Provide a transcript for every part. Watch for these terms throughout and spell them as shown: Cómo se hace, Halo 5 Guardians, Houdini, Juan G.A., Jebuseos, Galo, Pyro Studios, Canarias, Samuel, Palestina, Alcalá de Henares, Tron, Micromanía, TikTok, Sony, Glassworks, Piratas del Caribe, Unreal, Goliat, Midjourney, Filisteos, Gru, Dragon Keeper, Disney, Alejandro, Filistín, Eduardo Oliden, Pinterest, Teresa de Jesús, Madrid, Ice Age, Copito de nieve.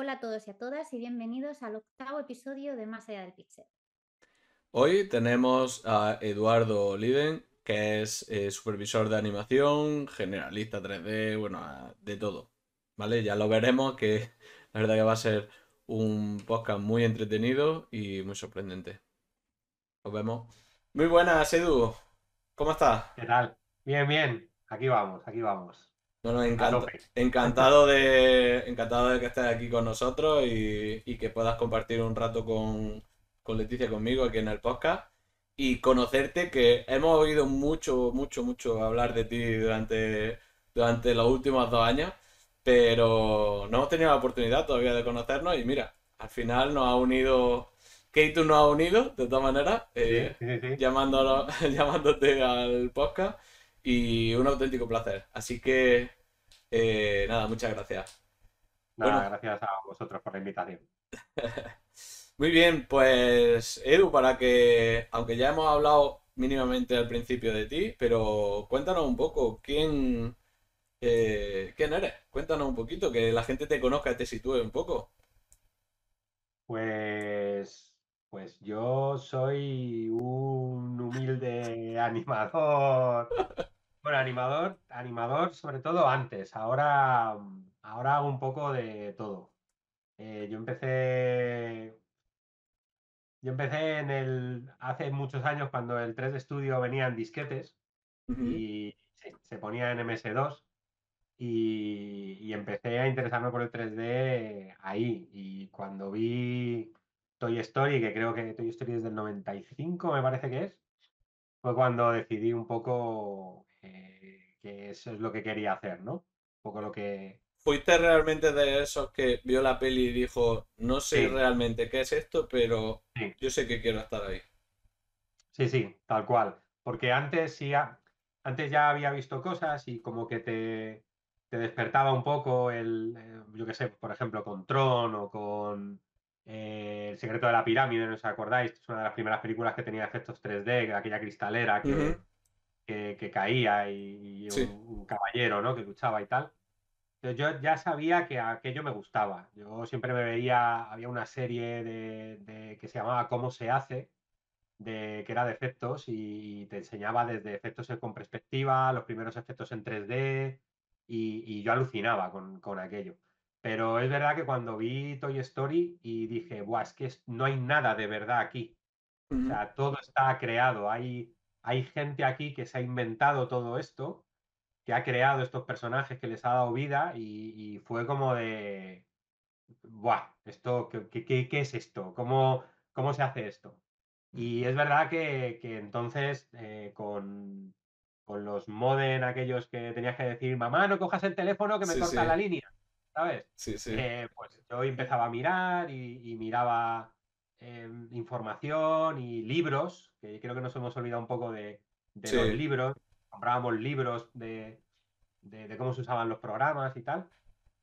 Hola a todos y a todas y bienvenidos al octavo episodio de Más allá del Pixel. Hoy tenemos a Eduardo Oliden, que es supervisor de animación, generalista 3D, bueno, de todo, ¿vale? Ya lo veremos, que la verdad que va a ser un podcast muy entretenido y muy sorprendente. Nos vemos. Muy buenas, Edu. ¿Cómo estás? ¿Qué tal? Bien, bien. Aquí vamos, aquí vamos. Bueno, encantado de que estés aquí con nosotros y que puedas compartir un rato con Leticia, conmigo aquí en el podcast y conocerte, que hemos oído mucho hablar de ti durante los últimos 2 años, pero no hemos tenido la oportunidad todavía de conocernos y mira, al final nos ha unido, Keito nos ha unido de todas maneras, sí. llamándote al podcast. Y un auténtico placer. Así que, nada, muchas gracias. Gracias a vosotros por la invitación. Muy bien, pues Edu, para que, aunque ya hemos hablado mínimamente al principio de ti, pero cuéntanos un poco quién eres. Cuéntanos un poquito, que la gente te conozca y te sitúe un poco. Pues yo soy un humilde animador. Bueno, animador sobre todo antes. Ahora hago un poco de todo. Yo empecé hace muchos años, cuando el 3 de Studio venía en disquetes y se ponía en MS2. Y empecé a interesarme por el 3D ahí. Y cuando vi Toy Story, que creo que Toy Story es del 95, me parece que es, fue cuando decidí un poco que eso es lo que quería hacer, ¿no? Un poco lo que... ¿Fuiste realmente de esos que vio la peli y dijo, no sé realmente qué es esto, pero yo sé que quiero estar ahí? Sí, tal cual. Porque antes ya había visto cosas y como que te despertaba un poco yo qué sé, por ejemplo, con Tron o con... El secreto de la pirámide, ¿no os acordáis? Es una de las primeras películas que tenía efectos 3D, aquella cristalera que caía y un caballero, ¿no?, que luchaba y tal. Entonces yo ya sabía que aquello me gustaba. Yo siempre me veía, había una serie que se llamaba Cómo se hace, que era de efectos y te enseñaba desde efectos con perspectiva, los primeros efectos en 3D y yo alucinaba con aquello. Pero es verdad que cuando vi Toy Story y dije, buah, es que no hay nada de verdad aquí. O sea, todo está creado. Hay gente aquí que se ha inventado todo esto, que ha creado estos personajes, que les ha dado vida y fue como de, buah, esto, ¿qué es esto? ¿Cómo se hace esto? Y es verdad que entonces con los modem, aquellos que tenías que decir, mamá, no cojas el teléfono que me corta la línea, ¿sabes? Sí. Pues yo empezaba a mirar y miraba información y libros, que creo que nos hemos olvidado un poco de los libros. Comprábamos libros de cómo se usaban los programas y tal.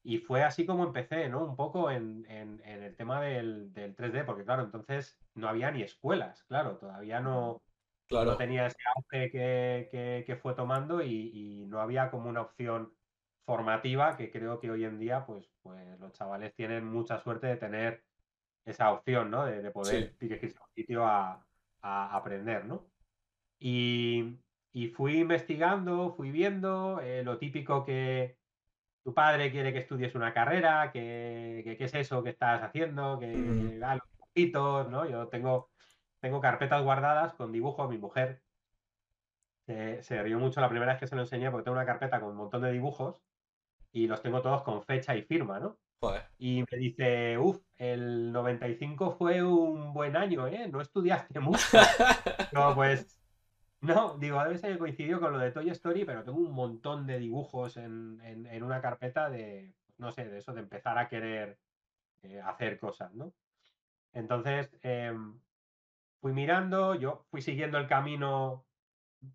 Y fue así como empecé, ¿no? Un poco en el tema del 3D, porque claro, entonces no había ni escuelas, claro, todavía no, claro, no tenía ese auge que fue tomando y no había como una opción formativa, que creo que hoy en día pues los chavales tienen mucha suerte de tener esa opción, ¿no? De poder dirigirse a un sitio a aprender, ¿no? Y fui investigando, fui viendo lo típico que tu padre quiere que estudies una carrera, que qué es eso que estás haciendo, los dibujitos, ¿no? Yo tengo carpetas guardadas con dibujos. Mi mujer se rió mucho la primera vez que se lo enseñé, porque tengo una carpeta con un montón de dibujos y los tengo todos con fecha y firma, ¿no? Joder. Y me dice, el 95 fue un buen año, ¿eh? No estudiaste mucho. No, pues... No, digo, a veces coincidió con lo de Toy Story, pero tengo un montón de dibujos en una carpeta de... No sé, de eso, de empezar a querer hacer cosas, ¿no? Entonces, fui mirando, yo fui siguiendo el camino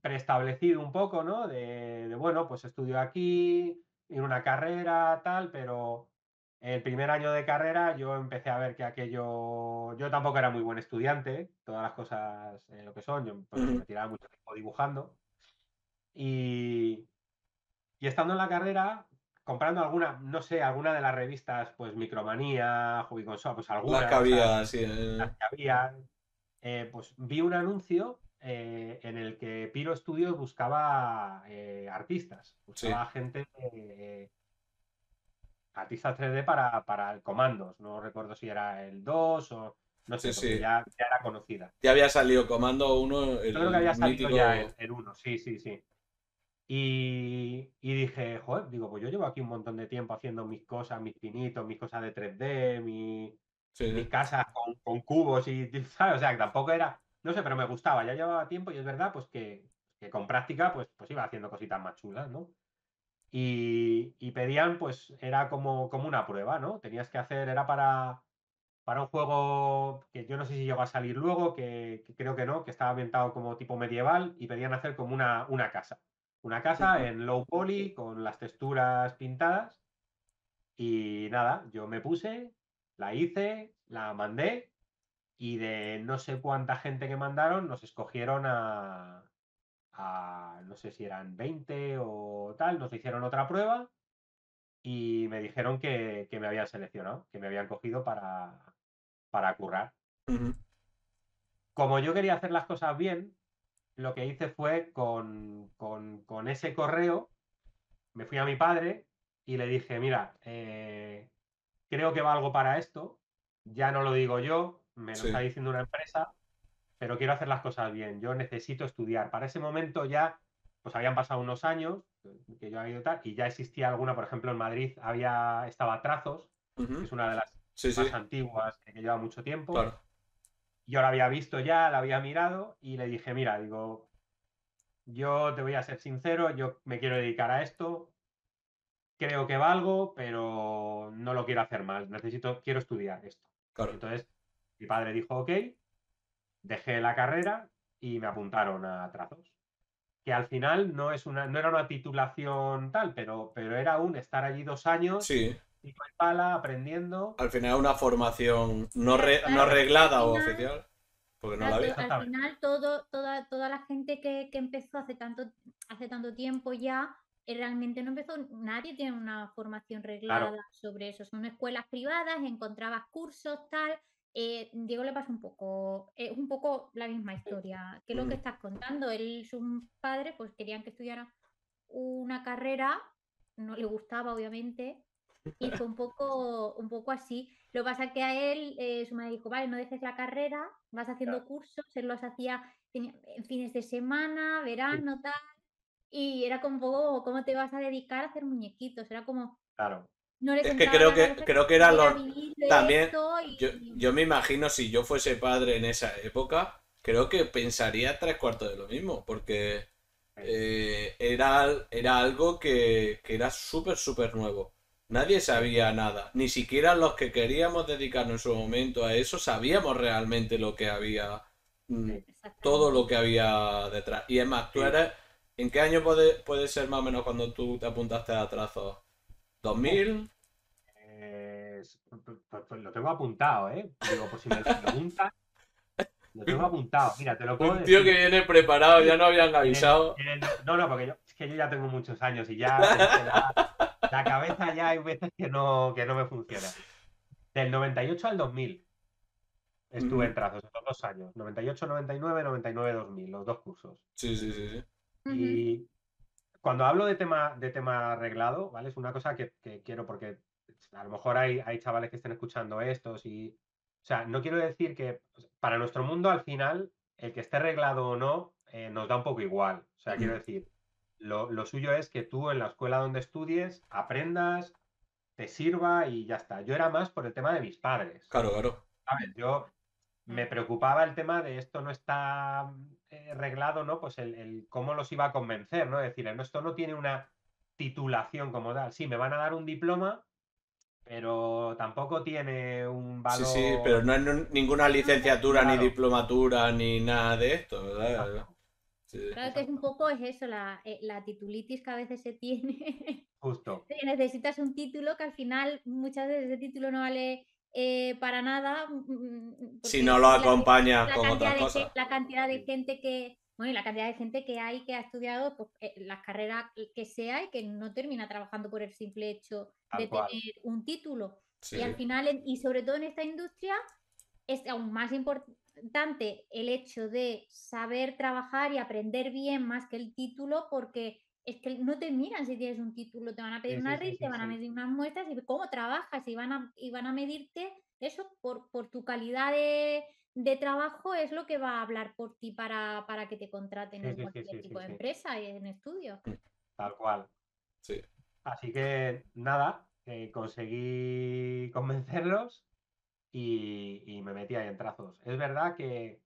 preestablecido un poco, ¿no? De bueno, pues estudio aquí... en una carrera, tal, pero el primer año de carrera yo empecé a ver que aquello... Yo tampoco era muy buen estudiante, todas las cosas lo que son, yo me tiraba mucho tiempo dibujando. Y estando en la carrera, comprando alguna, no sé, alguna de las revistas, pues Micromanía, Jubiconsola, pues alguna. Las que había, o sea, sí. Las que había. Pues vi un anuncio en el que Pyro Studios buscaba artistas, buscaba gente, artistas 3D para el Commandos. No recuerdo si era el 2 o... No sé, sí, sí. Ya era conocida. Ya había salido Comando 1. Yo creo que había salido mítico... ya el 1, sí, sí, sí. Y dije, joder, digo, pues yo llevo aquí un montón de tiempo haciendo mis cosas, mis pinitos, mis cosas de 3D, mis casas con cubos y, ¿sabes? O sea, que tampoco era, no sé, pero me gustaba, ya llevaba tiempo y es verdad, pues que con práctica, pues iba haciendo cositas más chulas, ¿no? Y pedían, pues, era como una prueba, ¿no? Tenías que hacer, era para un juego que yo no sé si llegó a salir luego, que creo que no, que estaba ambientado como tipo medieval y pedían hacer como una casa. Una casa en low poly, con las texturas pintadas. Y nada, yo me puse, la hice, la mandé y de no sé cuánta gente que mandaron nos escogieron a no sé si eran 20 o tal, nos hicieron otra prueba y me dijeron que me habían seleccionado, que me habían cogido para currar. Uh-huh. Como yo quería hacer las cosas bien, lo que hice fue con ese correo, me fui a mi padre y le dije, mira, creo que valgo para esto, ya no lo digo yo, me lo está diciendo una empresa, pero quiero hacer las cosas bien, yo necesito estudiar. Para ese momento ya, pues habían pasado unos años que yo había ido tal, y ya existía alguna, por ejemplo en Madrid estaba Trazos, uh-huh, que es una de las más antiguas, que lleva mucho tiempo. Claro. Yo la había visto ya, la había mirado y le dije, mira, digo, yo te voy a ser sincero, yo me quiero dedicar a esto, creo que valgo, pero no lo quiero hacer mal, quiero estudiar esto. Claro. Entonces mi padre dijo, ok, dejé la carrera y me apuntaron a Trazos, que al final no era una titulación tal, pero era un estar allí 2 años, y con pala, aprendiendo. Al final una formación no reglada o oficial, porque no la había. Al final toda la gente que empezó hace tanto tiempo ya, realmente no empezó, nadie tiene una formación reglada sobre eso. Son escuelas privadas, encontrabas cursos, tal. Diego le pasa un poco la misma historia que lo que estás contando. Él, sus padres, pues querían que estudiara una carrera, no le gustaba obviamente y fue un poco así. Lo que pasa es que a él su madre dijo, vale, no dejes la carrera, vas haciendo cursos. Él los hacía en fines de semana, verano, tal, y era como un poco, ¿cómo te vas a dedicar a hacer muñequitos? Era como... Claro. No es que creo que era los... También, yo me imagino, si yo fuese padre en esa época, creo que pensaría 3/4 de lo mismo, porque era algo que era súper, súper nuevo. Nadie sabía nada, ni siquiera los que queríamos dedicarnos en su momento a eso sabíamos realmente lo que había, todo lo que había detrás. Y es más, tú eres... ¿En qué año puede ser más o menos cuando tú te apuntaste a Trazos? 2000. Pues lo tengo apuntado, Digo, por si me lo preguntan, lo tengo apuntado. Mira, te lo puedo decir. Un tío que viene preparado, ya no habían avisado. No, porque yo ya tengo muchos años y ya la cabeza ya hay veces que no me funciona. Del 98 al 2000 estuve en Trazos, estos 2 años. 98, 99, 99, 2000, los 2 cursos. Sí. Y... Cuando hablo de tema arreglado, ¿vale? Es una cosa que quiero, porque a lo mejor hay chavales que estén escuchando estos y... O sea, no quiero decir que... Para nuestro mundo, al final, el que esté arreglado o no, nos da un poco igual. O sea, quiero decir, lo suyo es que tú en la escuela donde estudies, aprendas, te sirva y ya está. Yo era más por el tema de mis padres. Claro. ¿Sabes? Yo me preocupaba el tema de esto no está... reglado, ¿no? Pues el cómo los iba a convencer, ¿no? Es decir, esto no tiene una titulación como tal. Sí, me van a dar un diploma, pero tampoco tiene un valor... Sí, pero no hay ninguna licenciatura, ni diplomatura, ni nada de esto, ¿verdad? Sí. Claro que es un poco eso, la titulitis que a veces se tiene. Justo. Sí, necesitas un título que al final muchas veces ese título no vale... para nada, si no lo acompaña con otras cosas. La cantidad de gente que Bueno, y la cantidad de gente que hay que ha estudiado pues, las carreras que sea y que no termina trabajando por el simple hecho de tener un título. Sí. Y al final, y sobre todo en esta industria, es aún más importante el hecho de saber trabajar y aprender bien más que el título, porque es que no te miran si tienes un título, te van a pedir una RIS, te van a medir unas muestras y cómo trabajas y van a medirte eso por tu calidad de trabajo es lo que va a hablar por ti para que te contraten en cualquier tipo de empresa y en estudios. Tal cual. Sí. Así que nada, conseguí convencerlos y me metí ahí en Trazos. Es verdad que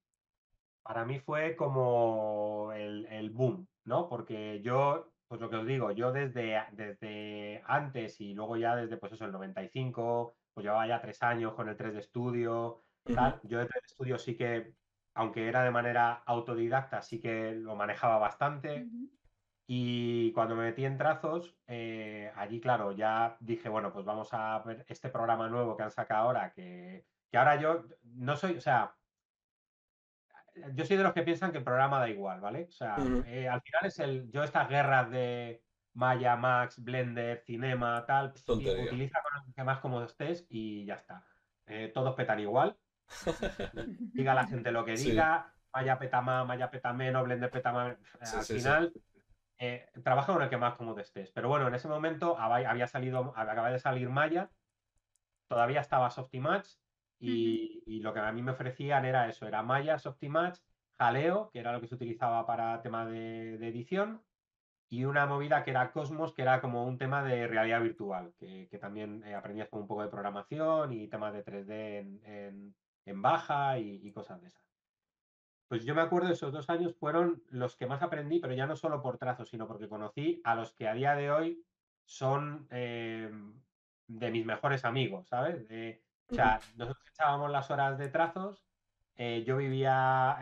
para mí fue como el boom, ¿no? Porque yo, pues lo que os digo, yo desde antes y luego ya desde pues eso, el 95, pues llevaba ya 3 años con el 3D Studio. Tal. Yo de 3D Studio sí que, aunque era de manera autodidacta, sí que lo manejaba bastante. Y cuando me metí en Trazos, allí, claro, ya dije, bueno, pues vamos a ver este programa nuevo que han sacado ahora, que ahora yo no soy, o sea, yo soy de los que piensan que el programa da igual, ¿vale? O sea, al final es yo estas guerras de Maya, Max, Blender, Cinema, tal, utiliza con los demás como estés y ya está. Todos petan igual. Diga la gente lo que diga, Maya peta más, Maya peta menos, Blender peta más. Al final, trabaja con el que más cómodo estés. Pero bueno, en ese momento acababa de salir Maya, todavía estaba Softimage y lo que a mí me ofrecían era eso, era Maya, Softimage, Jaleo, que era lo que se utilizaba para tema de edición, y una movida que era Cosmos, que era como un tema de realidad virtual, que también aprendías con un poco de programación y temas de 3D en baja y cosas de esas. Pues yo me acuerdo, esos 2 años fueron los que más aprendí, pero ya no solo por Trazos, sino porque conocí a los que a día de hoy son de mis mejores amigos, ¿sabes? O sea, nosotros echábamos las horas de Trazos, yo vivía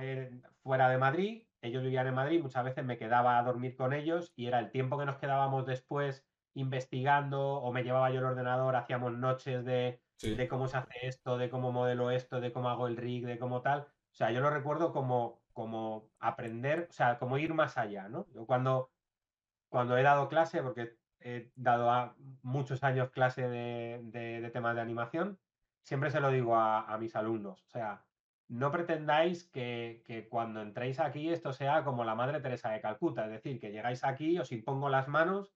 fuera de Madrid, ellos vivían en Madrid, muchas veces me quedaba a dormir con ellos y era el tiempo que nos quedábamos después investigando o me llevaba yo el ordenador, hacíamos noches de cómo se hace esto, de cómo modelo esto, de cómo hago el rig, de cómo tal. O sea, yo lo recuerdo como aprender, o sea, como ir más allá, ¿no? Yo cuando he dado clase, porque he dado muchos años clase de temas de animación, siempre se lo digo a mis alumnos, o sea, no pretendáis que cuando entréis aquí esto sea como la Madre Teresa de Calcuta, es decir, que llegáis aquí, os impongo las manos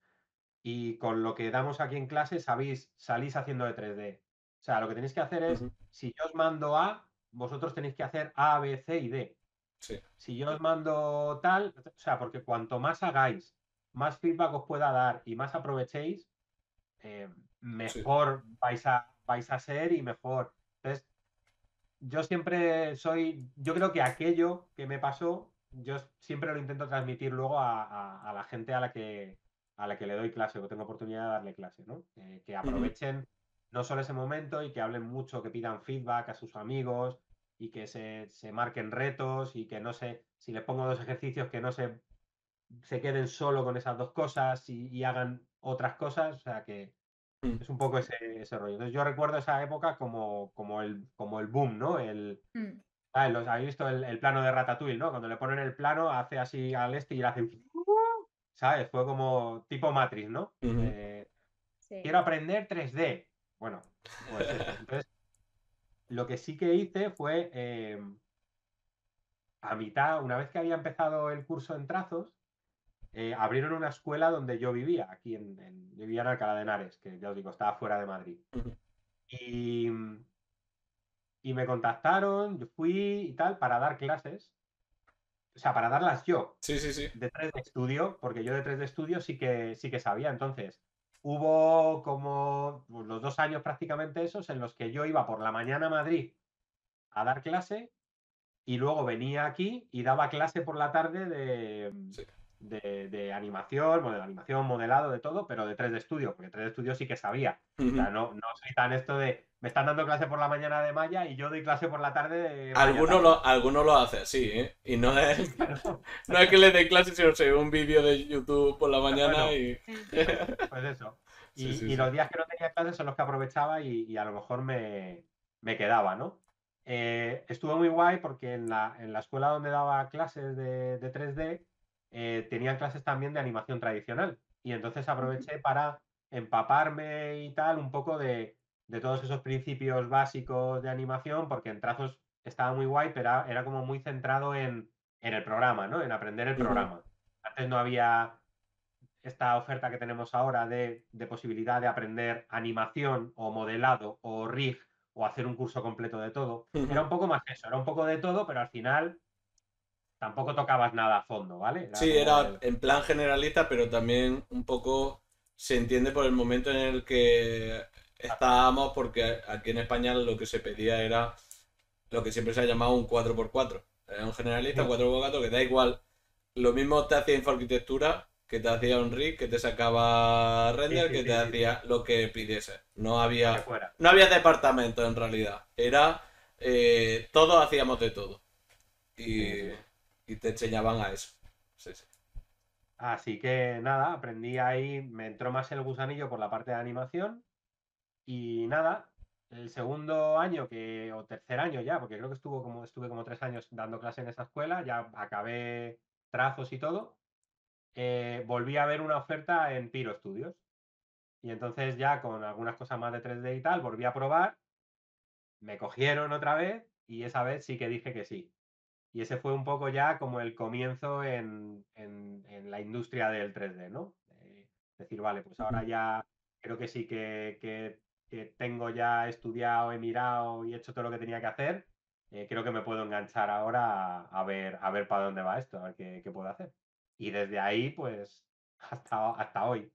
y con lo que damos aquí en clase salís haciendo de 3D. O sea, lo que tenéis que hacer es, si yo os mando A, vosotros tenéis que hacer A, B, C y D. Sí. Si yo os mando tal, o sea, porque cuanto más hagáis, más feedback os pueda dar y más aprovechéis, mejor vais a ser y mejor. Entonces, yo siempre yo creo que aquello que me pasó, yo siempre lo intento transmitir luego a la gente a la que le doy clase, o tengo oportunidad de darle clase, ¿no? Que aprovechen no solo ese momento y que hablen mucho, que pidan feedback a sus amigos y que se marquen retos y que no sé, si les pongo 2 ejercicios que no se queden solo con esas 2 cosas y hagan otras cosas, o sea que es un poco ese rollo. Entonces yo recuerdo esa época como el boom, ¿no? ¿Habéis visto el plano de Ratatouille, ¿no? Cuando le ponen el plano, hace así al este y le hacen, ¿sabes? Fue como tipo Matrix, ¿no? Quiero aprender 3D. Bueno, pues eso. Entonces lo que sí que hice fue a mitad, una vez que había empezado el curso en Trazos, abrieron una escuela donde yo vivía, aquí yo vivía en Alcalá de Henares, que ya os digo, estaba fuera de Madrid. Y me contactaron, yo fui y tal, para dar clases, o sea, para darlas yo, de 3D Studio, porque yo de 3D Studio sí que sabía. Entonces, hubo como los 2 años prácticamente esos en los que yo iba por la mañana a Madrid a dar clase y luego venía aquí y daba clase por la tarde de animación, bueno, de animación, modelado, de todo, pero de 3D Studio, porque 3D Studio sí que sabía. O sea, no soy tan esto de me están dando clase por la mañana de Maya y yo doy clase por la tarde de Maya. Alguno lo hace así, ¿eh? Y no es, no es que le dé clase, sino se ve un vídeo de YouTube por la mañana, bueno, y... Pues eso. Y los días que no tenía clases son los que aprovechaba y a lo mejor me quedaba, ¿no? Estuvo muy guay porque en la escuela donde daba clases de 3D tenían clases también de animación tradicional. Y entonces aproveché para empaparme y tal un poco de todos esos principios básicos de animación, porque en Trazos estaba muy guay, pero era como muy centrado en el programa, ¿no? En aprender el programa. Antes no había esta oferta que tenemos ahora de posibilidad de aprender animación o modelado o rig o hacer un curso completo de todo. Era un poco más eso, era un poco de todo, pero al final tampoco tocabas nada a fondo, ¿vale? Era era en plan generalista, pero también un poco se entiende por el momento en el que estábamos, porque aquí en España lo que se pedía era lo que siempre se ha llamado un 4x4. Era un generalista, 4x4, que da igual. Lo mismo te hacía infoarquitectura, que te hacía un rig, que te sacaba render, que te hacía lo que pidiese. No había departamento en realidad. Era todos hacíamos de todo. Y te enseñaban a eso. Sí, sí. Así que nada, aprendí ahí, me entró más el gusanillo por la parte de animación. Y nada, el segundo año o tercer año ya, porque creo que estuve como 3 años dando clase en esa escuela, ya acabé Trazos y todo. Volví a ver una oferta en Pyro Studios. Y entonces ya con algunas cosas más de 3D y tal, volví a probar. Me cogieron otra vez y esa vez sí que dije que sí. Y ese fue un poco ya como el comienzo en la industria del 3D, ¿no? Decir, vale, pues ahora ya creo que sí que tengo ya estudiado, he mirado y he hecho todo lo que tenía que hacer. Creo que me puedo enganchar ahora a ver para dónde va esto, a ver qué puedo hacer. Y desde ahí, pues, hasta hoy.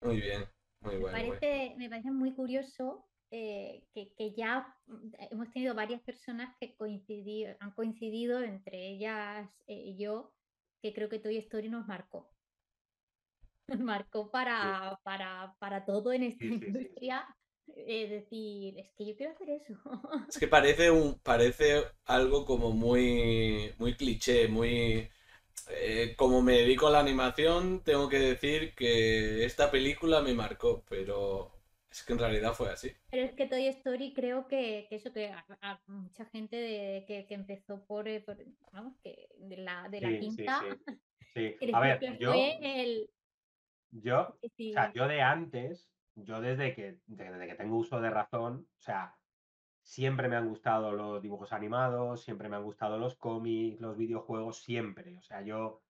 Muy bien, muy bueno. Me parece muy curioso que ya hemos tenido varias personas que han coincidido, entre ellas yo, que creo que Toy Story nos marcó. Nos marcó para todo en esta industria. Sí. Decir, es que yo quiero hacer eso. Es que parece algo como muy, muy cliché, muy... como me dedico a la animación, tengo que decir que esta película me marcó, pero es que en realidad fue así. Pero es que Toy Story creo que eso, que a mucha gente que empezó por vamos, que de la quinta. Sí. A ver, yo de antes... Yo desde que tengo uso de razón, o sea, siempre me han gustado los dibujos animados, siempre me han gustado los cómics, los videojuegos, siempre. O sea, yo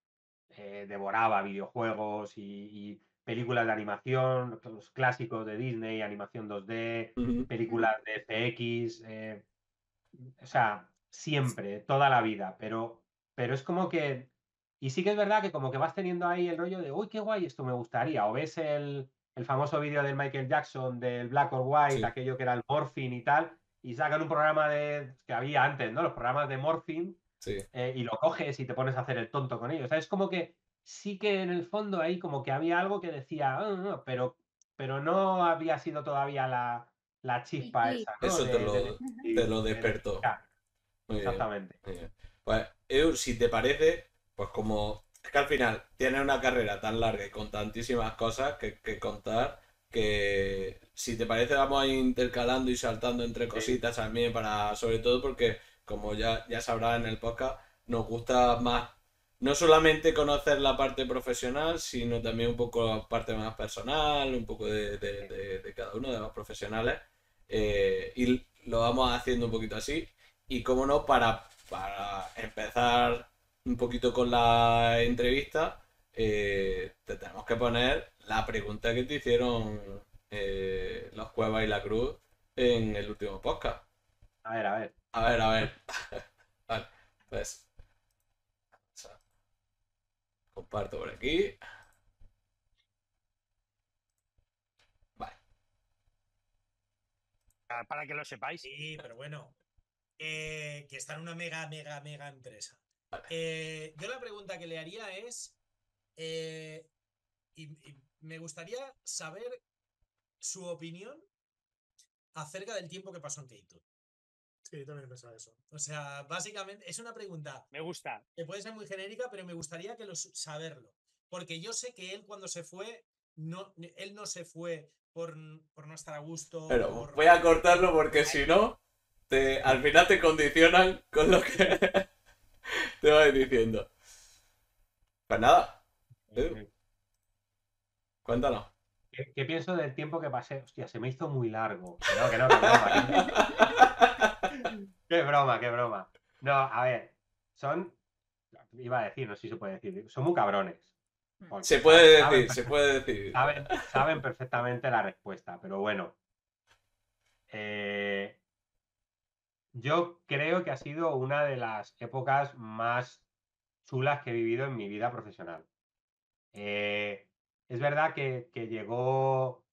devoraba videojuegos y películas de animación, los clásicos de Disney, animación 2D, películas de FX, o sea, siempre, toda la vida. Pero es como que... Y sí que es verdad que como que vas teniendo ahí el rollo de, uy, qué guay, esto me gustaría. O ves el famoso vídeo del Michael Jackson, del Black or White, aquello que era el Morphine y tal, y sacan un programa que había antes, ¿no? Los programas de Morphine, y lo coges y te pones a hacer el tonto con ellos. O sea, es como que sí que en el fondo ahí como que había algo que decía, no, pero no había sido todavía la chispa esa, ¿no? Eso te lo despertó. Muy exactamente. Bien, muy bien. Pues, Eur, si te parece, pues como... Es que al final tiene una carrera tan larga y con tantísimas cosas que contar, que si te parece vamos a ir intercalando y saltando entre cositas también, sobre todo porque, como ya sabrás en el podcast, nos gusta más no solamente conocer la parte profesional, sino también un poco la parte más personal, un poco de cada uno de los profesionales, y lo vamos haciendo un poquito así. Y cómo no, para empezar un poquito con la entrevista, te tenemos que poner la pregunta que te hicieron los Cuevas y la Cruz en el último podcast. A ver. Vale, pues... Comparto por aquí. Vale. Para que lo sepáis. Sí, pero bueno. Que está en una mega empresa. Yo la pregunta que le haría es, y me gustaría saber su opinión acerca del tiempo que pasó en Keito. Sí, yo también pensaba eso. O sea, básicamente es una pregunta. Me gusta. Que puede ser muy genérica, pero me gustaría saberlo. Porque yo sé que él cuando se fue, él no se fue por no estar a gusto. Pero voy a cortarlo porque si no... al final te condicionan con lo que te vas diciendo. Pues nada, Edu, cuéntanos. ¿Qué pienso del tiempo que pasé? Hostia, se me hizo muy largo. No, que no, que broma. Qué broma, qué broma. No, a ver, son... Iba a decir, no sé si se puede decir. Son muy cabrones. Se puede decir, se puede decir. Saben perfectamente la respuesta, pero bueno. Yo creo que ha sido una de las épocas más chulas que he vivido en mi vida profesional. Es verdad que llegó...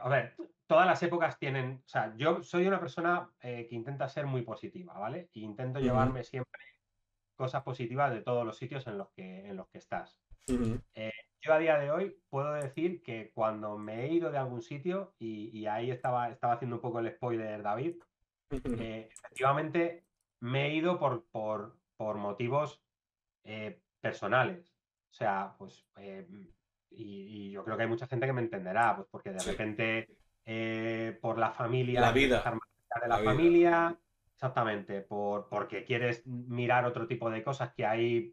a ver, todas las épocas tienen... O sea, yo soy una persona que intenta ser muy positiva, ¿vale? E intento llevarme siempre cosas positivas de todos los sitios en los que estás. Yo a día de hoy puedo decir que cuando me he ido de algún sitio, y ahí estaba haciendo un poco el spoiler, David, efectivamente me he ido por motivos personales. O sea, pues... Y yo creo que hay mucha gente que me entenderá, pues porque de repente por la familia, la vida, estar más cerca de la familia, exactamente, porque quieres mirar otro tipo de cosas que hay,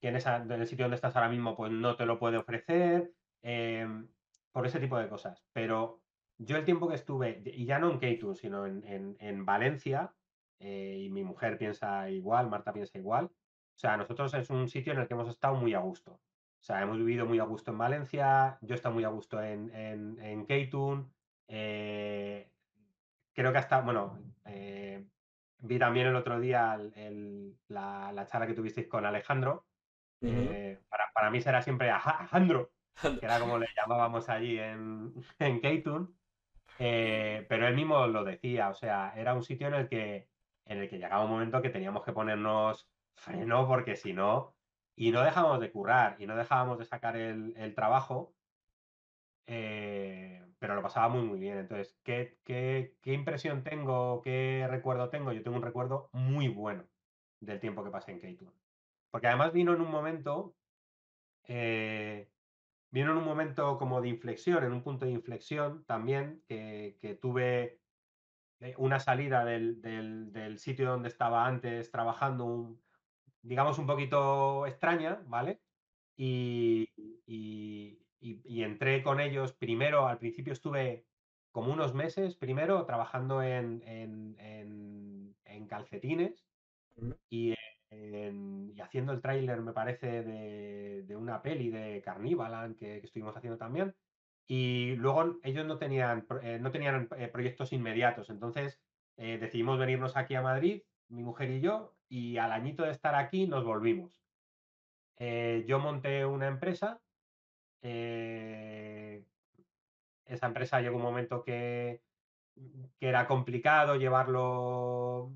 que en el sitio donde estás ahora mismo pues no te lo puede ofrecer, por ese tipo de cosas. Pero yo el tiempo que estuve, y ya no en Keito, sino en Valencia, y mi mujer piensa igual, Marta piensa igual, o sea, nosotros es un sitio en el que hemos estado muy a gusto. O sea, hemos vivido muy a gusto en Valencia, yo he estado muy a gusto en Keito. Creo que hasta, bueno, vi también el otro día la charla que tuvisteis con Alejandro. Para mí será siempre Alejandro, que era como le llamábamos allí en Keito. Pero él mismo lo decía, o sea, era un sitio en el que llegaba un momento que teníamos que ponernos freno, porque si no... Y no dejábamos de currar, y no dejábamos de sacar el trabajo, pero lo pasaba muy, muy bien. Entonces, ¿qué impresión tengo? ¿Qué recuerdo tengo? Yo tengo un recuerdo muy bueno del tiempo que pasé en Keito. Porque además vino en un momento como de inflexión, en un punto de inflexión también, que tuve una salida del sitio donde estaba antes trabajando, digamos, un poquito extraña, ¿vale? Y entré con ellos primero. Al principio estuve como unos meses primero trabajando en calcetines y haciendo el tráiler, me parece, de una peli de Carnival que estuvimos haciendo también. Y luego ellos no tenían proyectos inmediatos, entonces decidimos venirnos aquí a Madrid, mi mujer y yo, y al añito de estar aquí nos volvimos. Yo monté una empresa. Esa empresa llegó un momento que era complicado llevarlo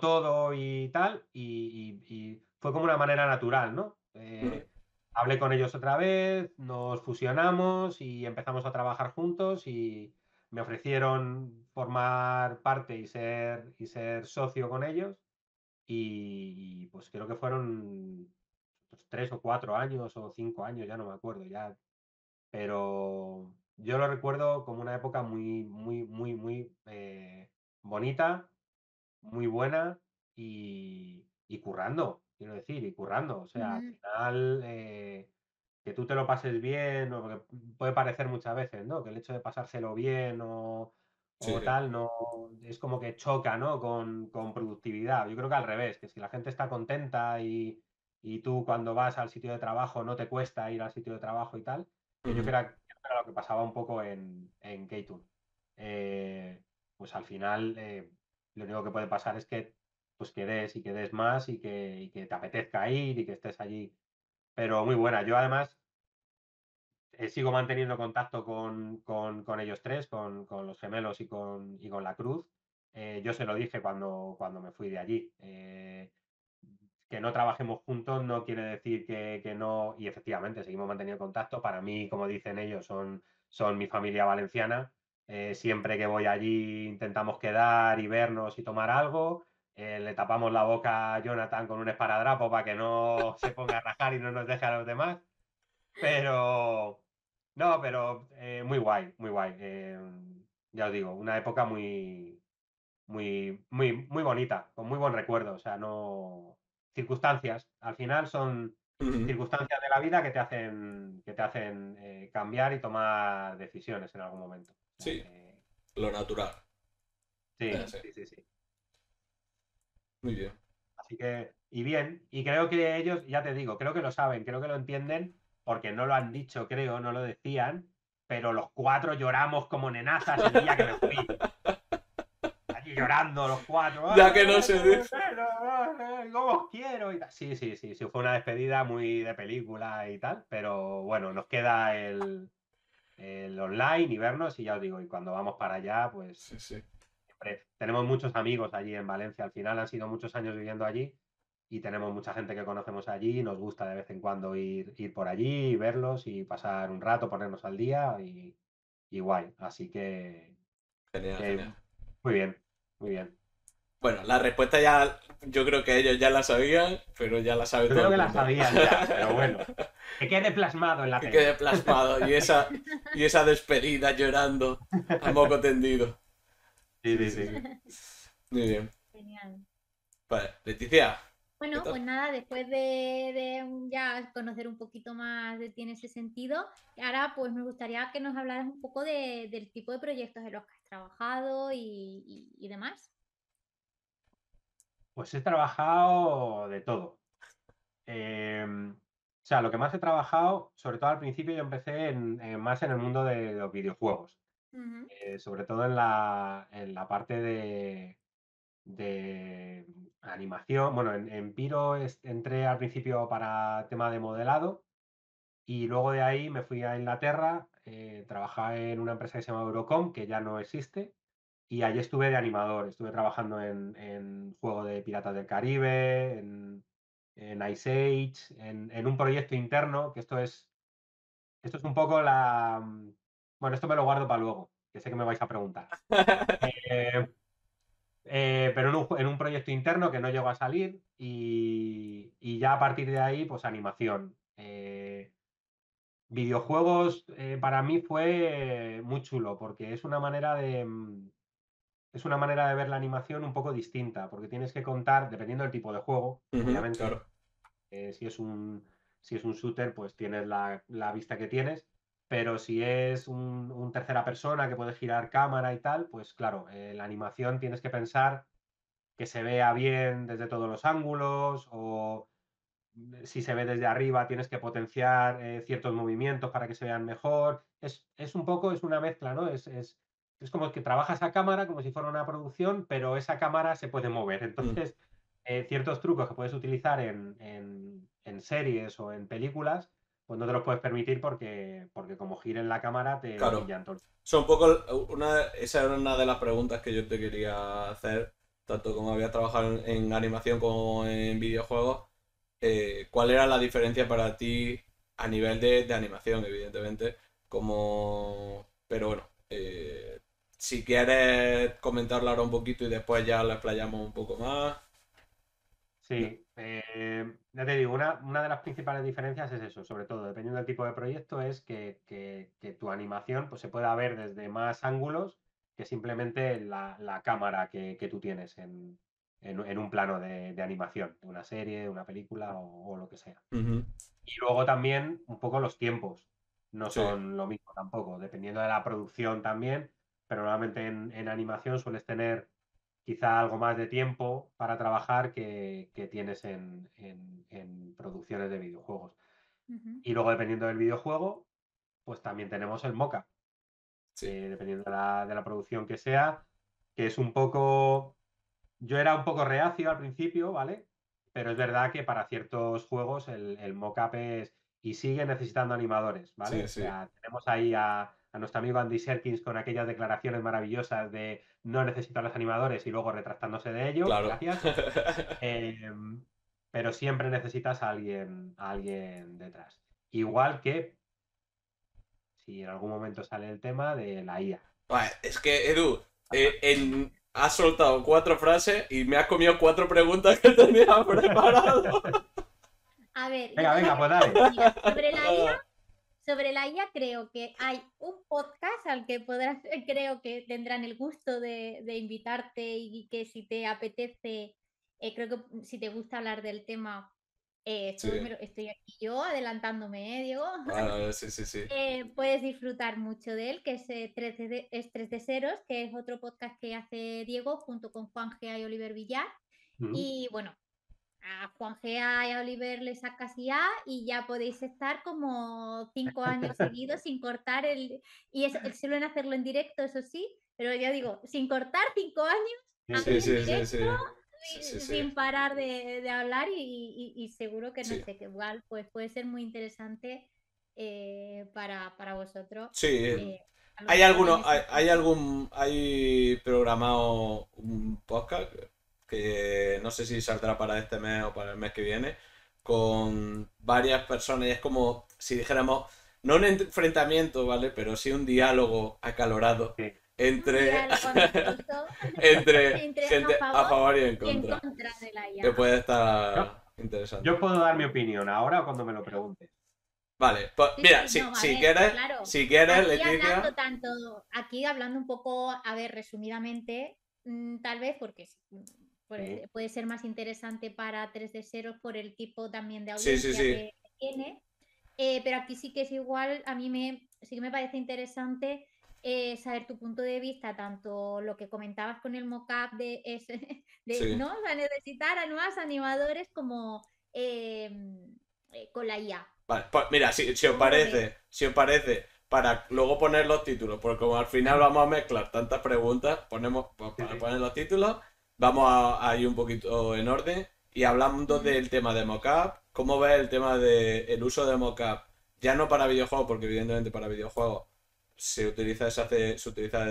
todo y tal, y fue como una manera natural, ¿no? Hablé con ellos otra vez, nos fusionamos y empezamos a trabajar juntos, y me ofrecieron formar parte y ser socio con ellos. Y pues creo que fueron 3 o 4 años o 5 años, ya no me acuerdo ya, pero yo lo recuerdo como una época muy, muy, muy, muy bonita, muy buena, y currando, quiero decir, y currando. O sea, al final que tú te lo pases bien, o porque puede parecer muchas veces, ¿no?, que el hecho de pasárselo bien o tal, no, es como que choca, ¿no?, con productividad. Yo creo que al revés, que si la gente está contenta y tú cuando vas al sitio de trabajo no te cuesta ir al sitio de trabajo y tal, que yo creo que era lo que pasaba un poco en Keito. Pues al final lo único que puede pasar es que pues quedes más, y que te apetezca ir y que estés allí. Pero muy buena. Yo además sigo manteniendo contacto con ellos tres, con los gemelos y con la cruz. Yo se lo dije cuando me fui de allí. Que no trabajemos juntos no quiere decir que no... Y efectivamente, seguimos manteniendo contacto. Para mí, como dicen ellos, son mi familia valenciana. Siempre que voy allí intentamos quedar y vernos y tomar algo. Le tapamos la boca a Jonathan con un esparadrapo para que no se ponga a rajar y no nos deje a los demás. Pero... No, pero muy guay, muy guay. Ya os digo, una época muy, muy bonita, con muy buen recuerdo. O sea, no... Circunstancias. Al final son circunstancias de la vida que te hacen, cambiar y tomar decisiones en algún momento. Sí, lo natural. Sí, sí. Muy bien. Así que, y bien, y creo que ellos, ya te digo, creo que lo saben, creo que lo entienden, porque no lo han dicho, creo, no lo decían, pero los cuatro lloramos como nenazas el día que me fui. Allí llorando los cuatro. Ya que no se dice. ¿Cómo os quiero? Y tal. Sí, sí, fue una despedida muy de película y tal, pero bueno, nos queda el online y vernos, y ya os digo, y cuando vamos para allá, pues... Sí, sí. Tenemos muchos amigos allí en Valencia, al final han sido muchos años viviendo allí y tenemos mucha gente que conocemos allí y nos gusta de vez en cuando ir por allí, verlos y pasar un rato, ponernos al día y guay, así que... Genial, genial. Muy bien, muy bien. Bueno, la respuesta ya, yo creo que ellos ya la sabían, pero ya la saben todos. Creo que la sabían ya, pero bueno, que quede plasmado en la tele. Que quede plasmado y esa despedida llorando a moco tendido. Sí. Muy bien. Genial. Vale, Leticia. Bueno, pues nada, después de ya conocer un poquito más de ti en ese sentido, ahora pues me gustaría que nos hablaras un poco del tipo de proyectos en los que has trabajado y demás. Pues he trabajado de todo. O sea, lo que más he trabajado, sobre todo al principio, yo empecé más en el mundo de los videojuegos. Sobre todo en la parte de animación. Bueno, en Pyro entré al principio para tema de modelado y luego de ahí me fui a Inglaterra, trabajaba en una empresa que se llama Eurocom, que ya no existe, y allí estuve de animador, estuve trabajando en juego de Piratas del Caribe, en Ice Age, en un proyecto interno, que esto es un poco la... Bueno, esto me lo guardo para luego, que sé que me vais a preguntar. Pero en un proyecto interno que no llegó a salir y ya a partir de ahí, pues animación. Videojuegos para mí fue muy chulo porque es una manera de ver la animación un poco distinta, porque tienes que contar, dependiendo del tipo de juego, obviamente, claro. Si es un shooter, pues tienes la vista que tienes. Pero si es un tercera persona que puede girar cámara y tal, pues claro, la animación tienes que pensar que se vea bien desde todos los ángulos, o si se ve desde arriba tienes que potenciar ciertos movimientos para que se vean mejor. Es una mezcla, ¿no? Es como que trabajas a cámara como si fuera una producción, pero esa cámara se puede mover. Entonces, ciertos trucos que puedes utilizar en series o en películas, pues no te los puedes permitir porque como giren la cámara te... Claro. Son un poco... Esa era una de las preguntas que yo te quería hacer, tanto como habías trabajado en animación como en videojuegos. ¿Cuál era la diferencia para ti a nivel de animación, evidentemente? Pero bueno, si quieres comentarlo ahora un poquito y después ya la explayamos un poco más. Sí. Ya te digo, una de las principales diferencias es eso, sobre todo, dependiendo del tipo de proyecto, es que tu animación pues, se pueda ver desde más ángulos que simplemente la cámara que tú tienes en un plano de animación, de una serie, una película o lo que sea. Y luego también un poco los tiempos, no son lo mismo tampoco, dependiendo de la producción también, pero normalmente en animación sueles tener... quizá algo más de tiempo para trabajar que tienes en producciones de videojuegos. Y luego, dependiendo del videojuego, pues también tenemos el mockup. Dependiendo de la producción que sea, que es un poco... Yo era un poco reacio al principio, ¿vale? Pero es verdad que para ciertos juegos el mockup es... Y sigue necesitando animadores, ¿vale? O sea, tenemos ahí a nuestro amigo Andy Serkins con aquellas declaraciones maravillosas de no necesito a los animadores y luego retractándose de ello, claro. Gracias. Pero siempre necesitas a alguien detrás. Igual que si en algún momento sale el tema de la IA. Es que, Edu, has soltado 4 frases y me has comido 4 preguntas que tenía preparado. A ver, venga, pues dale. Sobre la IA... Sobre la IA creo que hay un podcast al que podrás, creo que tendrán el gusto de invitarte y que si te apetece, creo que si te gusta hablar del tema, estoy aquí yo adelantándome, Diego. Ah, sí. Puedes disfrutar mucho de él, que es 3 de ceros, que es otro podcast que hace Diego junto con Juan G.A. y Oliver Villar. Y bueno, a Juan G.A. y a Oliver le sacas IA y ya podéis estar como 5 años seguidos sin cortar el... Y eso, suelen hacerlo en directo, eso sí, pero ya digo, sin cortar 5 años sin parar de hablar y seguro que igual pues puede ser muy interesante para vosotros. Sí, ¿Hay programado un podcast que no sé si saldrá para este mes o para el mes que viene, con varias personas, y es como si dijéramos, no un enfrentamiento, ¿vale? Pero sí un diálogo acalorado entre gente a favor y en contra de la IA. Que puede estar interesante. Yo puedo dar mi opinión ahora o cuando me lo preguntes. Vale, pues mira, si quieres, Leticia... Aquí hablando un poco, a ver, resumidamente, tal vez porque... Puede ser más interesante para 3 de ceros por el tipo también de audiencia que tiene, pero aquí sí que es igual, a mí sí que me parece interesante saber tu punto de vista, tanto lo que comentabas con el mockup ¿no? O sea, necesitar a nuevos animadores como con la IA. Vale, pues mira, si os parece, para luego poner los títulos, porque como al final vamos a mezclar tantas preguntas, para poner los títulos. Vamos a ir un poquito en orden y hablando del tema de mockup. ¿Cómo ves el tema del uso de mockup? Ya no para videojuegos, porque evidentemente para videojuegos se utiliza hace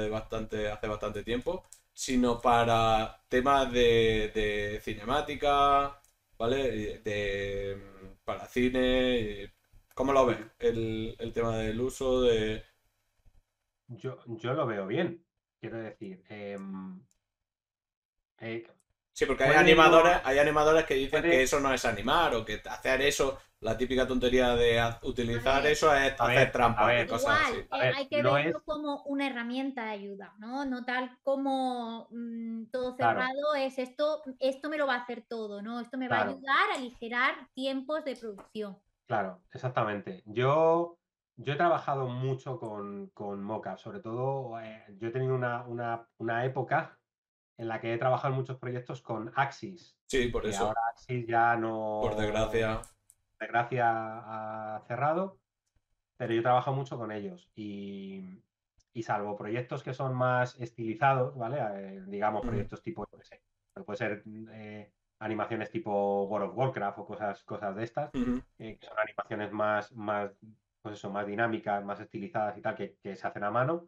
bastante tiempo, sino para temas de cinemática, ¿vale? Para cine. ¿Cómo lo ves el tema del uso de...? Yo lo veo bien, quiero decir... Sí, porque hay animadores que dicen que eso no es animar o que hacer eso, la típica tontería de utilizar eso es hacer trampa. Hay que verlo como una herramienta de ayuda, ¿no? No tal como todo cerrado, es esto me lo va a hacer todo, ¿no? Esto me va a ayudar a aligerar tiempos de producción. Claro, exactamente. Yo he trabajado mucho con mockup, sobre todo yo he tenido una época en la que he trabajado en muchos proyectos con Axis. Sí, por eso. Y ahora Axis ya no... Por desgracia ha cerrado, pero yo trabajo mucho con ellos. Y salvo proyectos que son más estilizados, ¿vale? Digamos, proyectos tipo, no sé, puede ser animaciones tipo World of Warcraft o cosas de estas, que son animaciones más dinámicas, más estilizadas y tal, que se hacen a mano.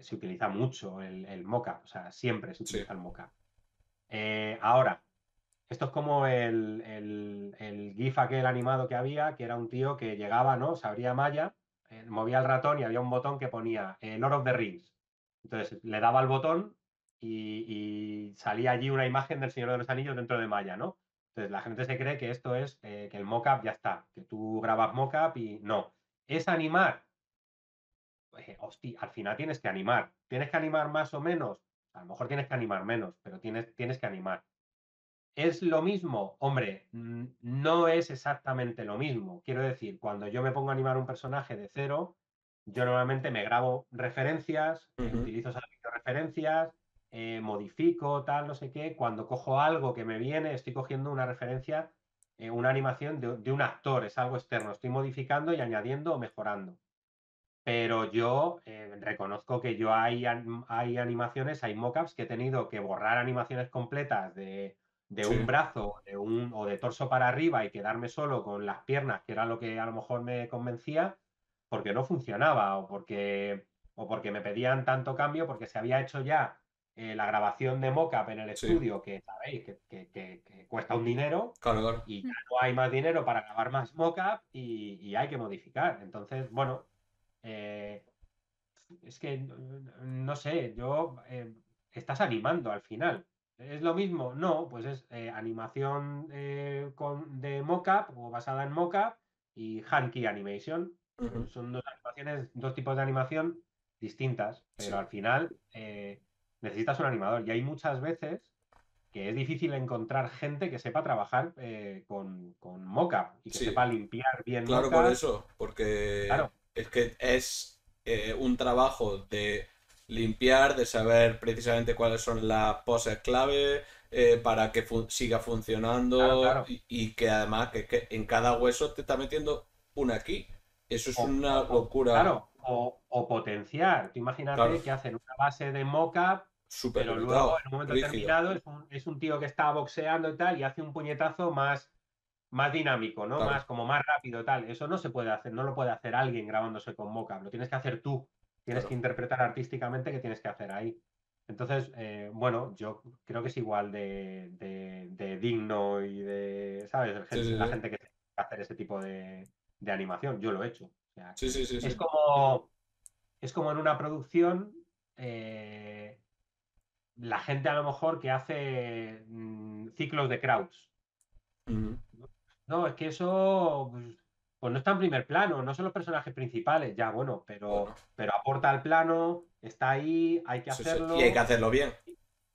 Se utiliza mucho el mockup, o sea, siempre se utiliza el mockup. Ahora, esto es como el GIF aquel animado que había, que era un tío que llegaba, ¿no? Se abría Maya, movía el ratón y había un botón que ponía Lord of the Rings. Entonces, le daba al botón y salía allí una imagen del Señor de los Anillos dentro de Maya, ¿no? Entonces, la gente se cree que esto es, que el mockup ya está, que tú grabas mockup y no. Es animar. Hostia, al final tienes que animar. ¿Tienes que animar más o menos? A lo mejor tienes que animar menos, pero tienes que animar. ¿Es lo mismo? Hombre, no es exactamente lo mismo. Quiero decir, cuando yo me pongo a animar un personaje de cero, yo normalmente me grabo referencias, utilizo esas referencias, modifico, tal, no sé qué. Cuando cojo algo que me viene, estoy cogiendo una referencia, una animación de un actor, es algo externo. Estoy modificando y añadiendo o mejorando. Pero yo reconozco que hay animaciones, hay mockups que he tenido que borrar animaciones completas de un brazo o de torso para arriba y quedarme solo con las piernas, que era lo que a lo mejor me convencía, porque no funcionaba o porque me pedían tanto cambio, porque se había hecho ya la grabación de mockup en el estudio, que sabéis que cuesta un dinero, claro. Y ya no hay más dinero para grabar más mockup y hay que modificar. Entonces, bueno... es que no sé, estás animando al final. ¿Es lo mismo? No, pues es animación de mockup o basada en mockup y Hanky Animation Son dos animaciones, dos tipos de animación distintas, pero al final necesitas un animador. Y hay muchas veces que es difícil encontrar gente que sepa trabajar con mockup y que sepa limpiar bien mockup. Claro, por eso, porque es que es un trabajo de limpiar, de saber precisamente cuáles son las poses clave para que siga funcionando y que además que en cada hueso te está metiendo una aquí. Eso es una locura. Claro, o potenciar. Tú imagínate que hacen una base de mockup, pero luego en un momento determinado es un tío que está boxeando y tal y hace un puñetazo más dinámico, ¿no? Claro. Más rápido, tal. Eso no se puede hacer, no lo puede hacer alguien grabándose con mockup. Lo tienes que hacer tú. Tienes que interpretar artísticamente qué tienes que hacer ahí. Entonces, bueno, yo creo que es igual de digno y de, ¿sabes? La gente que tiene que hacer ese tipo de animación. Yo lo he hecho. O sea, es como en una producción, la gente a lo mejor que hace ciclos de crowds. No, es que eso... Pues no está en primer plano, no son los personajes principales, ya bueno, pero aporta al plano, está ahí, hay que hacerlo. Y hay que hacerlo bien.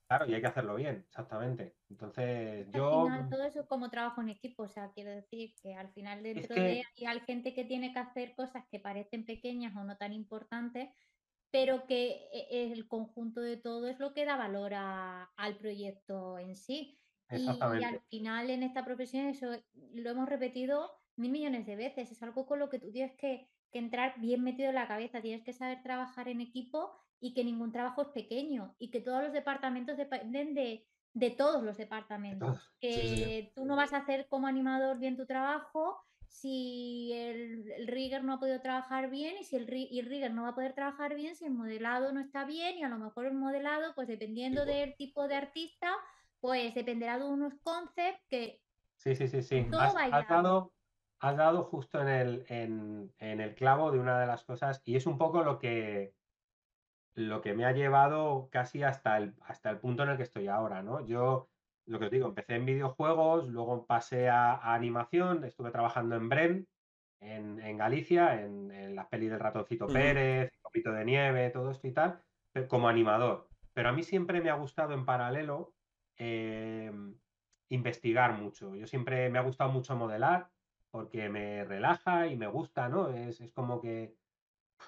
Claro, y hay que hacerlo bien, exactamente. Entonces yo... Al final todo eso es como trabajo en equipo, o sea, quiero decir que al final dentro hay gente que tiene que hacer cosas que parecen pequeñas o no tan importantes, pero que el conjunto de todo es lo que da valor al proyecto en sí. Y al final en esta profesión eso lo hemos repetido 1000 millones de veces, es algo con lo que tú tienes que entrar bien metido en la cabeza, tienes que saber trabajar en equipo y que ningún trabajo es pequeño y que todos los departamentos dependen de todos los departamentos, tú no vas a hacer como animador bien tu trabajo si el rigger no ha podido trabajar bien y si el rigger no va a poder trabajar bien si el modelado no está bien, y a lo mejor el modelado, pues dependiendo del tipo de artista, pues dependerá de unos conceptos que... Sí, has dado justo en el clavo de una de las cosas, y es un poco lo que me ha llevado casi hasta el punto en el que estoy ahora, ¿no? Yo, lo que os digo, empecé en videojuegos, luego pasé a animación, estuve trabajando en Bren, en Galicia, en las pelis del Ratoncito Pérez, el Copito de Nieve, todo esto y tal, como animador. Pero a mí siempre me ha gustado en paralelo investigar mucho. Yo siempre me ha gustado mucho modelar, porque me relaja y me gusta, ¿no? Es como que,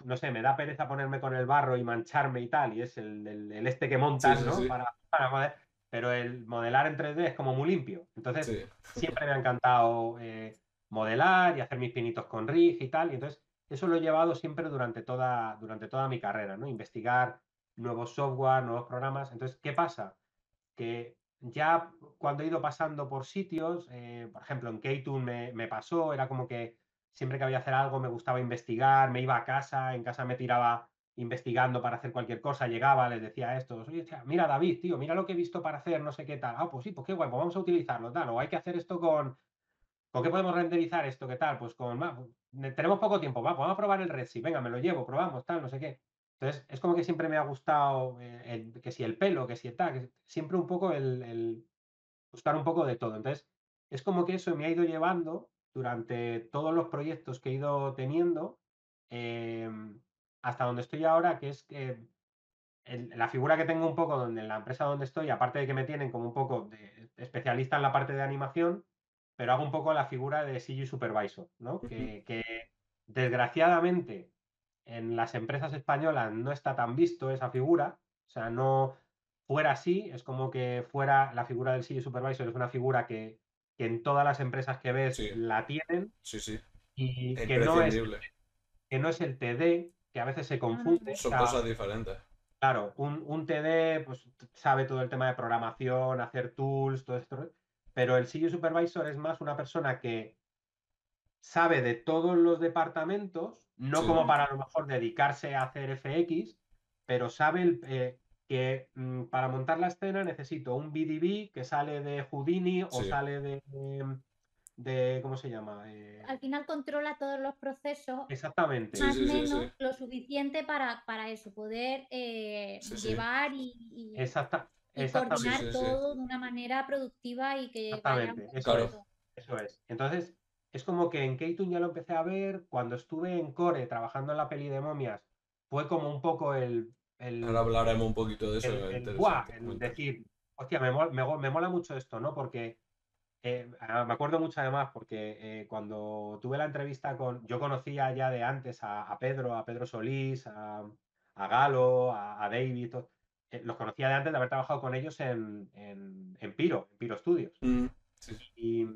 no sé, me da pereza ponerme con el barro y mancharme y tal, y es el este que montas, ¿no? Para modelar. Pero el modelar en 3D es como muy limpio. Entonces, siempre me ha encantado modelar y hacer mis pinitos con rig y tal, y entonces eso lo he llevado siempre durante toda mi carrera, ¿no? Investigar nuevos software, nuevos programas. Entonces, ¿qué pasa? Que ya cuando he ido pasando por sitios, por ejemplo en Keito me pasó, era como que siempre que había que hacer algo me gustaba investigar, me iba a casa, en casa me tiraba investigando para hacer cualquier cosa, llegaba, les decía a estos, oye, mira David, tío, mira lo que he visto para hacer, no sé qué tal, ah, pues sí, pues qué guay, pues vamos a utilizarlo, tal, o hay que hacer esto ¿con qué podemos renderizar esto, qué tal, pues tenemos poco tiempo, vamos a probar el Redshift, venga, me lo llevo, probamos, tal, no sé qué. Entonces, es como que siempre me ha gustado que si el pelo, que si el tag, siempre un poco el buscar un poco de todo. Entonces, es como que eso me ha ido llevando durante todos los proyectos que he ido teniendo hasta donde estoy ahora, que es que la figura que tengo un poco en la empresa donde estoy, aparte de que me tienen como un poco de especialista en la parte de animación, pero hago un poco la figura de CG Supervisor, ¿no? Que desgraciadamente... En las empresas españolas no está tan visto esa figura, o sea, no fuera así, es como que fuera la figura del CG Supervisor, es una figura que en todas las empresas que ves la tienen, y que no es el TD, que a veces se confunde. Son cosas diferentes. Claro, un TD pues sabe todo el tema de programación, hacer tools, todo esto, pero el CG Supervisor es más una persona que sabe de todos los departamentos, no como para a lo mejor dedicarse a hacer FX, pero sabe que para montar la escena necesito un BDB que sale de Houdini o sale de ¿cómo se llama? Al final controla todos los procesos. Exactamente. Más o menos lo suficiente para eso, poder llevar y coordinar todo de una manera productiva y que vaya un poco. Eso es. Entonces... Es como que en Keito ya lo empecé a ver, cuando estuve en Core trabajando en la peli de Momias, fue como un poco el ahora hablaremos un poquito de eso. El decir, hostia, me mola mucho esto, ¿no? Porque me acuerdo mucho además, porque cuando tuve la entrevista con... Yo conocía ya de antes a Pedro Solís, a Galo, a David, los conocía de antes de haber trabajado con ellos en Pyro Studios. Mm, sí.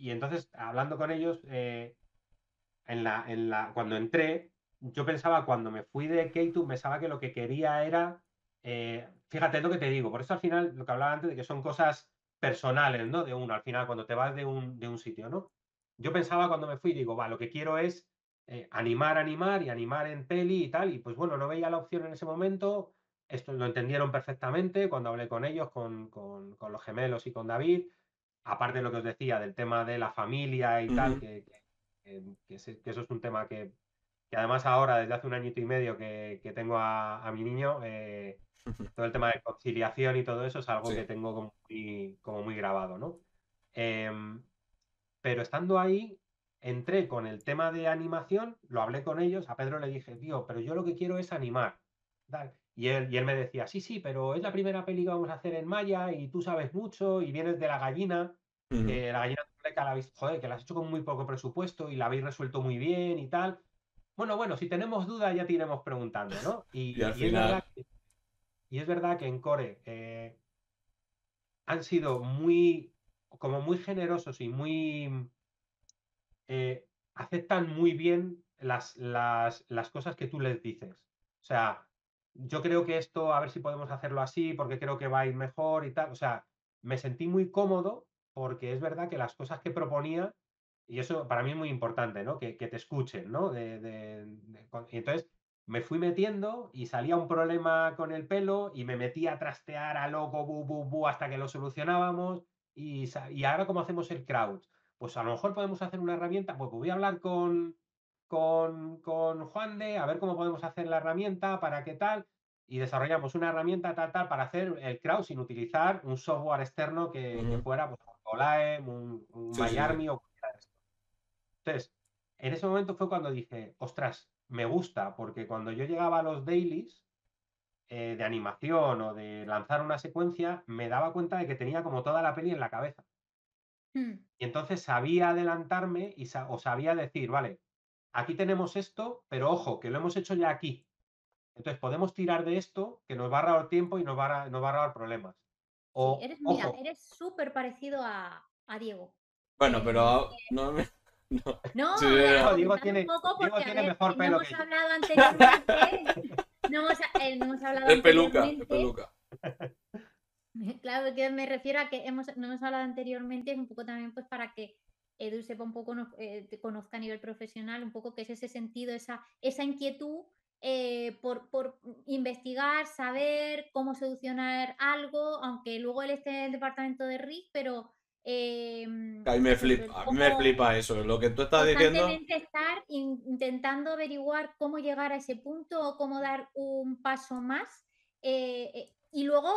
Y entonces, hablando con ellos, cuando entré, yo pensaba, cuando me fui de Keito, pensaba que lo que quería era... fíjate lo que te digo, por eso al final, lo que hablaba antes de que son cosas personales, ¿no? De uno, al final, cuando te vas de un sitio, ¿no? Yo pensaba cuando me fui, digo, va, lo que quiero es animar en peli y tal, y pues bueno, no veía la opción en ese momento, esto lo entendieron perfectamente cuando hablé con ellos, con los gemelos y con David, aparte de lo que os decía, del tema de la familia y tal, que eso es un tema que además ahora, desde hace un añito y medio que tengo a mi niño, todo el tema de conciliación y todo eso es algo que tengo como muy grabado, ¿no? Pero estando ahí, entré con el tema de animación, lo hablé con ellos, a Pedro le dije, tío, pero yo lo que quiero es animar. Y él me decía, sí, pero es la primera peli que vamos a hacer en Maya y tú sabes mucho y vienes de la gallina, que la gallina tuerca la habéis, joder, que la has hecho con muy poco presupuesto y la habéis resuelto muy bien y tal. Bueno, si tenemos dudas ya te iremos preguntando, ¿no? Y es verdad que en Core han sido muy generosos y muy... aceptan muy bien las cosas que tú les dices. O sea, yo creo que esto, a ver si podemos hacerlo así, porque creo que va a ir mejor y tal. O sea, me sentí muy cómodo porque es verdad que las cosas que proponía... Y eso para mí es muy importante, ¿no? Que te escuchen, ¿no? Entonces me fui metiendo y salía un problema con el pelo y me metía a trastear a loco, hasta que lo solucionábamos. Y ahora, ¿cómo hacemos el crowd? Pues a lo mejor podemos hacer una herramienta. Pues voy a hablar con Juan G.A., a ver cómo podemos hacer la herramienta, para qué tal. Y desarrollamos una herramienta tal, para hacer el crowd sin utilizar un software externo que fuera, pues, Olaem, un Miami o... Entonces, en ese momento fue cuando dije, ostras, me gusta, porque cuando yo llegaba a los dailies de animación o de lanzar una secuencia, me daba cuenta de que tenía como toda la peli en la cabeza. Y entonces sabía adelantarme o sabía decir, vale, aquí tenemos esto, pero ojo, que lo hemos hecho ya aquí. Entonces podemos tirar de esto, que nos va a ahorrar tiempo y nos va a ahorrar problemas. O, eres súper parecido a Diego. Bueno, pero... No, sí, no, Diego tiene mejor pelo. No hemos hablado anteriormente. Claro, que me refiero a que no hemos hablado anteriormente, un poco también, pues, para que Edu sepa un poco, te conozca a nivel profesional, un poco que es ese sentido, esa inquietud por investigar, saber cómo solucionar algo, aunque luego él esté en el departamento de RIC, pero... a mí me flipa eso, lo que tú estás diciendo. Estar intentando averiguar cómo llegar a ese punto o cómo dar un paso más y luego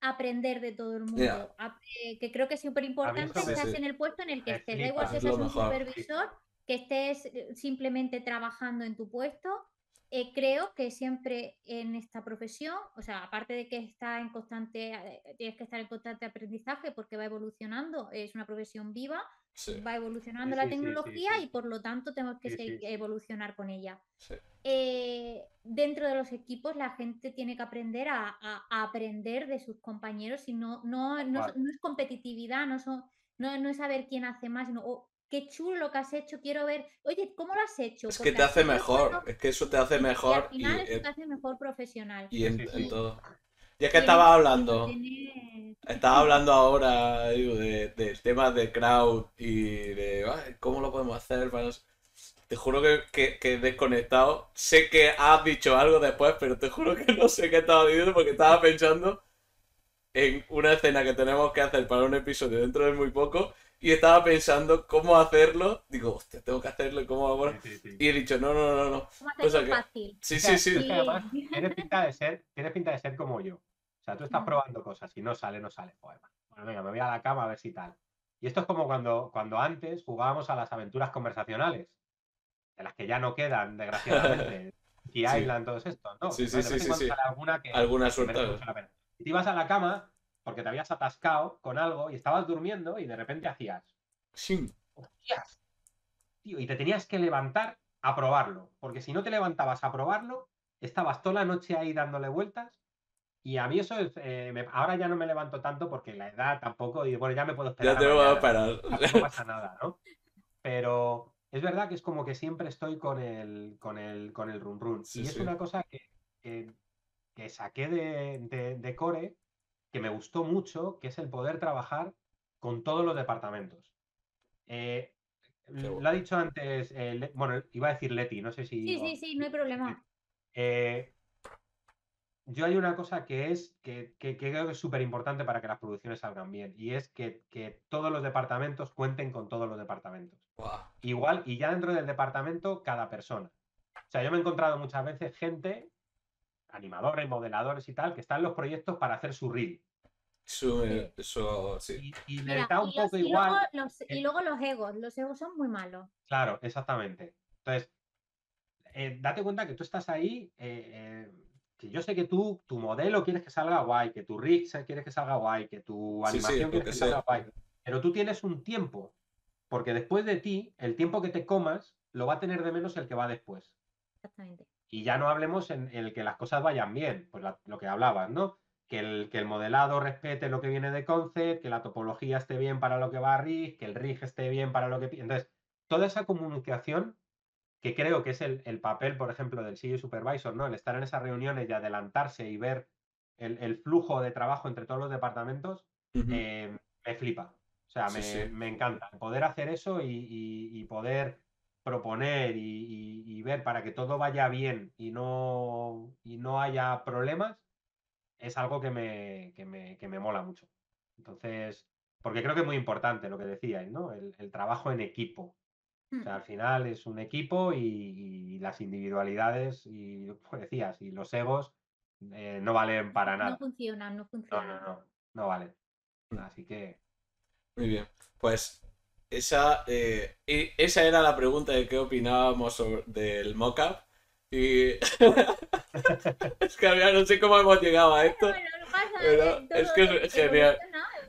aprender de todo el mundo. Que creo que es súper importante que estés en el puesto en el que estés. Da igual si seas un supervisor, que estés simplemente trabajando en tu puesto. Creo que siempre en esta profesión, o sea, aparte de que tienes que estar en constante aprendizaje porque va evolucionando, es una profesión viva, va evolucionando la tecnología y por lo tanto tenemos que evolucionar con ella. Dentro de los equipos la gente tiene que aprender a aprender de sus compañeros y no es competitividad, no es saber quién hace más, sino... qué chulo lo que has hecho, quiero ver, oye, ¿cómo lo has hecho? Es que te hace mejor, es que eso te hace mejor. Y al final eso te hace mejor profesional. Y en todo. Y es que estaba hablando ahora del tema de crowd y de cómo lo podemos hacer. Bueno, te juro que desconectado. Sé que has dicho algo después, pero te juro que no sé qué estaba diciendo porque estaba pensando en una escena que tenemos que hacer para un episodio dentro de muy poco. Y estaba pensando cómo hacerlo. Digo, hostia, tengo que hacerlo, ¿cómo lo hago? Y he dicho, no. O sea, fácil. Sí. Es que además, tienes pinta de ser como yo. O sea, tú estás probando cosas y no sale. Joder, bueno, venga, me voy a la cama a ver si tal. Y esto es como cuando antes jugábamos a las aventuras conversacionales, de las que ya no quedan, desgraciadamente. Key Island, todos estos, ¿no? Sí, sí, sí, sí. Alguna suerte. Y te ibas a la cama porque te habías atascado con algo y estabas durmiendo y de repente hacías... Sí. ¡Hostias! Tío, y te tenías que levantar a probarlo, porque si no te levantabas a probarlo, estabas toda la noche ahí dándole vueltas. Y a mí eso es... ahora ya no me levanto tanto porque la edad tampoco... Y bueno, ya me puedo esperar. Ya te voy a parar. No pasa nada, ¿no? Pero es verdad que es como que siempre estoy con el run run. Sí, y es una cosa que saqué de Core, que me gustó mucho, que es el poder trabajar con todos los departamentos. Lo ha dicho antes... bueno, iba a decir Leti, no sé si... Sí, sí, sí, no hay problema. Yo hay una cosa que creo que es súper importante para que las producciones salgan bien, y es que todos los departamentos cuenten con todos los departamentos. Wow. Igual, y ya dentro del departamento, cada persona. O sea, yo me he encontrado muchas veces gente, animadores, modeladores y tal, que están en los proyectos para hacer su reel. Sí. Y le da un poco igual. Y luego los egos son muy malos. Claro, exactamente. Entonces, date cuenta que tú estás ahí... yo sé que tú, tu modelo quieres que salga guay, que tu rig quieres que salga guay, que tu animación quieres que salga guay, pero tú tienes un tiempo, porque después de ti, el tiempo que te comas lo va a tener de menos el que va después. Exactamente. Y ya no hablemos en el que las cosas vayan bien, pues lo que hablabas, ¿no? Que el modelado respete lo que viene de concept, que la topología esté bien para lo que va a rig, que el rig esté bien para lo que... Entonces, toda esa comunicación... que creo que es el papel, por ejemplo, del CEO Supervisor, ¿no? El estar en esas reuniones y adelantarse y ver el flujo de trabajo entre todos los departamentos, me flipa. O sea, me encanta. Poder hacer eso y poder proponer y ver para que todo vaya bien y no haya problemas, es algo que me mola mucho. Entonces, porque creo que es muy importante lo que decíais, ¿no? El trabajo en equipo. O sea, al final es un equipo y las individualidades y, pues, decías, y los egos no valen para nada. No funcionan. No valen. Así que... Muy bien. Pues esa era la pregunta de qué opinábamos del mock-up. Y... es que mira, no sé cómo hemos llegado a esto. Bueno, lo pasa, pero es que es genial.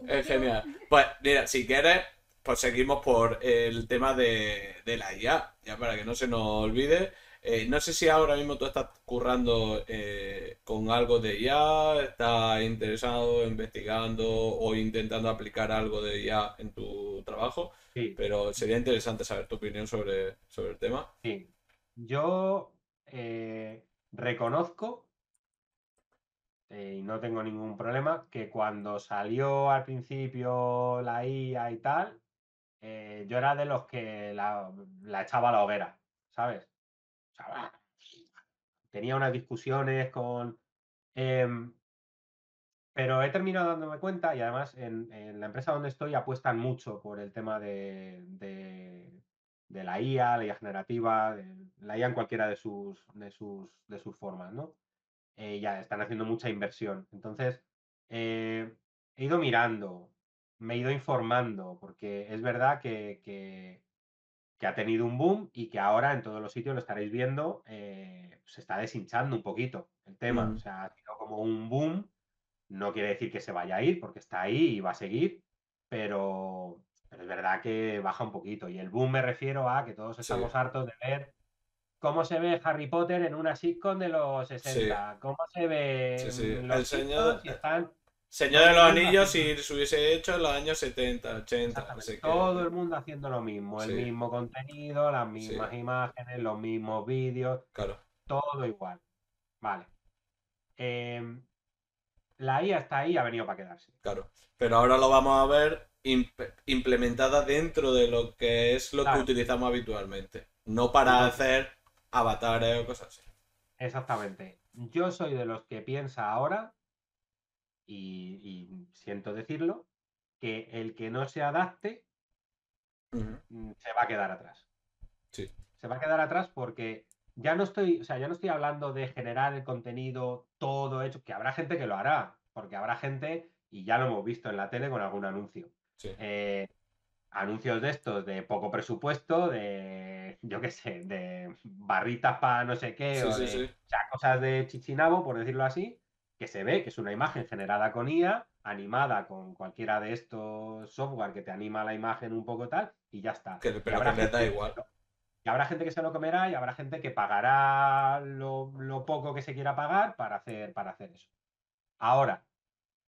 Es genial. Pues mira, si quieres... Pues seguimos por el tema de la IA, ya para que no se nos olvide. No sé si ahora mismo tú estás currando con algo de IA, estás interesado, investigando o intentando aplicar algo de IA en tu trabajo, pero sería interesante saber tu opinión sobre el tema. Sí, yo reconozco, y no tengo ningún problema, que cuando salió al principio la IA y tal, yo era de los que la echaba a la hoguera, ¿sabes? O sea, tenía unas discusiones con... pero he terminado dándome cuenta, y además en la empresa donde estoy apuestan mucho por el tema de la IA, la IA generativa, la IA en cualquiera de sus formas, ¿no? Ya están haciendo mucha inversión. Entonces, he ido mirando, me he ido informando, porque es verdad que ha tenido un boom y que ahora en todos los sitios lo estaréis viendo, se está deshinchando un poquito el tema. O sea, ha sido como un boom, no quiere decir que se vaya a ir, porque está ahí y va a seguir, pero es verdad que baja un poquito. Y el boom me refiero a que todos estamos hartos de ver cómo se ve Harry Potter en una sitcom de los 60, cómo se ve los sitcoms y están... Señor de los Anillos, si se hubiese hecho en los años 70, 80. Todo el mundo haciendo lo mismo, el mismo contenido, las mismas imágenes, los mismos vídeos, todo igual. Vale. La IA está ahí y ha venido para quedarse. Claro, pero ahora lo vamos a ver implementada dentro de lo que es lo que utilizamos habitualmente, no para hacer avatares o cosas así. Exactamente. Yo soy de los que piensa ahora... Y siento decirlo, que el que no se adapte se va a quedar atrás. Sí. Se va a quedar atrás porque ya no estoy hablando de generar el contenido todo hecho, que habrá gente que lo hará, porque habrá gente, y ya lo hemos visto en la tele con algún anuncio, anuncios de estos de poco presupuesto, de, yo qué sé, de barritas para no sé qué, sí, o, sí, de, sí. O sea, cosas de chichinabo, por decirlo así, que se ve que es una imagen generada con IA, animada con cualquiera de estos software que te anima la imagen un poco tal, y ya está. Que, pero que me da igual. Y habrá gente que se lo comerá y habrá gente que pagará lo poco que se quiera pagar para hacer eso. Ahora,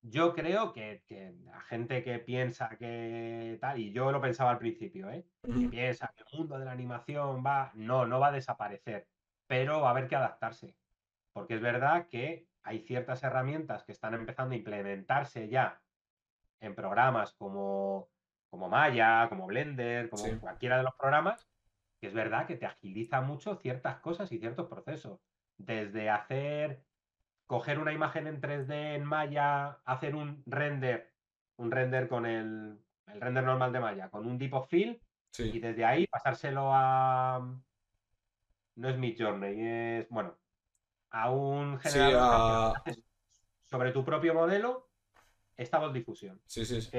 yo creo que la gente que piensa que tal, y yo lo pensaba al principio, que piensa que el mundo de la animación va... No va a desaparecer, pero va a haber que adaptarse. Porque es verdad que hay ciertas herramientas que están empezando a implementarse ya en programas como Maya, como Blender, como sí. Cualquiera de los programas, que es verdad que te agiliza mucho ciertas cosas y ciertos procesos. Desde coger una imagen en 3D en Maya, hacer un render con el render normal de Maya, con un deep of field, sí. Y desde ahí pasárselo a... No es Midjourney, es... Bueno, a un generador sí, sobre tu propio modelo, Stable Diffusion. Sí, sí, sí.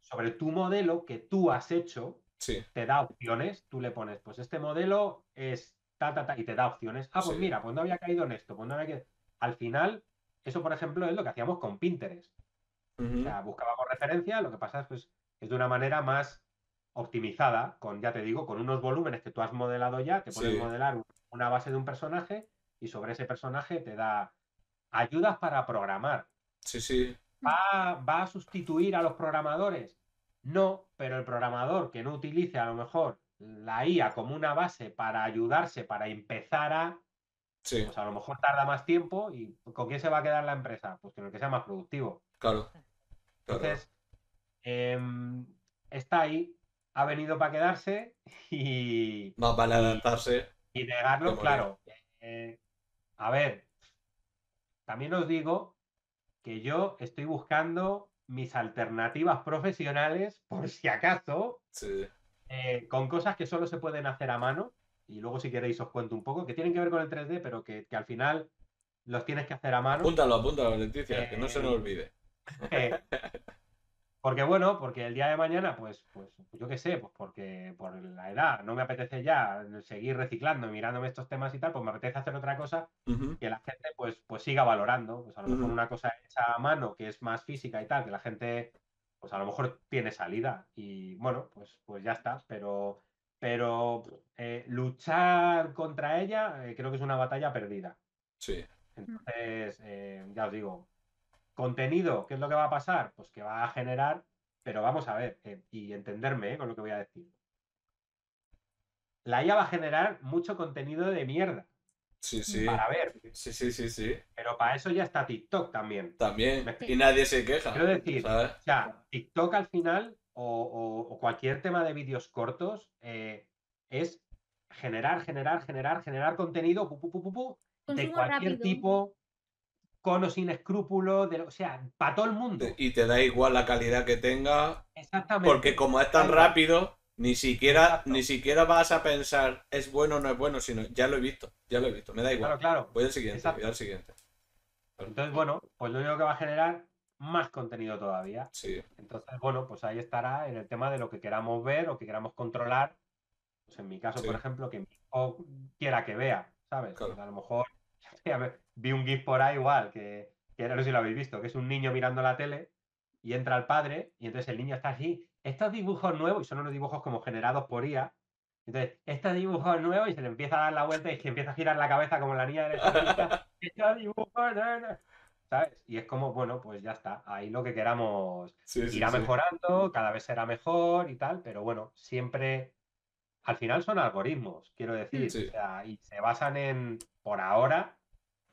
Sobre tu modelo que tú has hecho, sí. Te da opciones, tú le pones, pues este modelo es ta, ta, ta, y te da opciones. Ah, pues sí. Mira, pues no había caído en esto, pues no había caído... Al final, eso por ejemplo es lo que hacíamos con Pinterest. O sea, buscábamos referencia, lo que pasa es pues, es de una manera más optimizada, con, ya te digo, con unos volúmenes que tú has modelado ya, te puedes sí. Modelar una base de un personaje y sobre ese personaje te da ayudas para programar. Sí, sí. ¿Va a sustituir a los programadores? No, pero el programador que no utilice a lo mejor la IA como una base para ayudarse, para empezar a... Sí. Pues a lo mejor tarda más tiempo y ¿con quién se va a quedar la empresa? Pues con el que sea más productivo. Claro. Entonces, está ahí, ha venido para quedarse y... Más vale adaptarse. Y negarlo, claro. A ver, también os digo que yo estoy buscando mis alternativas profesionales, por si acaso, sí. Con cosas que solo se pueden hacer a mano. Y luego, si queréis, os cuento un poco, que tienen que ver con el 3D, pero que al final los tienes que hacer a mano. Apúntalo, Leticia, que no se nos olvide. Porque bueno, porque el día de mañana, pues yo qué sé, pues porque por la edad no me apetece ya seguir reciclando, mirándome estos temas y tal, pues me apetece hacer otra cosa que la gente pues siga valorando. Pues a lo mejor una cosa hecha a mano, que es más física y tal, que la gente, pues a lo mejor tiene salida. Y bueno, pues ya está, pero luchar contra ella creo que es una batalla perdida. Sí. Entonces, ya os digo, contenido, ¿qué es lo que va a pasar? Pues que va a generar, pero vamos a ver, y entenderme con lo que voy a decir. La IA va a generar mucho contenido de mierda. Sí, sí. Para ver. Sí, sí, sí, sí. Pero para eso ya está TikTok también. También. Y nadie se queja. Quiero decir, ¿sabes? O sea, TikTok al final... O cualquier tema de vídeos cortos es generar contenido de cualquier rápido. Tipo, con o sin escrúpulo, o sea, para todo el mundo. Y te da igual la calidad que tenga. Exactamente. Porque como es tan rápido, ni siquiera vas a pensar es bueno o no es bueno, sino ya lo he visto, me da igual. Claro. Voy al siguiente. Entonces, bueno, pues lo único que va a generar... más contenido todavía. Sí. Entonces, bueno, pues ahí estará en el tema de lo que queramos ver o que queramos controlar. Pues en mi caso, sí. Por ejemplo, que mi hijo quiera que vea, ¿sabes? Claro. Pues a lo mejor vi un GIF por ahí igual, que no sé si lo habéis visto, que es un niño mirando la tele y entra el padre y entonces el niño está así. Estos dibujos nuevos, y son unos dibujos como generados por IA, entonces, estos dibujos nuevos y se le empieza a dar la vuelta y se empieza a girar la cabeza como la niña de la estos dibujos nuevos. ¿Sabes? Y es como, bueno, pues ya está, ahí lo que queramos irá mejorando, cada vez será mejor y tal, pero bueno, siempre, al final son algoritmos, quiero decir, o sea, y se basan por ahora,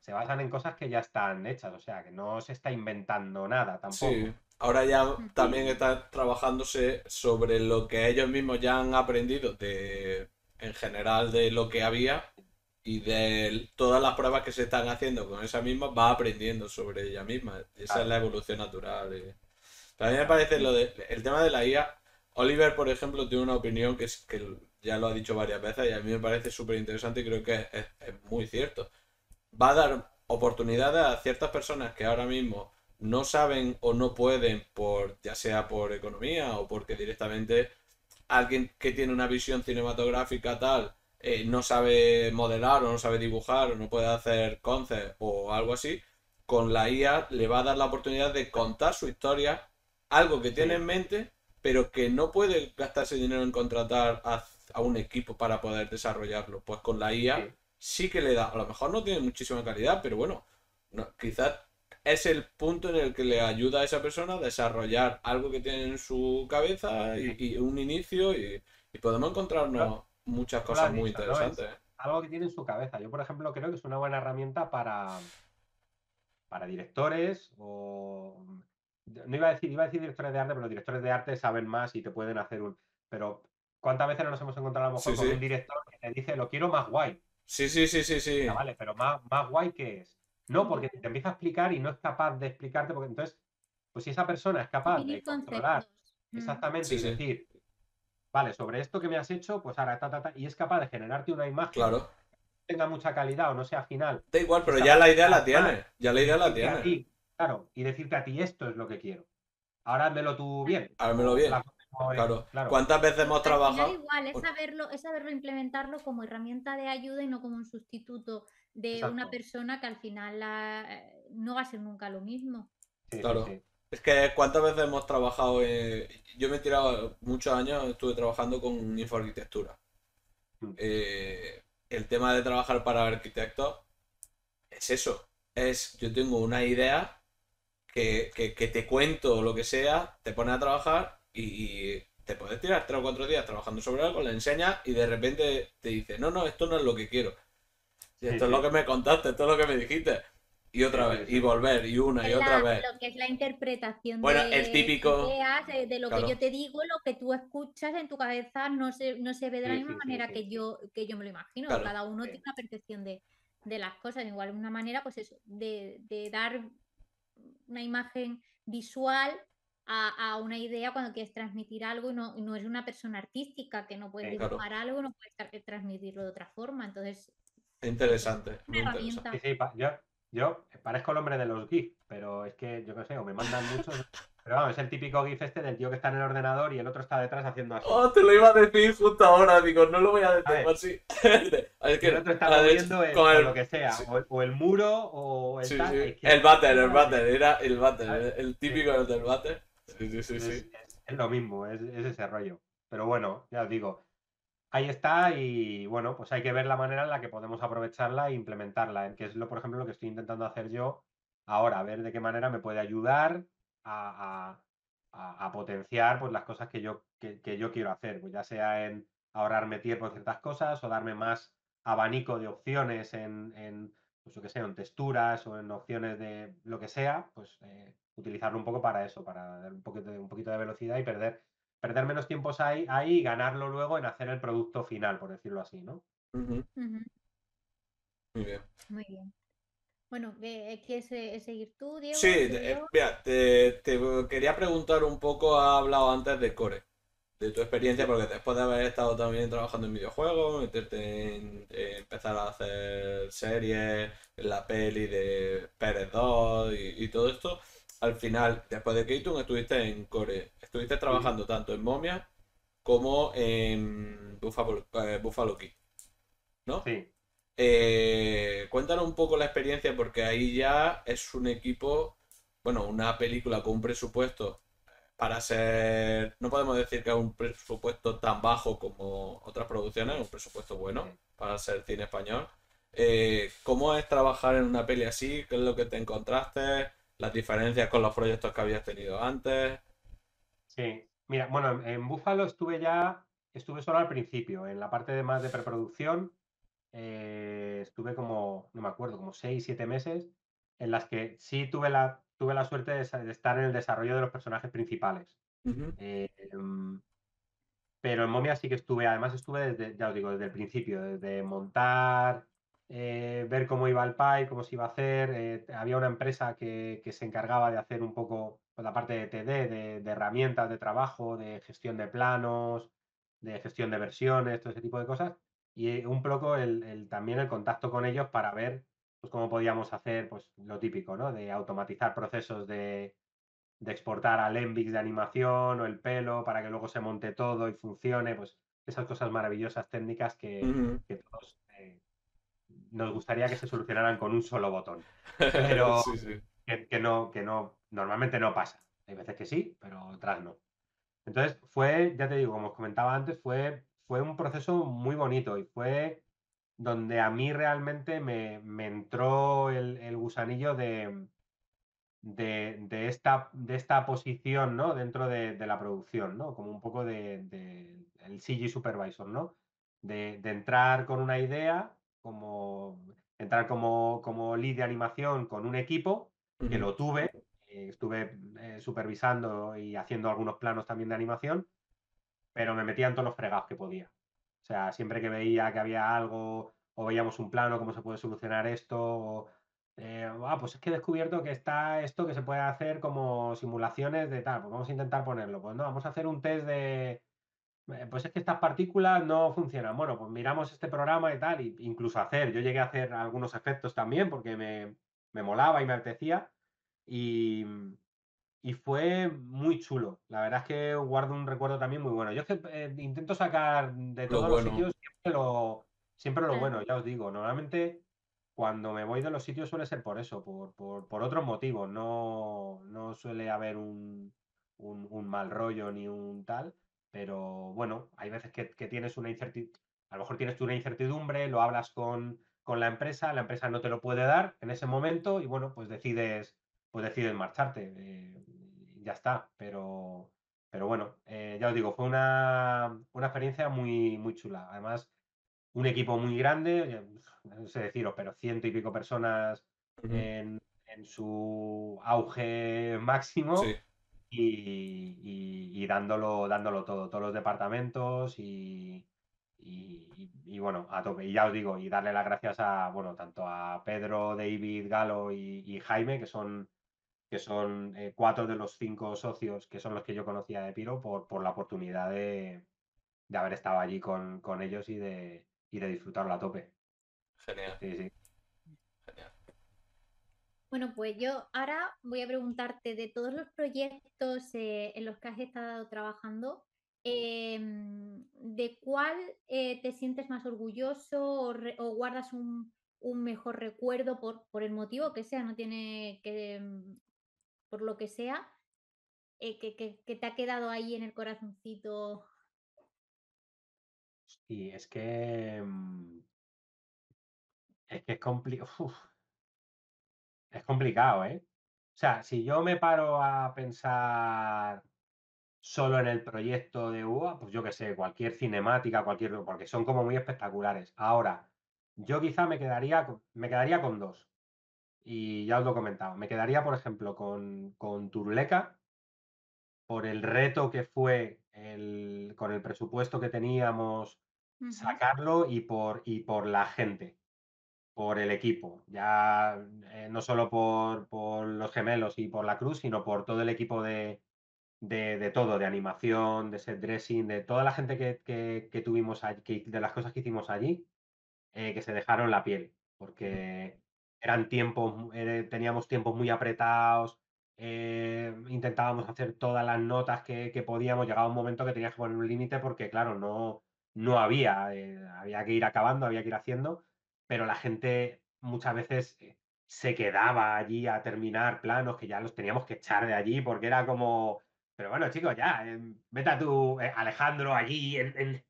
se basan en cosas que ya están hechas, o sea, que no se está inventando nada tampoco. Sí, ahora ya también está trabajándose sobre lo que ellos mismos ya han aprendido en general de lo que había. Y de todas las pruebas que se están haciendo con esa misma, va aprendiendo sobre ella misma. Esa es la evolución natural. También me parece el tema de la IA. Oliver, por ejemplo, tiene una opinión que ya lo ha dicho varias veces y a mí me parece súper interesante y creo que es muy cierto. Va a dar oportunidades a ciertas personas que ahora mismo no saben o no pueden, ya sea por economía o porque directamente alguien que tiene una visión cinematográfica tal, no sabe modelar o no sabe dibujar o no puede hacer concept o algo así, con la IA le va a dar la oportunidad de contar su historia, algo que tiene en mente, pero que no puede gastarse dinero en contratar a un equipo para poder desarrollarlo. Pues con la IA sí que le da, a lo mejor no tiene muchísima calidad, pero bueno, no, quizás es el punto en el que le ayuda a esa persona a desarrollar algo que tiene en su cabeza y un inicio, y podemos encontrarnos muchas cosas muy interesantes. ¿No? Algo que tiene en su cabeza. Yo, por ejemplo, creo que es una buena herramienta para directores o... No iba a decir directores de arte, pero los directores de arte saben más y te pueden hacer un... Pero ¿cuántas veces no nos hemos encontrado a lo mejor con un director que te dice lo quiero más guay? Sí. Ah, vale, pero más guay ¿qué es? No, porque te empieza a explicar y no es capaz de explicarte, porque entonces, pues si esa persona es capaz de controlar exactamente y decir, vale, sobre esto que me has hecho, pues ahora y es capaz de generarte una imagen que tenga mucha calidad o no sea final. Da igual, pero ya la idea la tiene. Ya la idea la tiene. Claro, y decirte a ti esto es lo que quiero. Ahora házmelo tú bien. Házmelo bien. Claro. ¿Cuántas veces hemos trabajado? Igual, es saberlo implementarlo como herramienta de ayuda y no como un sustituto de una persona que al final no va a ser nunca lo mismo. Sí. Es que cuántas veces hemos trabajado. Yo me he tirado muchos años, estuve trabajando con infoarquitectura. El tema de trabajar para arquitectos es eso. Yo tengo una idea que te cuento lo que sea, te pones a trabajar y te puedes tirar 3 o 4 días trabajando sobre algo, le enseñas y de repente te dice, no, esto no es lo que quiero. Esto es lo que me contaste, esto es lo que me dijiste. Y otra vez, y volver, y una, y otra vez. Lo que es la interpretación el típico... ideas, de lo que yo te digo, lo que tú escuchas en tu cabeza no se ve de la misma manera que yo me lo imagino. Claro. Cada uno tiene una percepción de las cosas. Igual una manera, pues eso, de dar... una imagen visual a una idea cuando quieres transmitir algo y no es una persona artística que no puede dibujar algo, no puede transmitirlo de otra forma, entonces... Interesante. Muy interesante. Yo parezco el hombre de los GIFs, pero es que, yo no sé, o me mandan muchos... Pero vamos, es el típico GIF del tío que está en el ordenador y el otro está detrás haciendo así. ¡Oh, te lo iba a decir justo ahora! Digo, no lo voy a decir así. Es que el otro está moviendo con lo que sea, o el muro o el tal. Sí. El váter, era el váter, el típico del váter. Sí. Es lo mismo, es ese rollo. Pero bueno, ya os digo, ahí está y bueno, pues hay que ver la manera en la que podemos aprovecharla e implementarla, que es, por ejemplo, lo que estoy intentando hacer yo ahora, a ver de qué manera me puede ayudar a potenciar pues las cosas que yo quiero hacer, pues ya sea en ahorrarme tiempo en ciertas cosas o darme más abanico de opciones en pues yo que sé, en texturas o en opciones de lo que sea, pues utilizarlo un poco para eso, para dar un poquito de velocidad y perder menos tiempos ahí y ganarlo luego en hacer el producto final, por decirlo así, ¿no? Muy bien. Bueno, ¿quieres seguir tú, Diego? Sí, mira, te quería preguntar un poco, has hablado antes de Core, de tu experiencia, porque después de haber estado también trabajando en videojuegos, meterte en empezar a hacer series, la peli de Pérez 2 y todo esto, al final, después de Keito, estuviste en Core, estuviste trabajando tanto en Momias como en Buffalo Kids, ¿no? Sí. Cuéntanos un poco la experiencia, porque ahí ya es un equipo, bueno, una película con un presupuesto para ser, no podemos decir que es un presupuesto tan bajo como otras producciones, un presupuesto bueno para ser cine español. ¿Cómo es trabajar en una peli así? ¿Qué es lo que te encontraste? ¿Las diferencias con los proyectos que habías tenido antes? Sí, mira, bueno, en Buffalo estuve solo al principio, en la parte de más de preproducción. Estuve como, no me acuerdo, como 6-7 meses en las que sí tuve la suerte de estar en el desarrollo de los personajes principales. Pero en Momias sí que estuve desde, ya os digo, desde el principio, desde montar, ver cómo iba el pie, cómo se iba a hacer. Había una empresa que se encargaba de hacer un poco pues, la parte de TD, de herramientas de trabajo, de gestión de planos, de gestión de versiones, todo ese tipo de cosas. Y un poco también el contacto con ellos para ver pues, cómo podíamos hacer pues, lo típico, ¿no? De automatizar procesos de de exportar alembics de animación o el pelo para que luego se monte todo y funcione, pues esas cosas maravillosas técnicas que todos nos gustaría que se solucionaran con un solo botón, pero sí, sí. Que no, normalmente no pasa. Hay veces que sí, pero otras no. Entonces fue, ya te digo, como os comentaba antes, fue un proceso muy bonito y fue donde a mí realmente me entró el gusanillo de esta posición, ¿no? Dentro de la producción, ¿no? Como un poco el CG supervisor, ¿no? De entrar con una idea, entrar como lead de animación con un equipo, que lo tuve, estuve supervisando y haciendo algunos planos también de animación, pero me metía en todos los fregados que podía. O sea, siempre que veía que había algo o veíamos un plano, cómo se puede solucionar esto, o, pues es que he descubierto que está esto que se puede hacer como simulaciones de tal, pues vamos a intentar ponerlo, pues no, vamos a hacer un test de... Pues es que estas partículas no funcionan. Bueno, pues miramos este programa y tal, e incluso yo llegué a hacer algunos efectos también porque me molaba y me apetecía, y fue muy chulo. La verdad es que guardo un recuerdo también muy bueno. Yo es que intento sacar de todos los sitios siempre lo bueno, ya os digo. Normalmente cuando me voy de los sitios suele ser por eso, por otros motivos. No suele haber un mal rollo ni un tal, pero bueno, hay veces que tienes una incertidumbre. A lo mejor tienes tú una incertidumbre, lo hablas con la empresa no te lo puede dar en ese momento y bueno, pues decides marcharte, ya está, pero bueno, ya os digo, fue una experiencia muy, muy chula. Además, un equipo muy grande, no sé deciros, pero 100 y pico personas en su auge máximo, sí. Y dándolo todo, todos los departamentos y bueno, a tope. Y ya os digo, y darle las gracias a, bueno, tanto a Pedro, David, Galo y Jaime, que son 4 de los 5 socios que son los que yo conocía de Pyro, por la oportunidad de haber estado allí con ellos y de disfrutarlo a tope. Genial. Sí, sí. Genial. Bueno, pues yo ahora voy a preguntarte de todos los proyectos en los que has estado trabajando, ¿de cuál te sientes más orgulloso o guardas un mejor recuerdo por el motivo que sea, no tiene que... por lo que sea, que te ha quedado ahí en el corazoncito? Sí, es que... Es complicado, ¿eh? O sea, si yo me paro a pensar solo en el proyecto de UA, pues yo qué sé, cualquier cinemática, porque son como muy espectaculares. Ahora, yo quizá me quedaría con dos. Y ya os lo he comentado. Me quedaría, por ejemplo, con Turleca, por el reto que fue con el presupuesto que teníamos, sacarlo, y por la gente. Por el equipo, ya no solo por los gemelos y por la cruz, sino por todo el equipo de todo, de animación, de set dressing, de toda la gente que tuvimos allí, de las cosas que hicimos allí, que se dejaron la piel, porque teníamos tiempos muy apretados, intentábamos hacer todas las notas que podíamos, llegaba un momento que tenías que poner un límite porque, claro, no había, había que ir acabando, había que ir haciendo, pero la gente muchas veces se quedaba allí a terminar planos que ya los teníamos que echar de allí porque era como, pero bueno, chicos, ya, vete a tu Alejandro allí en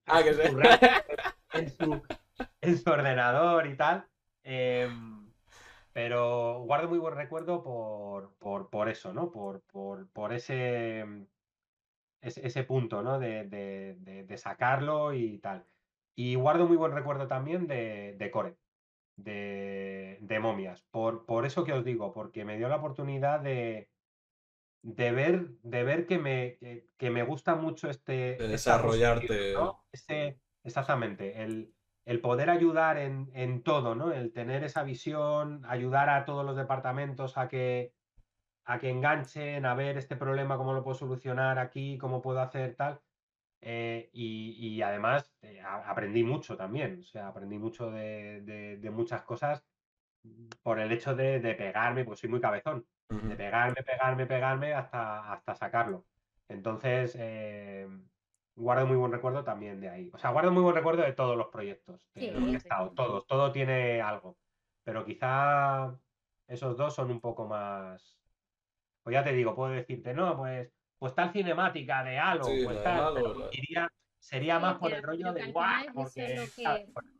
su ordenador y tal. Pero guardo muy buen recuerdo por eso, ¿no? Por ese punto, ¿no? De sacarlo y tal. Y guardo muy buen recuerdo también de Core. De Momias, por eso que os digo, porque me dio la oportunidad de ver que me gusta mucho este... De desarrollarte. ¿No? Exactamente, el poder ayudar en todo, ¿no? El tener esa visión, ayudar a todos los departamentos a que enganchen, a ver este problema, cómo lo puedo solucionar aquí, cómo puedo hacer tal... y además aprendí mucho también, o sea, aprendí mucho de muchas cosas por el hecho de pegarme, porque soy muy cabezón, de pegarme hasta sacarlo. Entonces, guardo muy buen recuerdo también de ahí. O sea, guardo muy buen recuerdo de todos los proyectos de los que he estado, todos, todo tiene algo. Pero quizá esos dos son un poco más... Pues ya te digo, puedo decirte, no, pues tal cinemática de Halo, sí, pues tal, Halo, pero diría, sería sí, más por el rollo de guau, porque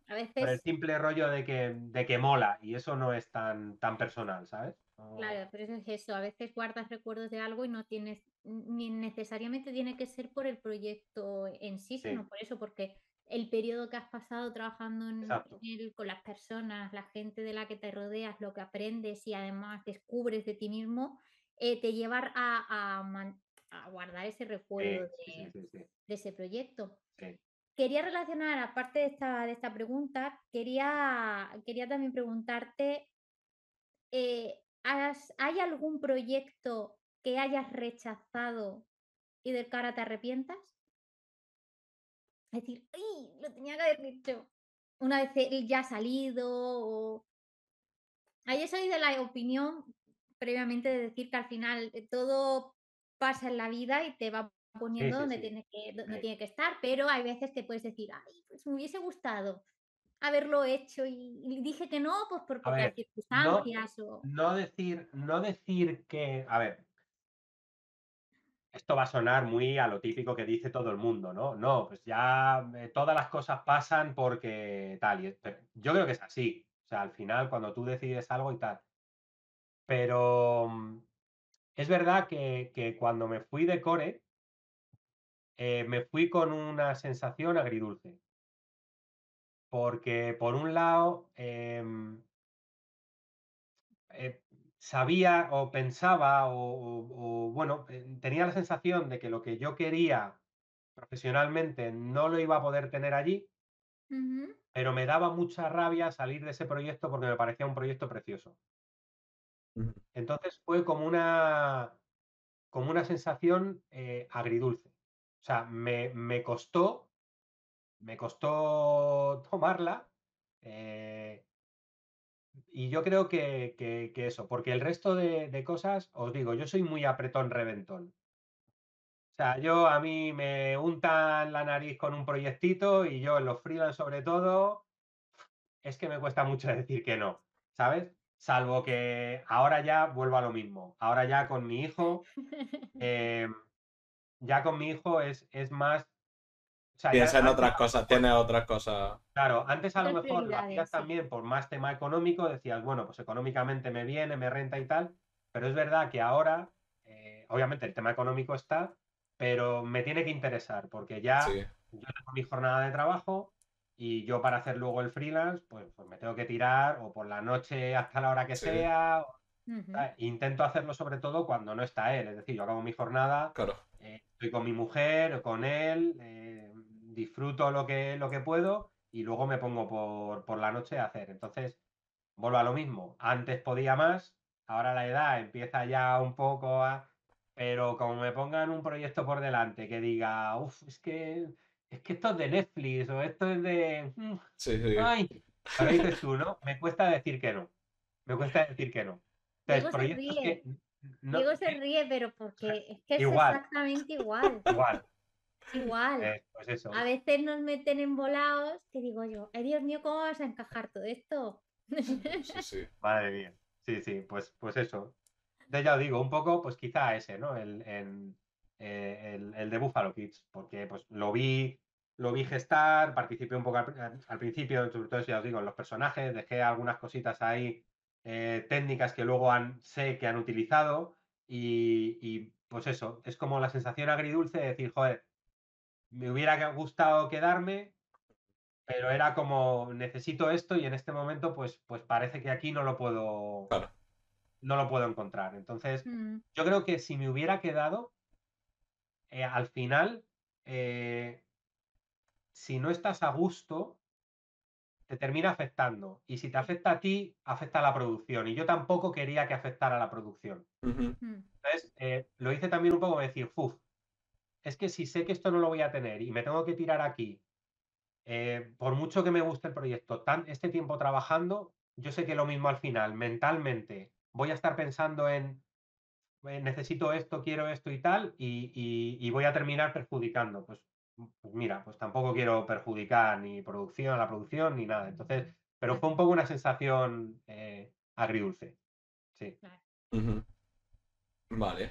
a veces... por el simple rollo de que mola, y eso no es tan personal, ¿sabes? No... Claro, pero es eso, a veces guardas recuerdos de algo y no tienes, ni necesariamente tiene que ser por el proyecto en sí, sino por eso, porque el periodo que has pasado trabajando con las personas, la gente de la que te rodeas, lo que aprendes y además descubres de ti mismo, te llevar a guardar ese recuerdo de ese proyecto. Sí. Quería relacionar, aparte de esta pregunta, quería también preguntarte, ¿hay algún proyecto que hayas rechazado y del que ahora te arrepientas? Es decir, ¡ay! Lo tenía que haber hecho. Una vez ya ha salido o... Hayas oído la opinión previamente de decir que al final todo pasa en la vida y te va poniendo donde tiene que estar, pero hay veces que puedes decir, ay, pues me hubiese gustado haberlo hecho y dije que no, pues por las circunstancias. No decir que, a ver, esto va a sonar muy a lo típico que dice todo el mundo, ¿no? No, pues ya todas las cosas pasan porque tal, pero yo creo que es así, o sea, al final cuando tú decides algo y tal, pero... Es verdad que cuando me fui de Core, me fui con una sensación agridulce. Porque, por un lado, sabía o pensaba o tenía la sensación de que lo que yo quería profesionalmente no lo iba a poder tener allí, pero me daba mucha rabia salir de ese proyecto porque me parecía un proyecto precioso. Entonces fue como una sensación agridulce. O sea, me costó tomarla y yo creo que eso, porque el resto de cosas, os digo, yo soy muy apretón reventón. O sea, a mí me untan la nariz con un proyectito y yo en los freelance sobre todo, es que me cuesta mucho decir que no, ¿sabes? Salvo que ahora ya vuelvo a lo mismo. Ahora ya con mi hijo, es más... O sea, piensa en otras cosas, tiene otras cosas. Claro, antes a lo mejor lo hacías también por más tema económico, decías, bueno, pues económicamente me viene, me renta y tal, pero es verdad que ahora, obviamente el tema económico está, pero me tiene que interesar, porque ya yo tengo mi jornada de trabajo... Y yo para hacer luego el freelance, pues me tengo que tirar o por la noche hasta la hora que sea. Intento hacerlo sobre todo cuando no está él. Es decir, yo acabo mi jornada, estoy con mi mujer, con él, disfruto lo que puedo y luego me pongo por la noche a hacer. Entonces, vuelvo a lo mismo. Antes podía más, ahora la edad empieza ya un poco a... Pero como me pongan un proyecto por delante que diga, uff, es que esto es de Netflix o esto es de... Ay, ahora dices tú, ¿no? Me cuesta decir que no. Entonces, proyectos que... No... Diego se ríe, pero porque es que igual. Es exactamente igual. Igual. Pues eso. A veces nos meten en volados que digo yo, ay Dios mío, ¿cómo vas a encajar todo esto? Madre mía. Pues eso. Entonces ya os digo, un poco, pues quizá ese, ¿no? El de Buffalo Kids, porque pues lo vi gestar, participé un poco al principio, sobre todo, ya os digo, en los personajes, dejé algunas cositas ahí, técnicas que luego sé que han utilizado y pues eso, es como la sensación agridulce de decir, joder, me hubiera gustado quedarme, pero era como, necesito esto y en este momento pues parece que aquí no lo puedo encontrar. Entonces, yo creo que si me hubiera quedado, al final, si no estás a gusto, te termina afectando. Y si te afecta a ti, afecta a la producción. Y yo tampoco quería que afectara a la producción. Entonces, lo hice también un poco de decir, es que si sé que esto no lo voy a tener y me tengo que tirar aquí, por mucho que me guste el proyecto, este tiempo trabajando, yo sé que lo mismo al final, mentalmente, voy a estar pensando en necesito esto, quiero esto y tal, y voy a terminar perjudicando. Pues mira, pues tampoco quiero perjudicar ni la producción ni nada. Entonces, pero fue un poco una sensación agridulce. Sí. Uh-huh. Vale.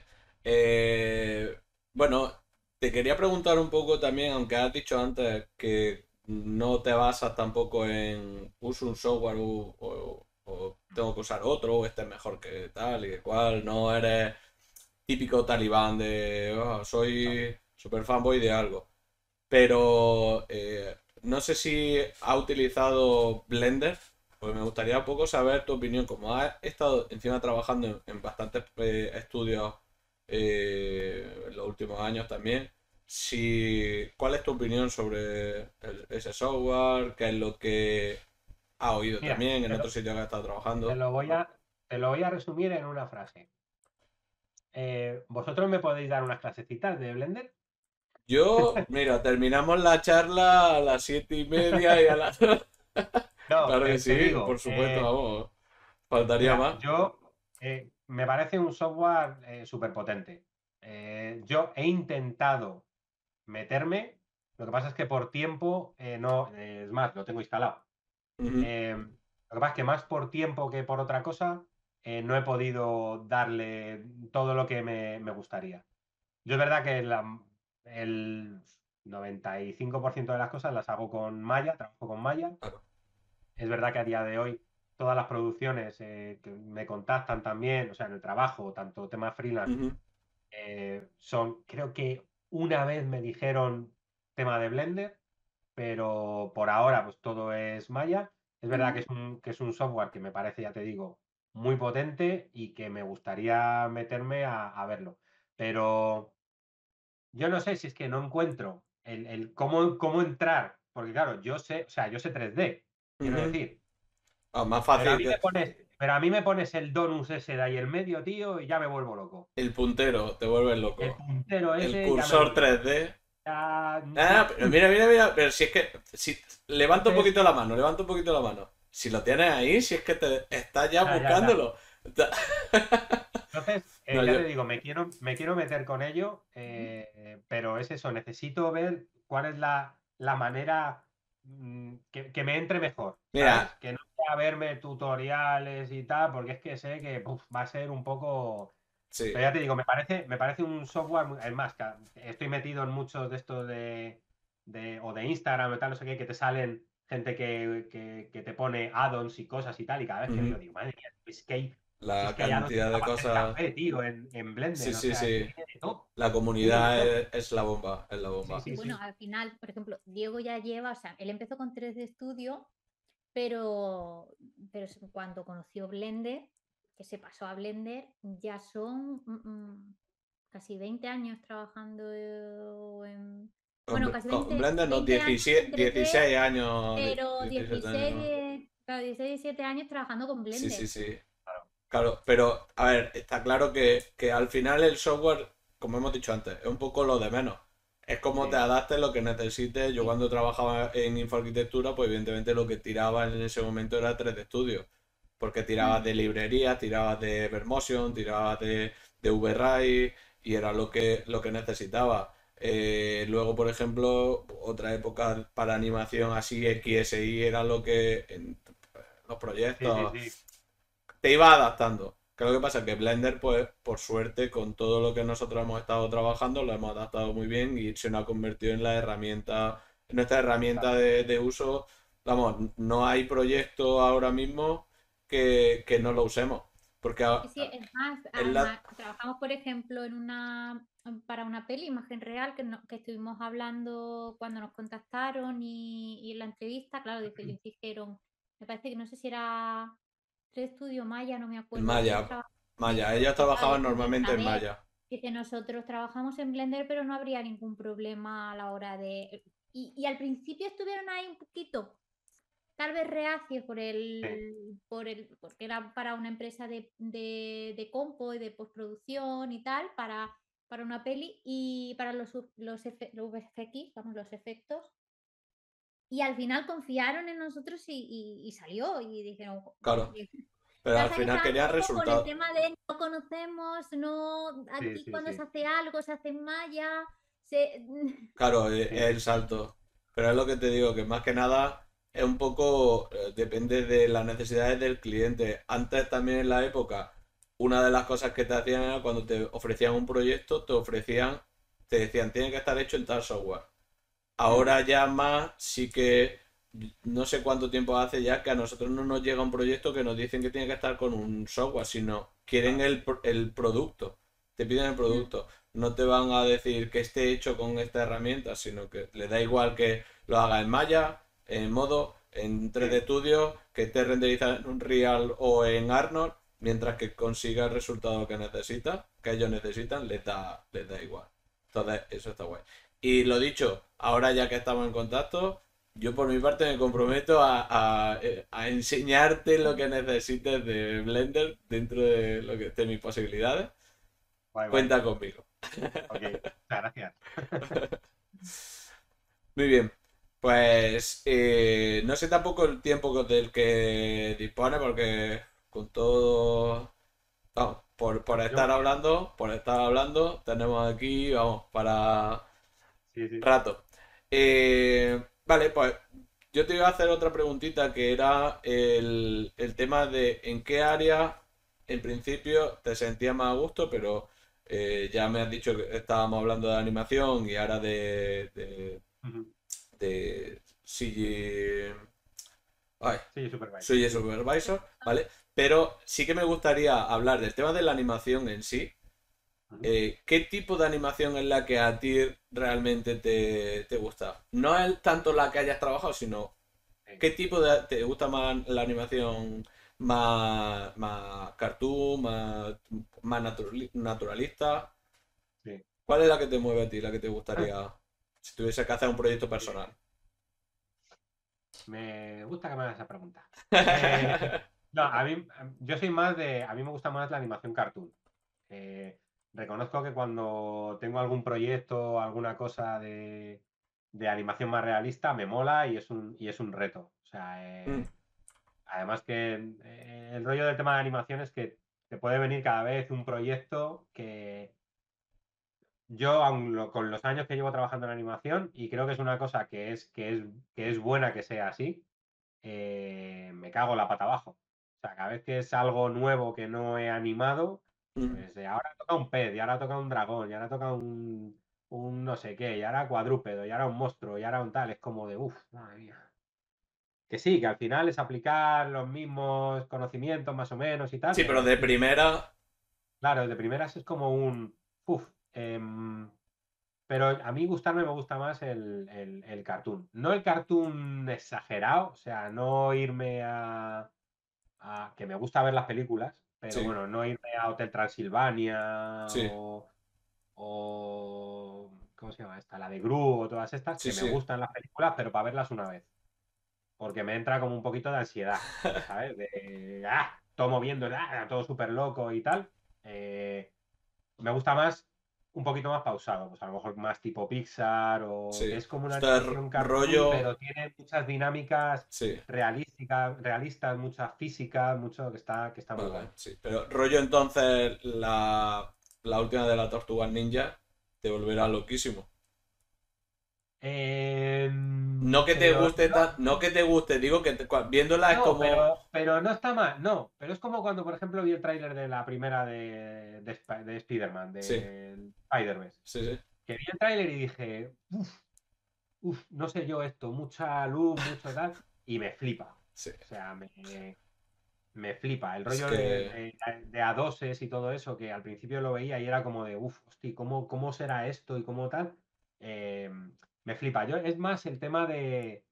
Bueno, te quería preguntar un poco también, aunque has dicho antes que no te basas tampoco en uso un software o tengo que usar otro, o este es mejor que tal y que cual, no eres típico talibán de soy super fanboy de algo, pero no sé si has utilizado Blender, pues me gustaría un poco saber tu opinión, como has estado encima trabajando en bastantes estudios en los últimos años también. ¿Cuál es tu opinión sobre ese software? ¿Qué es lo que has oído también en otros sitios que has estado trabajando? Te lo voy a resumir en una frase. ¿Vosotros me podéis dar unas clasecitas de Blender? Yo, mira, terminamos la charla a las 7:30 y a las... No, claro que sí, digo, por supuesto, vamos. Faltaría más. Yo, me parece un software súper potente. Yo he intentado meterme, lo que pasa es que por tiempo no, es más, lo tengo instalado. Uh-huh. Lo que pasa es que más por tiempo que por otra cosa no he podido darle todo lo que me gustaría. Yo es verdad que el 95% de las cosas las hago con Maya, trabajo con Maya. Claro. Es verdad que a día de hoy todas las producciones que me contactan también, o sea, en el trabajo, tanto tema freelance, uh-huh. Creo que una vez me dijeron tema de Blender, pero por ahora pues todo es Maya. Es verdad que es un software que me parece, ya te digo, muy potente y que me gustaría meterme a verlo. Pero yo no sé si es que no encuentro el cómo entrar, porque claro, yo sé 3D, quiero decir. Oh, más fácil. Pero a mí me pones el donus ese de ahí en medio, tío, y ya me vuelvo loco. El puntero, te vuelves loco. El puntero ese. El cursor 3D. Pero mira. Pero si es que... levanta un poquito la mano, Si lo tienes ahí, si es que te estás ya buscándolo. Ya. Entonces, te digo, me quiero meter con ello, pero es eso, necesito ver cuál es la manera que me entre mejor. Mira. Que no a verme tutoriales y tal, porque es que sé que va a ser un poco... Sí. Pero ya te digo, me parece un software... Es más, estoy metido en muchos de estos o de Instagram o tal, no sé qué, que te salen gente que te pone add-ons y cosas y tal, y cada vez que veo digo, madre mía, es que hay... La cantidad de cosas... tío, en Blender. Sí, sí, sí. La comunidad es la bomba, Sí, bueno, al final, por ejemplo, Diego ya lleva... O sea, él empezó con 3D Studio... Pero cuando conoció Blender, que se pasó a Blender, ya son casi 20 años trabajando en... Bueno, casi 20, con Blender no, 16 años. Pero 17 años trabajando con Blender. Sí. Claro, pero a ver, está claro que al final el software, como hemos dicho antes, es un poco lo de menos. Es como te adaptes lo que necesites. Yo cuando trabajaba en infoarquitectura, pues evidentemente lo que tiraba en ese momento era 3D Studio. Porque tirabas de librerías, tirabas de Vermotion, tirabas de VRay y era lo que necesitaba. Luego, por ejemplo, otra época para animación así, XSI era lo que... los proyectos... Sí. Te iba adaptando. ¿Qué es lo que pasa? Que Blender, pues, por suerte, con todo lo que nosotros hemos estado trabajando, lo hemos adaptado muy bien y se nos ha convertido en nuestra herramienta de uso. Vamos, no hay proyecto ahora mismo que no lo usemos. Porque es más, además, trabajamos, por ejemplo, para una peli, Imagen Real, que estuvimos hablando cuando nos contactaron y en la entrevista, claro, dijeron, me parece que no sé si era... Estudio Maya, no me acuerdo. Maya, ellos trabajaban normalmente en Maya. Dice, nosotros trabajamos en Blender, pero no habría ningún problema a la hora de... Y al principio estuvieron ahí un poquito, tal vez reacios porque era para una empresa de compo y de postproducción y tal, para una peli y para los VFX, vamos, los efectos. Y al final confiaron en nosotros y salió. Y dijeron... Claro. Pero al final quería resultados. Con el tema de no conocemos, no... Aquí cuando se hace algo, se hace en Maya... Claro, es el salto. Pero es lo que te digo, que más que nada es un poco... depende de las necesidades del cliente. Antes también en la época, una de las cosas que te hacían era cuando te ofrecían un proyecto, te decían, tiene que estar hecho en tal software. Ahora ya más, sí que no sé cuánto tiempo hace ya que a nosotros no nos llega un proyecto que nos dicen que tiene que estar con un software, sino quieren el producto, te piden el producto. No te van a decir que esté hecho con esta herramienta, sino que le da igual que lo haga en Maya, en Modo, en 3D Studio, que esté renderizado en Unreal o en Arnold, mientras que consiga el resultado que necesita, que ellos necesitan, les da igual. Entonces, eso está guay. Y lo dicho, ahora ya que estamos en contacto, yo por mi parte me comprometo a enseñarte lo que necesites de Blender dentro de lo que esté mis posibilidades. Guay, cuenta conmigo. Ok, gracias. Muy bien, pues no sé tampoco el tiempo del que dispone, porque con todo... Vamos, por estar hablando, tenemos aquí, vamos, para... rato. Vale, pues yo te iba a hacer otra preguntita que era el tema de en qué área en principio te sentías más a gusto, pero ya me has dicho que estábamos hablando de animación y ahora de CG Supervisor, ¿vale? Pero sí que me gustaría hablar del tema de la animación en sí. ¿Qué tipo de animación es la que a ti realmente te gusta? No es tanto la que hayas trabajado, sino ¿qué tipo de... ¿Te gusta más la animación más cartoon, más naturalista? Sí. ¿Cuál es la que te mueve a ti, la que te gustaría si tuviese que hacer un proyecto personal? Me gusta que me hagas esa pregunta. No, a mí me gusta más la animación cartoon. Reconozco que cuando tengo algún proyecto o alguna cosa de animación más realista, me mola y es un reto. O sea, además que el rollo del tema de animación es que te puede venir cada vez un proyecto que yo, con los años que llevo trabajando en animación, y creo que es una cosa que es buena que sea así, me cago la pata abajo. O sea, cada vez que es algo nuevo que no he animado... Pues ahora toca un pez, y ahora toca un dragón, y ahora toca un no sé qué, y ahora cuadrúpedo, y ahora un monstruo, y ahora un tal. Es como de uff, madre mía. Que sí, que al final es aplicar los mismos conocimientos más o menos y tal. Sí, pero de primera... Claro, de primeras es como un uff. Pero a mí me gusta más el cartoon. No el cartoon exagerado, o sea, no irme a... Que me gusta ver las películas. Pero bueno, no irme a Hotel Transilvania o ¿cómo se llama esta? La de Gru o todas estas, me gustan las películas, pero para verlas una vez. Porque me entra como un poquito de ansiedad, ¿sabes? Todo moviendo, todo súper loco y tal. Me gusta más, un poquito más pausado, pues a lo mejor más tipo Pixar o... Es como una animación rollo... pero tiene muchas dinámicas realistas, mucha física, mucho que está muy bueno. Pero rollo entonces la última de las Tortugas Ninja te volverá loquísimo. No que te guste, digo que viéndola es como... Pero no está mal, no. Pero es como cuando, por ejemplo, vi el tráiler de la primera de Spider-Man, de Spider-Man. Que vi el tráiler y dije, uff, no sé yo esto, mucha luz, mucho tal, y me flipa. O sea, me flipa. El rollo de A2s y todo eso, que al principio lo veía y era como de, hostia, ¿cómo será esto y cómo tal? Me flipa. Es más el tema de...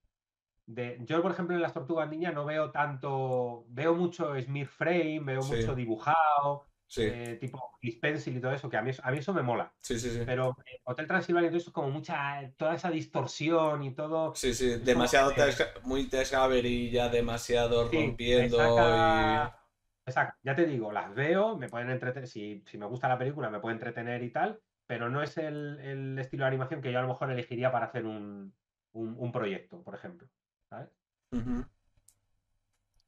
Yo, por ejemplo, en las Tortugas Ninja no veo tanto... Veo mucho smearframe, veo mucho dibujado, tipo pencil y todo eso, que a mí eso me mola. Pero Hotel Transilvania, todo eso es como mucha... Toda esa distorsión y todo... Demasiado... Muy Discovery, ya demasiado rompiendo y... Ya te digo, las veo, me pueden entretener... Si me gusta la película, me puede entretener y tal... Pero no es el estilo de animación que yo a lo mejor elegiría para hacer un un proyecto, por ejemplo, ¿sabes? Uh-huh.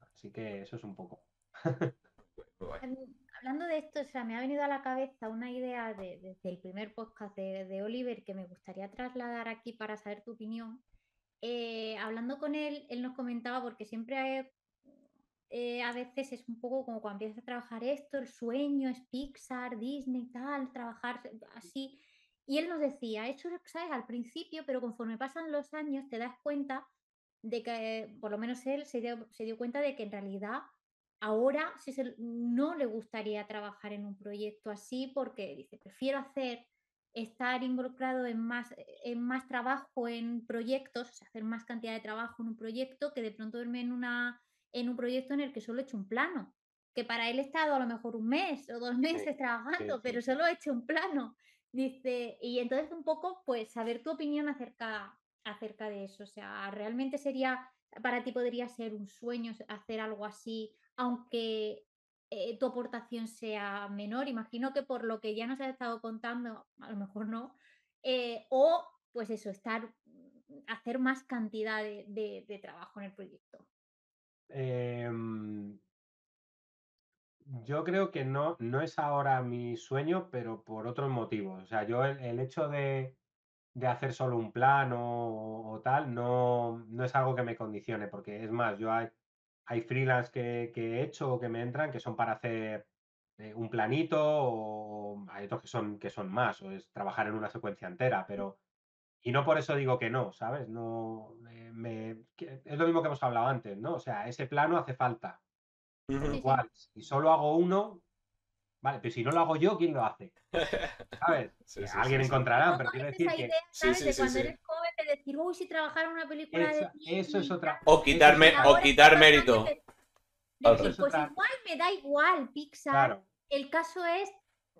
Así que eso es un poco. Hablando de esto, o sea, me ha venido a la cabeza una idea desde el primer podcast de Oliver que me gustaría trasladar aquí para saber tu opinión. Hablando con él, él nos comentaba, porque siempre hay, a veces es un poco como cuando empiezas a trabajar esto, el sueño es Pixar, Disney, tal, trabajar así. Y él nos decía, eso sabes al principio, pero conforme pasan los años te das cuenta de que, por lo menos él se dio cuenta de que en realidad ahora no le gustaría trabajar en un proyecto así, porque dice, prefiero estar involucrado en más trabajo en proyectos, o sea, hacer más cantidad de trabajo en un proyecto, que de pronto verme en un proyecto en el que solo he hecho un plano, que para él he estado a lo mejor un mes o 2 meses trabajando, sí. Pero solo he hecho un plano. Dice, y entonces un poco, pues, saber tu opinión acerca de eso. O sea, realmente sería, para ti podría ser un sueño hacer algo así, aunque tu aportación sea menor, imagino que por lo que ya nos has estado contando, a lo mejor no, o pues eso, hacer más cantidad de trabajo en el proyecto. Yo creo que no es ahora mi sueño, pero por otros motivos. O sea, yo el hecho de hacer solo un plano o tal, no es algo que me condicione, porque es más, yo hay freelance que he hecho o que me entran que son para hacer un planito, o hay otros que son más, o es trabajar en una secuencia entera, pero... Y no por eso digo que no, ¿sabes? No, es lo mismo que hemos hablado antes, ¿no? O sea, ese plano hace falta. Sí. Igual, si solo hago uno... Vale, pero si no lo hago yo, ¿quién lo hace? ¿Sabes? Sí, alguien encontrará, pero quiero decir que... ¿sabes? Sí, cuando eres joven, de decir, uy, si trabajara una película de... Eso es otra... O quitar mérito. Decir, pues igual me da igual, Pixar. Claro. El caso es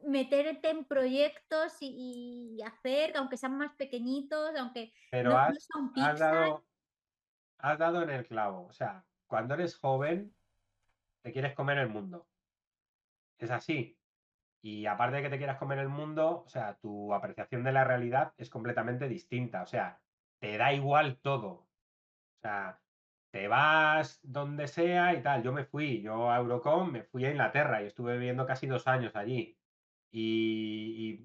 meterte en proyectos y hacer, aunque sean más pequeñitos, aunque no son Pixar. Has dado en el clavo. O sea, cuando eres joven, te quieres comer el mundo. Es así. Y aparte de que te quieras comer el mundo, o sea, tu apreciación de la realidad es completamente distinta. O sea, te da igual todo. O sea, te vas donde sea y tal. Yo a Eurocom me fui a Inglaterra y estuve viviendo casi 2 años allí. Y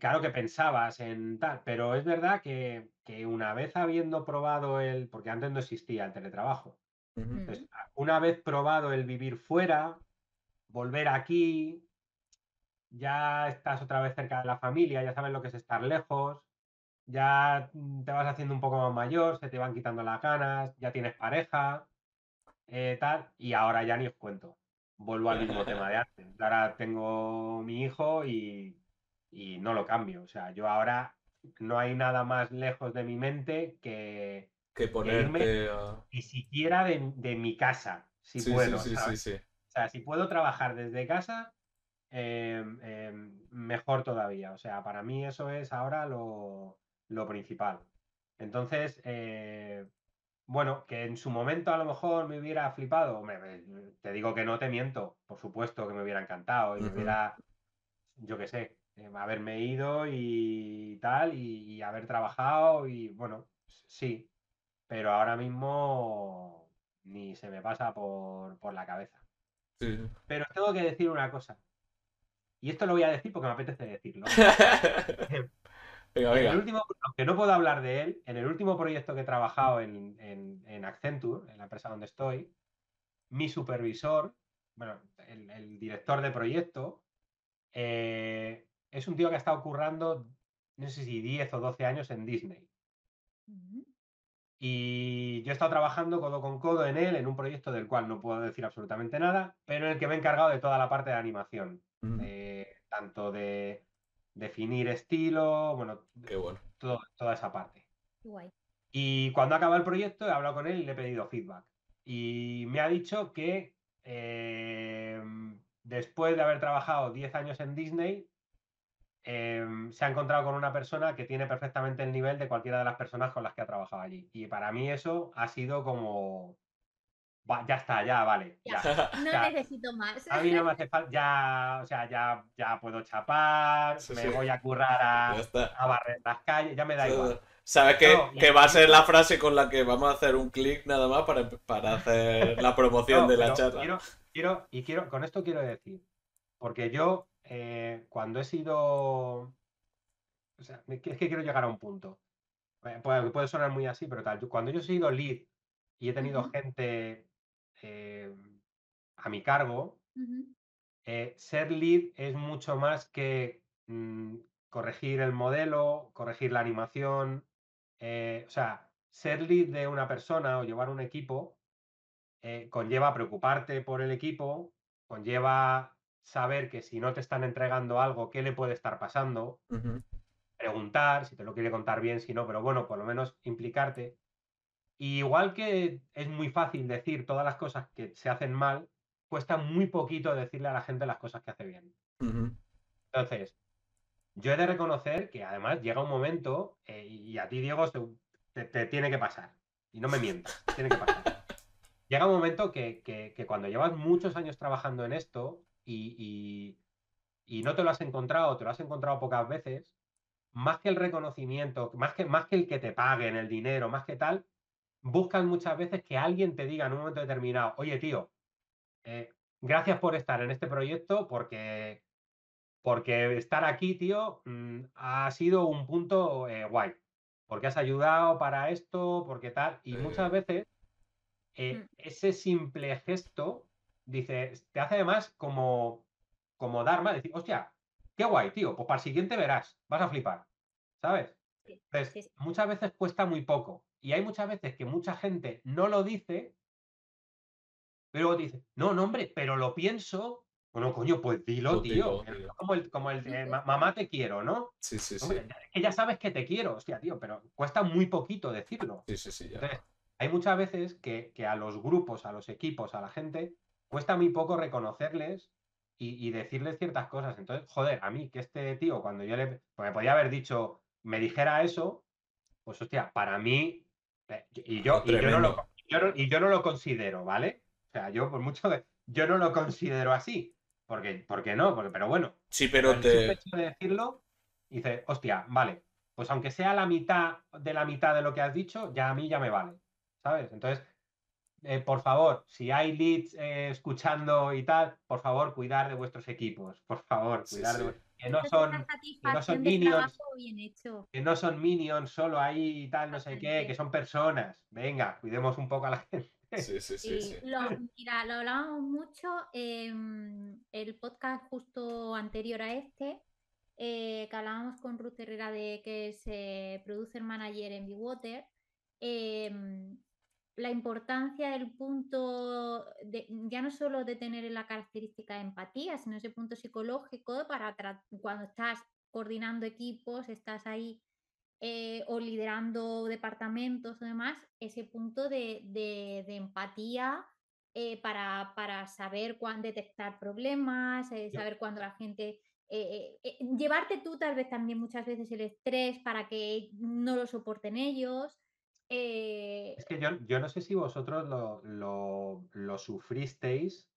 claro que pensabas en tal, pero es verdad que una vez habiendo probado porque antes no existía el teletrabajo. Uh-huh. Entonces, una vez probado el vivir fuera... Volver aquí, ya estás otra vez cerca de la familia, ya sabes lo que es estar lejos, ya te vas haciendo un poco más mayor, se te van quitando las ganas, ya tienes pareja, tal, y ahora ya ni os cuento. Vuelvo al mismo tema de antes. Ahora tengo mi hijo y no lo cambio. O sea, yo ahora no hay nada más lejos de mi mente que irme, ni siquiera de mi casa, si puedo, ¿sabes? Sí. O sea, si puedo trabajar desde casa, mejor todavía. O sea, para mí eso es ahora lo principal. Entonces, bueno, que en su momento a lo mejor me hubiera flipado. Te digo que no te miento. Por supuesto que me hubiera encantado. Y me hubiera, yo qué sé, haberme ido y tal, y haber trabajado y, bueno, sí. Pero ahora mismo ni se me pasa por la cabeza. Sí. Pero tengo que decir una cosa. Y esto lo voy a decir porque me apetece decirlo. Venga. El último, aunque no puedo hablar de él, en el último proyecto que he trabajado en Accenture, en la empresa donde estoy, mi supervisor, bueno, el director de proyecto, es un tío que ha estado currando, no sé si 10 o 12 años en Disney. Uh-huh. Y yo he estado trabajando codo con codo en él, en un proyecto del cual no puedo decir absolutamente nada, pero en el que me he encargado de toda la parte de animación. Mm. Tanto de definir estilo, bueno. Toda esa parte. Guay. Y cuando ha acabado el proyecto he hablado con él y le he pedido feedback. Y me ha dicho que después de haber trabajado 10 años en Disney, se ha encontrado con una persona que tiene perfectamente el nivel de cualquiera de las personas con las que ha trabajado allí. Y para mí eso ha sido como... ya está, ya, vale. Ya. No necesito más. A mí no me hace falta... Ya, o sea, ya puedo chapar, voy a currar a barrer las calles, ya me da igual. ¿Sabes qué? No, que va a ser la frase con la que vamos a hacer un clic nada más para hacer la promoción de la charla. Con esto quiero decir, porque yo cuando he sido... O sea, es que quiero llegar a un punto. Puede sonar muy así, pero tal. Cuando yo he sido lead y he tenido gente a mi cargo, ser lead es mucho más que corregir el modelo, corregir la animación. O sea, ser lead de una persona o llevar un equipo conlleva preocuparte por el equipo, conlleva saber que si no te están entregando algo, qué le puede estar pasando, preguntar, si te lo quiere contar bien, si no, pero bueno, por lo menos implicarte. Y igual que es muy fácil decir todas las cosas que se hacen mal, cuesta muy poquito decirle a la gente las cosas que hace bien. Entonces, yo he de reconocer que además llega un momento, y a ti, Diego, te tiene que pasar. Y no me mientas, tiene que pasar. Llega un momento que cuando llevas muchos años trabajando en esto y no te lo has encontrado, te lo has encontrado pocas veces, más que el reconocimiento, más que el que te paguen, el dinero, más que tal, buscan muchas veces que alguien te diga en un momento determinado, oye, tío, gracias por estar en este proyecto porque estar aquí, tío, ha sido un punto guay, porque has ayudado para esto, porque tal, y muchas veces ese simple gesto, dice, te hace además como dar más, decir, hostia, qué guay, tío, pues para el siguiente verás, vas a flipar, ¿sabes? Entonces, muchas veces cuesta muy poco. Y hay muchas veces que mucha gente no lo dice, pero luego te dice, no, no, hombre, pero lo pienso. Bueno, coño, pues dilo, tío. Como el mamá te quiero, ¿no? Sí, hombre, es que ya sabes que te quiero, hostia, tío, pero cuesta muy poquito decirlo. Ya. Entonces, hay muchas veces que a los grupos, a los equipos, a la gente, cuesta muy poco reconocerles y decirles ciertas cosas. Entonces, joder, a mí que este tío, cuando yo le... Pues me podía haber dicho, me dijera eso, pues hostia, para mí... Y yo no lo considero, ¿vale? O sea, yo por mucho de, yo no lo considero así. Porque no, pero bueno. Sí, pero te... hecho de decirlo, dices, hostia, vale, pues aunque sea la mitad de lo que has dicho, ya a mí ya me vale, ¿sabes? Entonces, por favor, si hay leads escuchando y tal, por favor, cuidar de vuestros equipos, por favor, cuidar de vuestros... Que no son minions, que no son minions solo ahí y tal, no sé qué, que son personas. Venga, cuidemos un poco a la gente. Mira, lo hablábamos mucho el podcast justo anterior a este, que hablábamos con Ruth Herrera, de que es producer manager en Bigwater, la importancia del punto, ya no solo de tener la característica de empatía, sino ese punto psicológico para cuando estás coordinando equipos, estás ahí o liderando departamentos o demás, ese punto de empatía para saber cuándo detectar problemas, saber cuándo la gente... llevarte tú tal vez también muchas veces el estrés para que no lo soporten ellos. Es que yo no sé si vosotros lo sufristeis,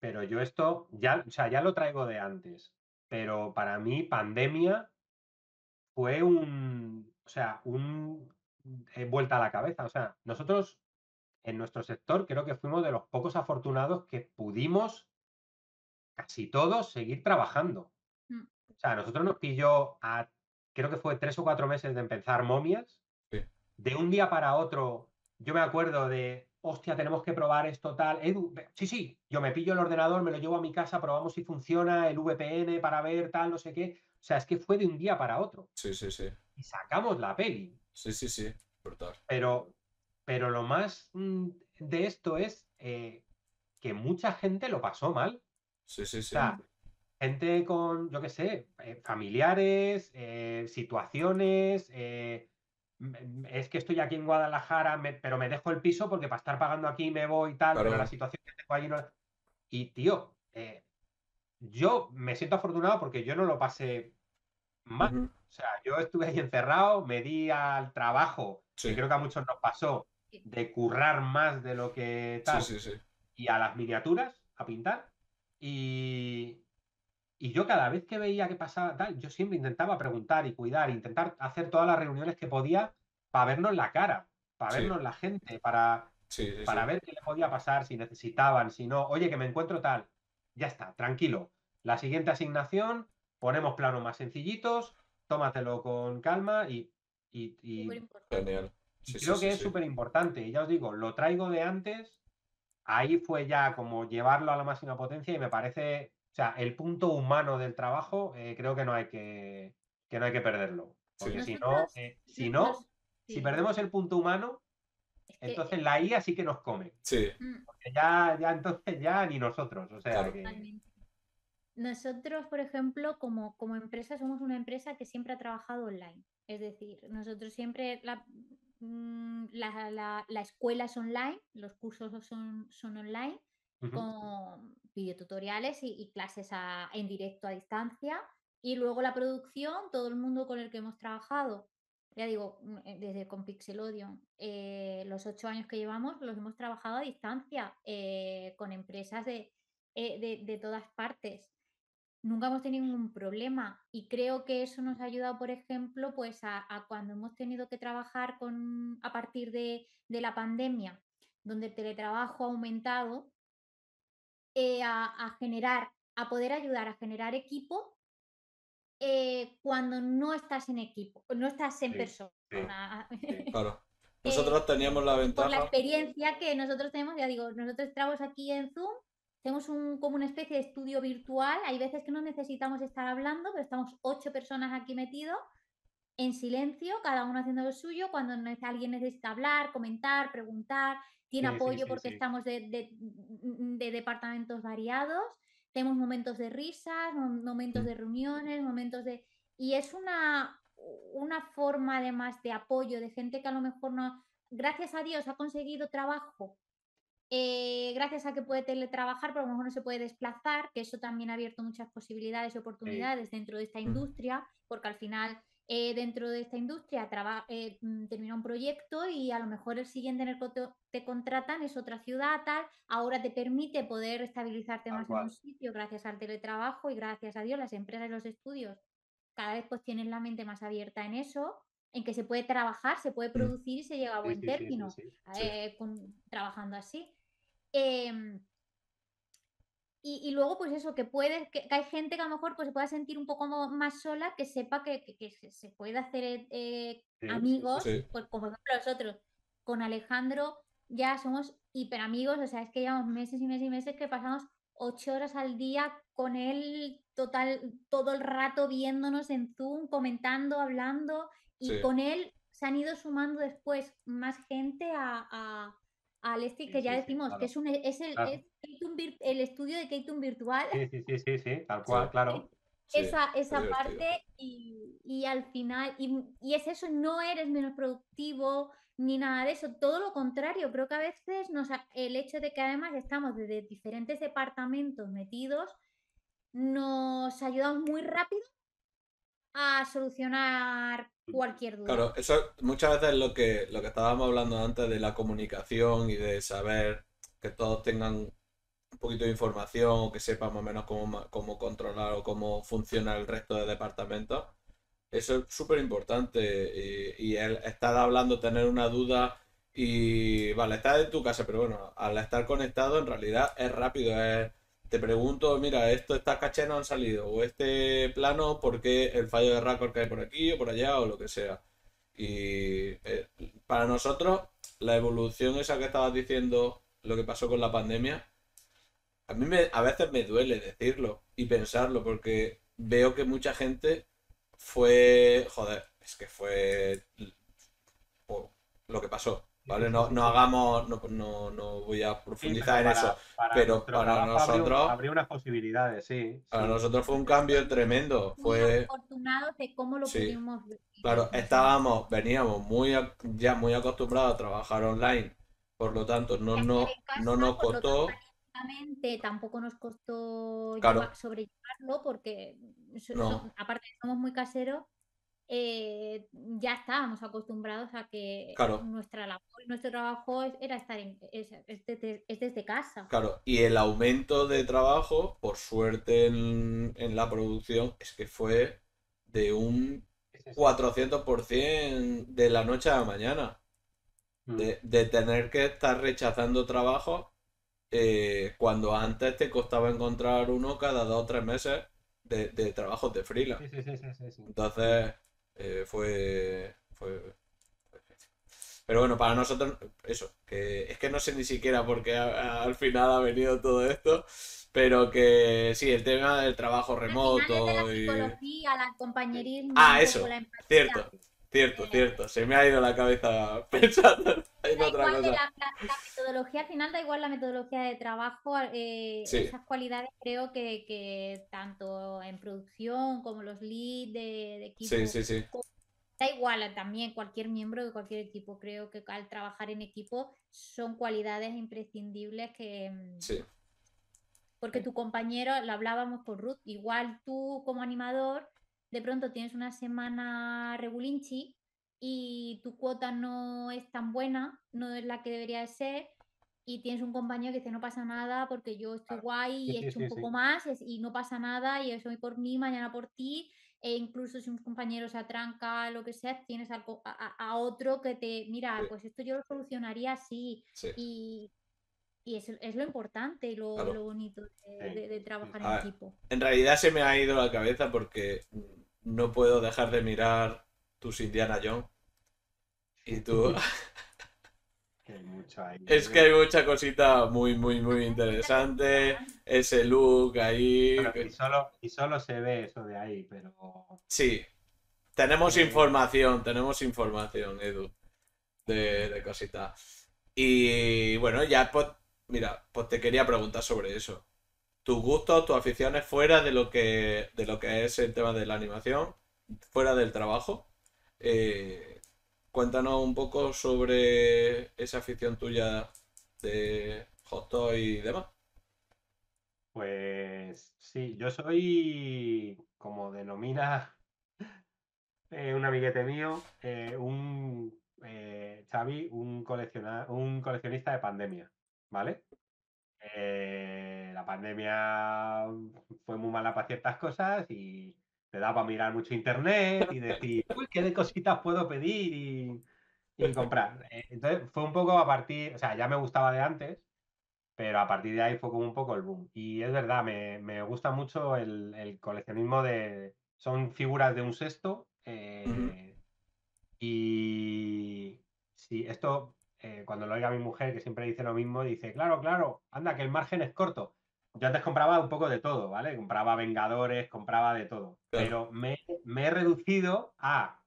pero yo esto ya, o sea, ya lo traigo de antes, pero para mí pandemia fue un vuelta a la cabeza. O sea, nosotros en nuestro sector creo que fuimos de los pocos afortunados que pudimos casi todos seguir trabajando. O sea, nosotros nos pilló creo que fue 3 o 4 meses de empezar Momias. De un día para otro, yo me acuerdo de, hostia, tenemos que probar esto tal. Edu, sí, yo me pillo el ordenador, me lo llevo a mi casa, probamos si funciona el VPN para ver tal, no sé qué. O sea, es que fue de un día para otro. Y sacamos la peli. Brutal. Pero lo más de esto es que mucha gente lo pasó mal. O sea, gente con, yo qué sé, familiares, situaciones... es que estoy aquí en Guadalajara, pero me dejo el piso porque para estar pagando aquí me voy y tal, pero la situación que tengo allí no... Y, tío, yo me siento afortunado porque yo no lo pasé mal. O sea, yo estuve ahí encerrado, me di al trabajo, que creo que a muchos nos pasó, de currar más de lo que tal, y a las miniaturas, a pintar, Y yo cada vez que veía que pasaba tal, yo siempre intentaba preguntar y cuidar, intentar hacer todas las reuniones que podía para vernos la cara, para vernos la gente, para ver qué le podía pasar, si necesitaban, si no. Oye, que me encuentro tal. Ya está, tranquilo. La siguiente asignación, ponemos planos más sencillitos, tómatelo con calma y... Genial. Sí, creo que es súper importante. Y ya os digo, lo traigo de antes. Ahí fue ya como llevarlo a la máxima potencia y me parece... O sea, el punto humano del trabajo creo que no hay que perderlo. Porque si perdemos el punto humano, es que, entonces la IA sí que nos come. Sí. Porque ya entonces ya ni nosotros. O sea, claro. Nosotros, por ejemplo, como empresa, somos una empresa que siempre ha trabajado online. Es decir, nosotros siempre la escuela es online, los cursos son online. Con videotutoriales y clases en directo a distancia, y luego la producción, todo el mundo con el que hemos trabajado, ya digo, desde con Pixelodion, los 8 años que llevamos los hemos trabajado a distancia, con empresas de todas partes. Nunca hemos tenido ningún problema, y creo que eso nos ha ayudado, por ejemplo, pues a cuando hemos tenido que trabajar a partir de la pandemia, donde el teletrabajo ha aumentado, a poder ayudar a generar equipo cuando no estás en equipo, no estás en persona. Sí, claro. Nosotros teníamos la ventaja. Por la experiencia que nosotros tenemos, ya digo, nosotros estamos aquí en Zoom, tenemos como una especie de estudio virtual. Hay veces que no necesitamos estar hablando, pero estamos 8 personas aquí metidos en silencio, cada uno haciendo lo suyo. Cuando alguien necesita hablar, comentar, preguntar, tiene apoyo porque estamos de departamentos variados, tenemos momentos de risas, momentos de reuniones, momentos de... Y es una forma además de apoyo, de gente que a lo mejor no... Gracias a Dios ha conseguido trabajo, gracias a que puede teletrabajar, pero a lo mejor no se puede desplazar, que eso también ha abierto muchas posibilidades y oportunidades dentro de esta industria, porque al final... dentro de esta industria termina un proyecto y a lo mejor el siguiente en el que te contratan es otra ciudad, tal. Ahora te permite poder estabilizarte más en un sitio gracias al teletrabajo, y gracias a Dios las empresas y los estudios cada vez pues tienen la mente más abierta en eso, en que se puede trabajar, se puede producir y se llega a buen término trabajando así. Y luego, pues eso, que hay gente que a lo mejor pues, se pueda sentir un poco más sola, que sepa que se puede hacer amigos, pues, como ejemplo nosotros. Con Alejandro ya somos hiper amigos, o sea, es que llevamos meses y meses y meses que pasamos 8 horas al día con él, todo el rato viéndonos en Zoom, comentando, hablando, y con él se han ido sumando después más gente al que ya decimos que es el estudio de Keito virtual. Sí, tal cual, claro. Esa parte, y al final, y es eso, no eres menos productivo ni nada de eso, todo lo contrario. Creo que a veces el hecho de que además estamos desde diferentes departamentos metidos nos ayudamos muy rápido a solucionar cualquier duda. Claro, eso muchas veces es lo que estábamos hablando antes de la comunicación y de saber que todos tengan un poquito de información o que sepan más o menos cómo controlar o cómo funciona el resto de departamentos. Eso es súper importante, y el estar hablando, tener una duda y vale, estás en tu casa, pero bueno, al estar conectado en realidad es rápido, te pregunto, mira, estas caché no han salido, o este plano, ¿por qué el fallo de record cae por aquí o por allá o lo que sea? Y para nosotros, la evolución esa que estabas diciendo, lo que pasó con la pandemia, a mí a veces me duele decirlo y pensarlo, porque veo que mucha gente fue lo que pasó. Vale, no voy a profundizar en eso, pero para nosotros habría unas posibilidades, para nosotros fue un cambio tremendo, fue afortunados de cómo lo pudimos vivir. Claro, veníamos ya muy acostumbrados a trabajar online, por lo tanto no nos costó, tampoco nos costó sobrellevarlo, porque aparte somos muy caseros. ya estábamos acostumbrados a que claro. nuestra labor, nuestro trabajo era estar en, es desde casa. Claro, y el aumento de trabajo, por suerte en la producción, es que fue de un 400% de la noche a la mañana. De tener que estar rechazando trabajo cuando antes te costaba encontrar uno cada 2 o 3 meses de trabajos de freelance. Sí. Entonces... Pero bueno, para nosotros eso, que es que no sé ni siquiera por qué al final ha venido todo esto, pero que sí, el tema del trabajo remoto al final es de la psicología, la compañerismo, eso, la empatía. Cierto, se me ha ido la cabeza pensando en otra cosa. La metodología, al final da igual la metodología de trabajo, sí. Esas cualidades creo que tanto en producción como los leads de equipo, sí. Da igual también cualquier miembro de cualquier equipo, creo que al trabajar en equipo son cualidades imprescindibles que... Sí. Porque tu compañero, lo hablábamos por Ruth, igual tú como animador... De pronto tienes una semana regulinchi y tu cuota no es tan buena, no es la que debería de ser, y tienes un compañero que dice no pasa nada porque yo estoy guay y he hecho un poco más y no pasa nada y eso hoy por mí, mañana por ti, e incluso si un compañero se atranca, lo que sea, tienes a otro que te mira, sí. pues esto yo lo solucionaría así, sí. Y eso es lo importante y lo, claro. lo bonito de trabajar en equipo. En realidad se me ha ido la cabeza porque no puedo dejar de mirar tus Indiana Jones y tú... que hay mucho ahí, ¿no? Es que hay mucha cosita muy interesante, ese look ahí... Pero y solo se ve eso de ahí, pero... Sí, tenemos información, Edu, de cositas. Y bueno, ya pues... Mira, pues te quería preguntar sobre eso. Tus gustos, tus aficiones fuera de lo que es el tema de la animación, fuera del trabajo. Cuéntanos un poco sobre esa afición tuya de hot toys y demás. Pues sí, yo soy, como denomina un amiguete mío, Xavi, un coleccionista de pandemia. ¿Vale? La pandemia fue muy mala para ciertas cosas y te da para mirar mucho internet y decir, uy, qué de cositas puedo pedir y comprar. Entonces fue un poco a partir, o sea, ya me gustaba de antes, pero a partir de ahí fue como un poco el boom. Y es verdad, me gusta mucho el coleccionismo de... Son figuras de un cesto y sí, esto... cuando lo oiga mi mujer, que siempre dice lo mismo, dice, claro, anda, que el margen es corto. Yo antes compraba un poco de todo, ¿vale? Compraba Vengadores, compraba de todo. Claro. Pero me he reducido a,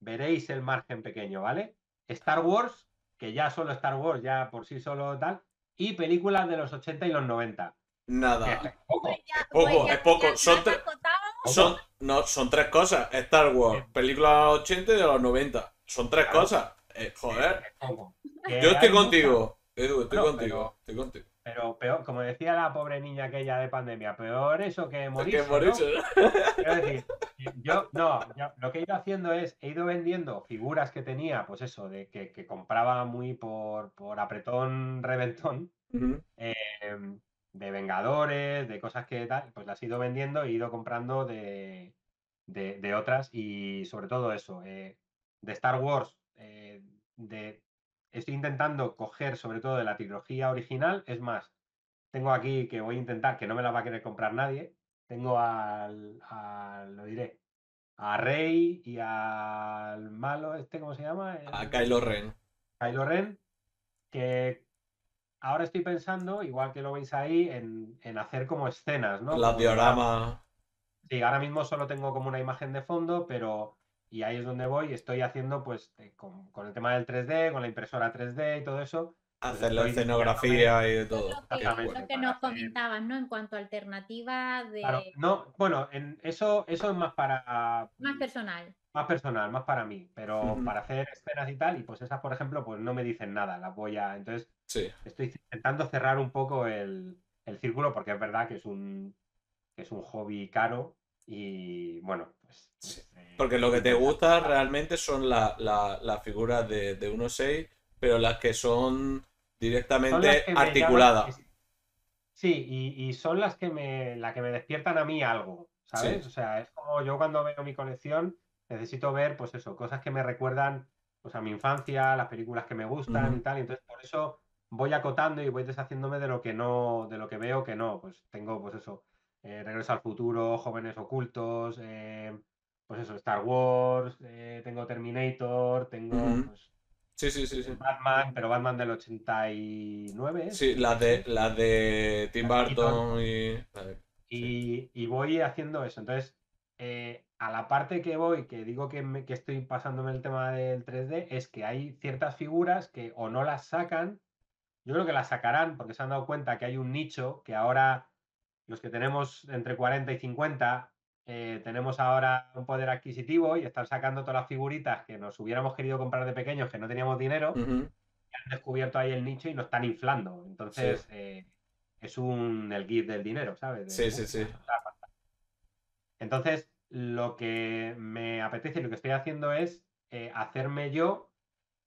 veréis el margen pequeño, ¿vale? Star Wars, que ya solo Star Wars, ya por sí solo tal, y películas de los 80 y los 90. Nada. Es poco. Son 3 cosas. Star Wars, películas 80 y de los 90. Son 3 cosas. Joder. Yo estoy contigo, Edu, estoy contigo. Pero peor, como decía la pobre niña aquella de pandemia, peor eso que morirse. Es que morirse, ¿no? Quiero decir, yo lo que he ido haciendo es, he ido vendiendo figuras que tenía, pues eso, de que compraba muy por apretón, reventón, de Vengadores, de cosas que tal, pues las he ido vendiendo e he ido comprando de otras y sobre todo eso, de Star Wars. Estoy intentando coger sobre todo de la trilogía original. Es más, tengo aquí que voy a intentar, que no me la va a querer comprar nadie. Tengo a Rey y al malo este, ¿cómo se llama? A Kylo Ren, que ahora estoy pensando, igual que lo veis ahí, en hacer como escenas, ¿no? Las dioramas. Sí, ahora mismo solo tengo como una imagen de fondo, pero... Y ahí es donde voy, estoy haciendo pues con el tema del 3D, con la impresora 3D y todo eso. Hacer la escenografía y de todo. Lo que nos comentabas, ¿no? En cuanto a alternativas de... Claro, no, bueno, eso es más para... Más personal. Más para mí, pero para hacer escenas y tal, y pues esas, por ejemplo, pues no me dicen nada, las voy a... Entonces, sí. Estoy intentando cerrar un poco el círculo, porque es verdad que es un hobby caro. Y bueno, pues... Sí, porque lo que te gusta realmente son las figuras de 1.6, pero las que son directamente articuladas. Sí, y son las que me despiertan a mí algo, ¿sabes? Sí. O sea, es como yo cuando veo mi colección necesito ver, pues eso, cosas que me recuerdan pues a mi infancia, las películas que me gustan y tal, y entonces por eso voy acotando y voy deshaciéndome de lo que no, de lo que veo que no, pues tengo pues eso, Regreso al Futuro, Jóvenes Ocultos, pues eso, Star Wars, tengo Terminator, tengo... Pues, sí. Batman, pero Batman del 89. Sí, la de Tim Burton y... Y voy haciendo eso. Entonces, a la parte que voy, que digo que estoy pasándome el tema del 3D, es que hay ciertas figuras que o no las sacan, yo creo que las sacarán porque se han dado cuenta que hay un nicho que ahora los que tenemos entre 40 y 50... tenemos ahora un poder adquisitivo y están sacando todas las figuritas que nos hubiéramos querido comprar de pequeños, que no teníamos dinero, y han descubierto ahí el nicho y nos están inflando. Entonces, sí, es el GIF del dinero, ¿sabes? Sí. Entonces, lo que me apetece y lo que estoy haciendo es hacerme yo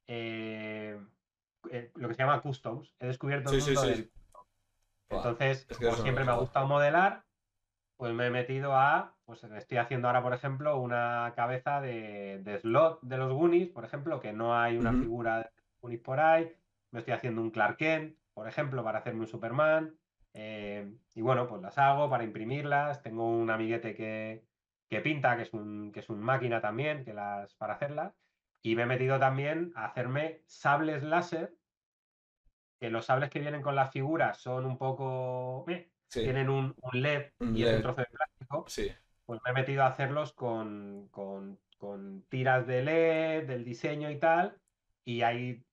lo que se llama customs. He descubierto el mundo del custom. Entonces, es que como siempre me ha gustado modelar, pues me he metido a... Pues estoy haciendo ahora, por ejemplo, una cabeza de slot de los Goonies, por ejemplo, que no hay una figura de Goonies por ahí. Me estoy haciendo un Clark Kent, por ejemplo, para hacerme un Superman. Y bueno, pues las hago para imprimirlas. Tengo un amiguete que pinta, que es un máquina también, para hacerlas. Y me he metido también a hacerme sables láser, que los sables que vienen con las figuras son un poco... Tienen un LED y es un trozo de plástico. Sí. Pues me he metido a hacerlos con tiras de LED, del diseño y tal. Y ahí,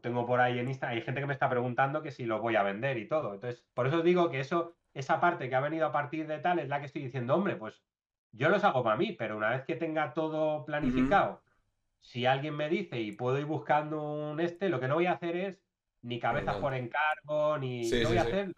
tengo por ahí en Instagram, hay gente que me está preguntando que si los voy a vender y todo. Entonces, por eso os digo que esa parte que ha venido a partir de tal es la que estoy diciendo, hombre, pues yo los hago para mí, pero una vez que tenga todo planificado, si alguien me dice y puedo ir buscando lo que no voy a hacer es ni cabezas por encargo, ni voy a hacer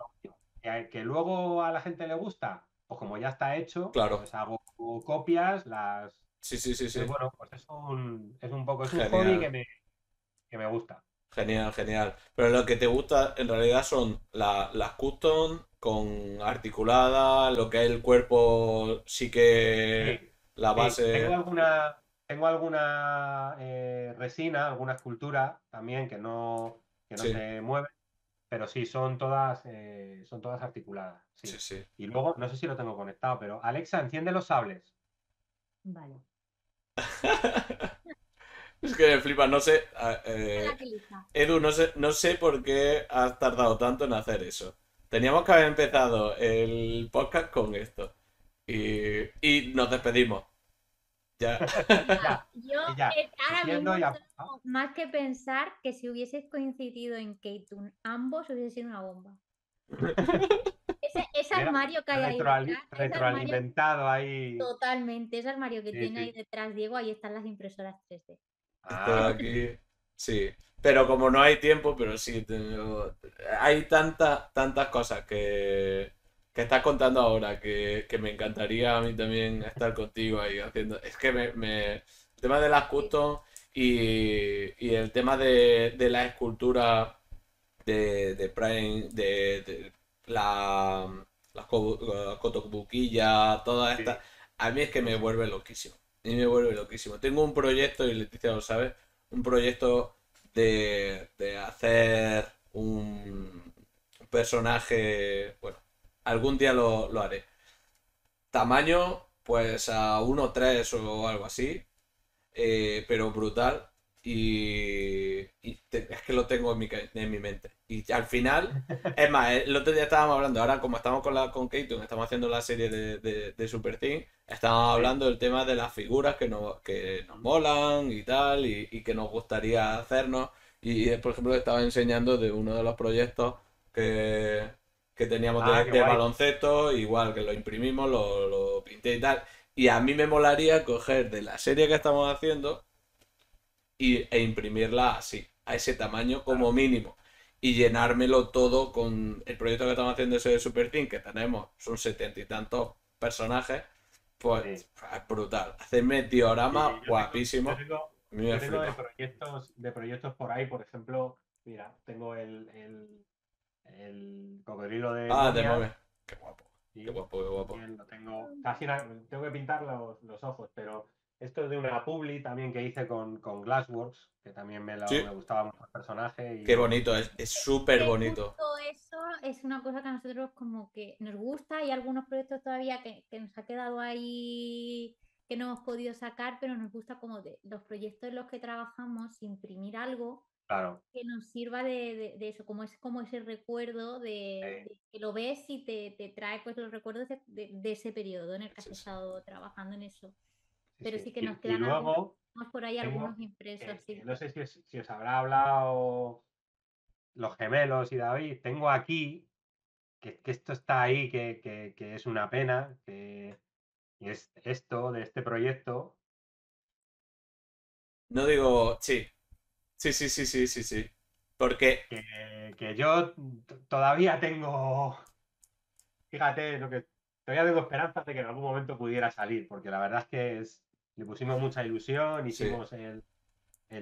que luego a la gente le gusta, pues como ya está hecho, pues hago copias, las... Sí. Bueno, pues es un poco... Es un hobby que me gusta. Genial. Pero lo que te gusta en realidad son las custom con articulada, lo que es el cuerpo, la base... Tengo alguna resina, alguna escultura también que no se mueve. Pero sí, son todas articuladas. Sí. Y luego, no sé si lo tengo conectado, pero Alexa, enciende los sables. Vale. Es que me flipa, no sé. Edu, no sé por qué has tardado tanto en hacer eso. Teníamos que haber empezado el podcast con esto. Y nos despedimos. Ya. Yo ahora mismo tengo más que pensar que si hubieses coincidido en Keito ambos hubiese sido una bomba. ese armario que hay ahí detrás, retroalimentado ahí. Totalmente, ese armario que tiene ahí detrás, Diego, ahí están las impresoras 3D. Ah, aquí. Sí, pero como no hay tiempo, pero sí, hay tantas cosas que estás contando ahora, que me encantaría a mí también estar contigo ahí haciendo... Es que el tema de las custom y el tema de la escultura de Prime, de las cotobuquillas, todas estas... A mí es que me vuelve loquísimo. Tengo un proyecto, y Leticia lo sabe, un proyecto de hacer un personaje... Bueno, algún día lo haré. Tamaño, pues a 1.3 o algo así. Pero brutal. Es que lo tengo en mi mente. Y al final, es más, el otro día estábamos hablando, ahora como estamos con Keito, estamos haciendo la serie de Super Team, estábamos hablando del tema de las figuras que nos molan y tal, y que nos gustaría hacernos. Y por ejemplo, estaba enseñando de uno de los proyectos que teníamos de baloncesto, igual que lo imprimimos, lo pinté y tal. Y a mí me molaría coger de la serie que estamos haciendo e imprimirla así, a ese tamaño como mínimo. Y llenármelo todo con el proyecto que estamos haciendo ese de Super Team, que tenemos, son 70 y tantos personajes. Pues brutal. Hacer meteoramas guapísimos. Yo tengo de proyectos por ahí, por ejemplo, mira, tengo el cocodrilo de... Ah, de Momias. Qué guapo. Sí, qué guapo, qué guapo. Tengo que pintar los ojos, pero esto es de una publi también que hice con Glassworks, que también me gustaba mucho el personaje. Y... Qué bonito, es súper bonito. Justo eso es una cosa que a nosotros como que nos gusta. Hay algunos proyectos todavía que nos ha quedado ahí, que no hemos podido sacar, pero nos gusta como de los proyectos en los que trabajamos imprimir algo. Claro. Que nos sirva de eso, como ese recuerdo de que lo ves y te trae pues los recuerdos de ese periodo en el que has estado trabajando en eso. Pero sí que nos quedan por ahí algunos impresos. No sé si os habrá hablado los gemelos y David. Tengo aquí, que esto está ahí, que es una pena, que es esto de este proyecto. No digo, sí. Sí. Porque... Que yo todavía tengo... Fíjate, todavía tengo esperanzas de que en algún momento pudiera salir, porque la verdad es que le pusimos mucha ilusión, hicimos el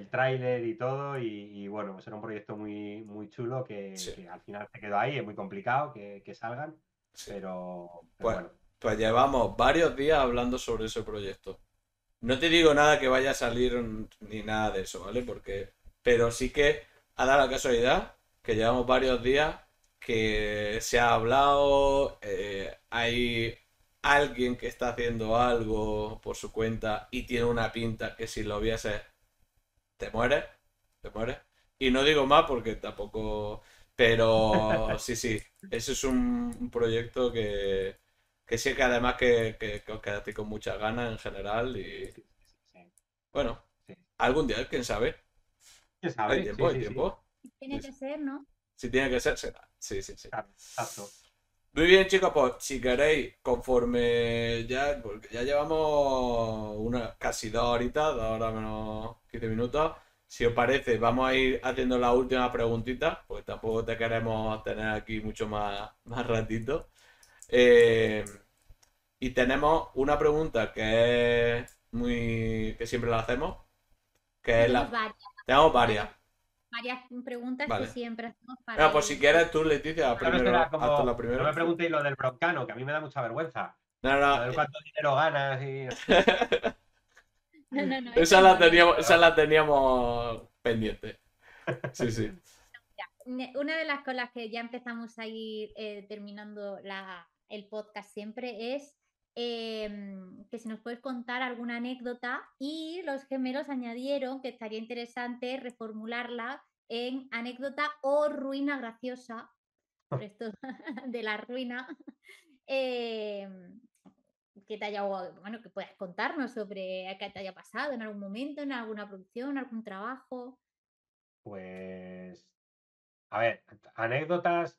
tráiler y todo, y bueno, pues era un proyecto muy, muy chulo que al final se quedó ahí. Es muy complicado que salgan, pero bueno. Pues llevamos varios días hablando sobre ese proyecto. No te digo nada que vaya a salir ni nada de eso, ¿vale? Pero sí que ha dado la casualidad que llevamos varios días que se ha hablado, hay alguien que está haciendo algo por su cuenta y tiene una pinta que si lo vieses te mueres. Y no digo más porque tampoco... Pero sí, ese es un proyecto que sí que además que os quedaste con muchas ganas en general y... Bueno, algún día, quién sabe. Hay tiempo, Sí. Tiene que ser, ¿no? Si tiene que ser, será. Sí. Exacto. Muy bien, chicos, pues si queréis, conforme ya, porque ya llevamos casi 2 horitas, 2 horas menos 15 minutos. Si os parece, vamos a ir haciendo la última preguntita, porque tampoco te queremos tener aquí mucho más ratito. Y tenemos una pregunta que siempre la hacemos, que es la... Tenemos varias preguntas que siempre hacemos para... No, pues si quieres tú, Leticia, hasta la primera. No me preguntéis lo del broncano, que a mí me da mucha vergüenza. No. A ver cuánto dinero ganas y... No. Esa la teníamos pendiente. Sí. Una de las cosas que ya empezamos a ir terminando el podcast siempre es que si nos puedes contar alguna anécdota, y los gemelos añadieron que estaría interesante reformularla en anécdota o ruina graciosa, por esto de la ruina, que puedas contarnos sobre qué te haya pasado en algún momento, en alguna producción, en algún trabajo. Pues, a ver, anécdotas...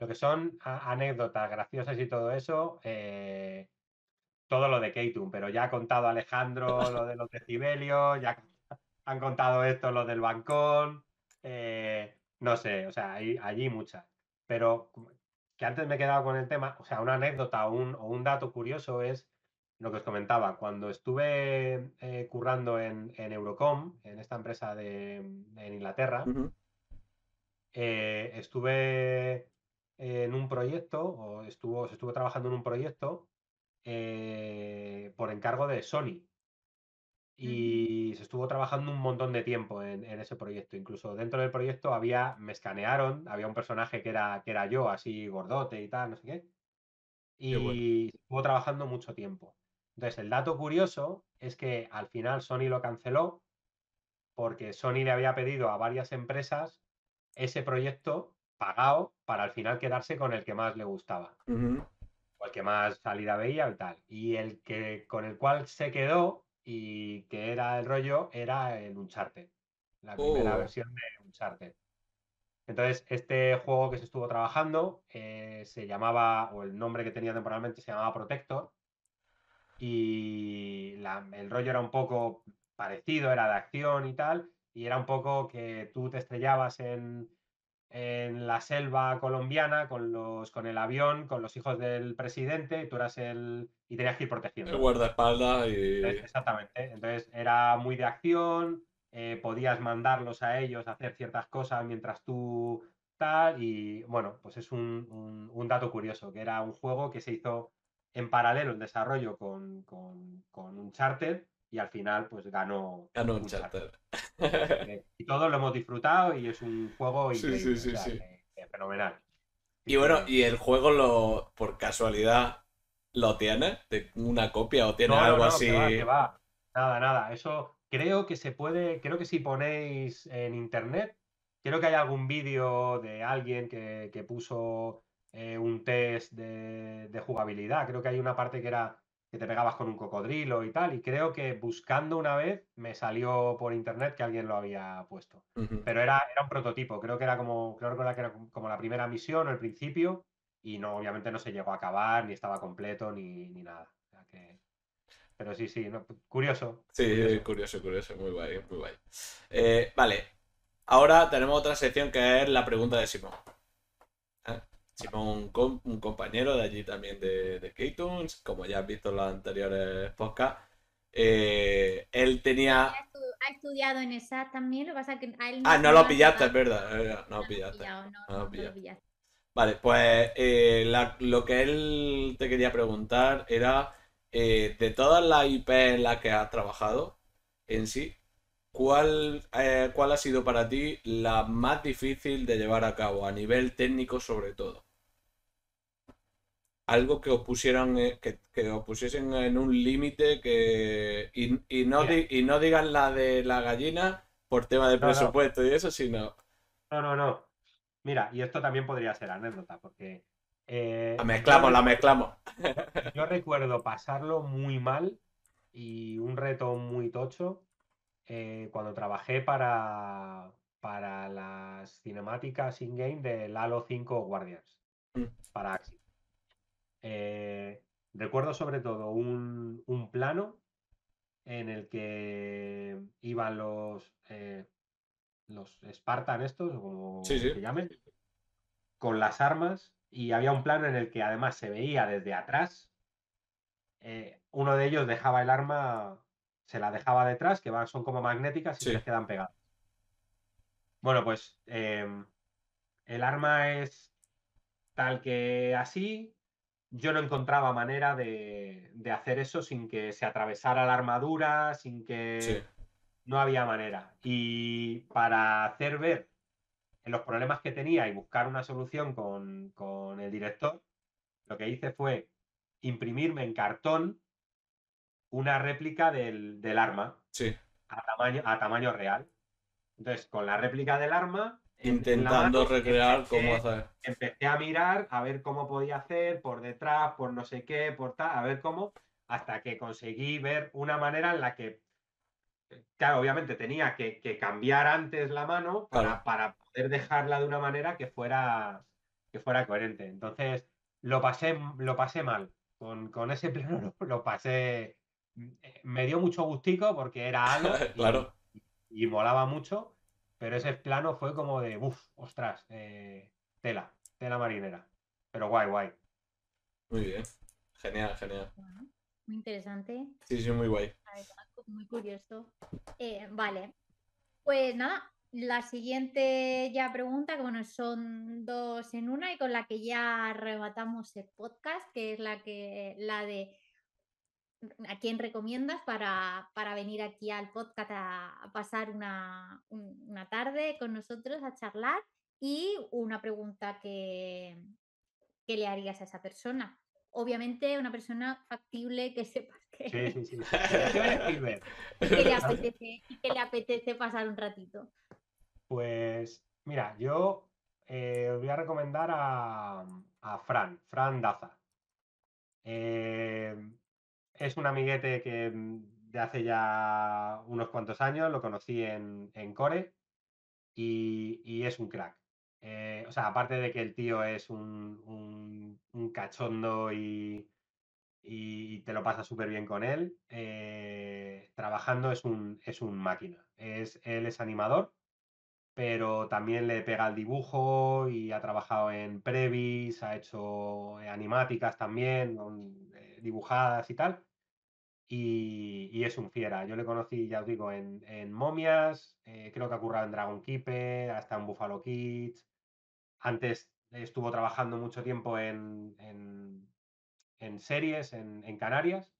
Lo que son anécdotas graciosas y todo eso, todo lo de Keito, pero ya ha contado Alejandro lo de los decibelios, ya han contado esto, lo del balcón, no sé, o sea, hay allí muchas. Pero que antes me he quedado con el tema, o sea, una anécdota o un dato curioso es lo que os comentaba. Cuando estuve currando en Eurocom, en esta empresa en Inglaterra, estuve... en un proyecto, se estuvo trabajando en un proyecto por encargo de Sony, y se estuvo trabajando un montón de tiempo en ese proyecto. Incluso dentro del proyecto me escanearon, había un personaje que era yo, así gordote y tal, no sé qué, y se estuvo trabajando mucho tiempo. Entonces, el dato curioso es que al final Sony lo canceló porque Sony le había pedido a varias empresas ese proyecto pagado para al final quedarse con el que más le gustaba, o el que más salida veía y tal, y el que con el cual se quedó y que era el rollo era el Uncharted, la primera versión de Uncharted. Entonces, este juego que se estuvo trabajando se llamaba, o el nombre que tenía temporalmente se llamaba Protector, y el rollo era un poco parecido, era de acción y tal, y era un poco que tú te estrellabas en la selva colombiana con el avión, con los hijos del presidente, y tú eras el... y tenías que ir protegiendo. El guardaespaldas y... Entonces, exactamente. Entonces era muy de acción, podías mandarlos a ellos a hacer ciertas cosas mientras tú tal, y bueno, pues es un dato curioso, que era un juego que se hizo en paralelo el desarrollo con Uncharted, y al final pues ganó Uncharted. Y todos lo hemos disfrutado y es un juego fenomenal. Y bueno, ¿y el juego por casualidad lo tienes? ¿Una copia o tienes algo así? Que va. Nada. Eso creo que se puede, creo que si ponéis en internet, creo que hay algún vídeo de alguien que puso un test de jugabilidad. Creo que hay una parte que era que te pegabas con un cocodrilo y tal, y creo que buscando una vez me salió por internet que alguien lo había puesto. Uh-huh. Pero era un prototipo, creo que era como la primera misión o el principio, y no, obviamente no se llegó a acabar, ni estaba completo, ni nada. O sea que... Pero sí, no, curioso. Sí, curioso, muy guay, muy guay. Vale, ahora tenemos otra sección que es la pregunta de Simón. Simón, un compañero de allí también de Keito, como ya has visto en los anteriores podcasts. Él tenía... Ha estudiado en ESAT también, lo que pasa es que a él no... Ah, no lo pillaste, es verdad. No lo pillaste. Vale, pues lo que él te quería preguntar era, de todas las IP en las que has trabajado en sí, ¿Cuál ha sido para ti la más difícil de llevar a cabo, a nivel técnico sobre todo? Algo que os pusieran, que os pusiesen en un límite que... Y no digas la de la gallina por tema de presupuesto y eso, sino... No. Mira, y esto también podría ser anécdota, porque... La mezclamos. Yo recuerdo pasarlo muy mal y un reto muy tocho. Cuando trabajé para las cinemáticas in-game de Halo 5 Guardians, para Axis. Recuerdo sobre todo un plano en el que iban los Spartan estos, como se llamen, con las armas, y había un plano en el que además se veía desde atrás. Uno de ellos dejaba el arma... Se la dejaba detrás, son como magnéticas y se les quedan pegadas. Bueno, pues el arma es tal que así. Yo no encontraba manera de hacer eso sin que se atravesara la armadura, sin que... No había manera. Y para hacer ver los problemas que tenía y buscar una solución con el director, lo que hice fue imprimirme en cartón una réplica del arma a tamaño real. Entonces, con la réplica del arma... Intentando recrear cómo hacer. Empecé a mirar, a ver cómo podía hacer, por detrás, por no sé qué, por tal, a ver cómo, hasta que conseguí ver una manera en la que, claro, obviamente tenía que cambiar antes la mano para poder dejarla de una manera que fuera coherente. Entonces, lo pasé mal. Con ese plano lo pasé... Me dio mucho gustico porque era algo claro. Y molaba mucho, pero ese plano fue como de ostras, tela marinera, pero guay. Muy bien, genial. Bueno, muy interesante. Sí, muy guay. Muy curioso. Vale, pues nada, la siguiente pregunta, que bueno, son dos en una y con la que ya arrebatamos el podcast, que es la de... ¿A quién recomiendas para venir aquí al podcast a pasar una tarde con nosotros a charlar? Y una pregunta que le harías a esa persona. Obviamente una persona factible que sepa que, que le apetece pasar un ratito. Pues mira, yo os voy a recomendar a Fran Daza. Es un amiguete que de hace ya unos cuantos años, lo conocí en Core y es un crack. O sea, aparte de que el tío es un cachondo y te lo pasas súper bien con él, trabajando es un máquina. Él es animador pero también le pega al dibujo y ha trabajado en previs, ha hecho animáticas también, dibujadas y tal. Y es un fiera. Yo le conocí, ya os digo, en Momias, creo que ha currado en Dragon Keeper, hasta en Buffalo Kids. Antes estuvo trabajando mucho tiempo en series, en Canarias,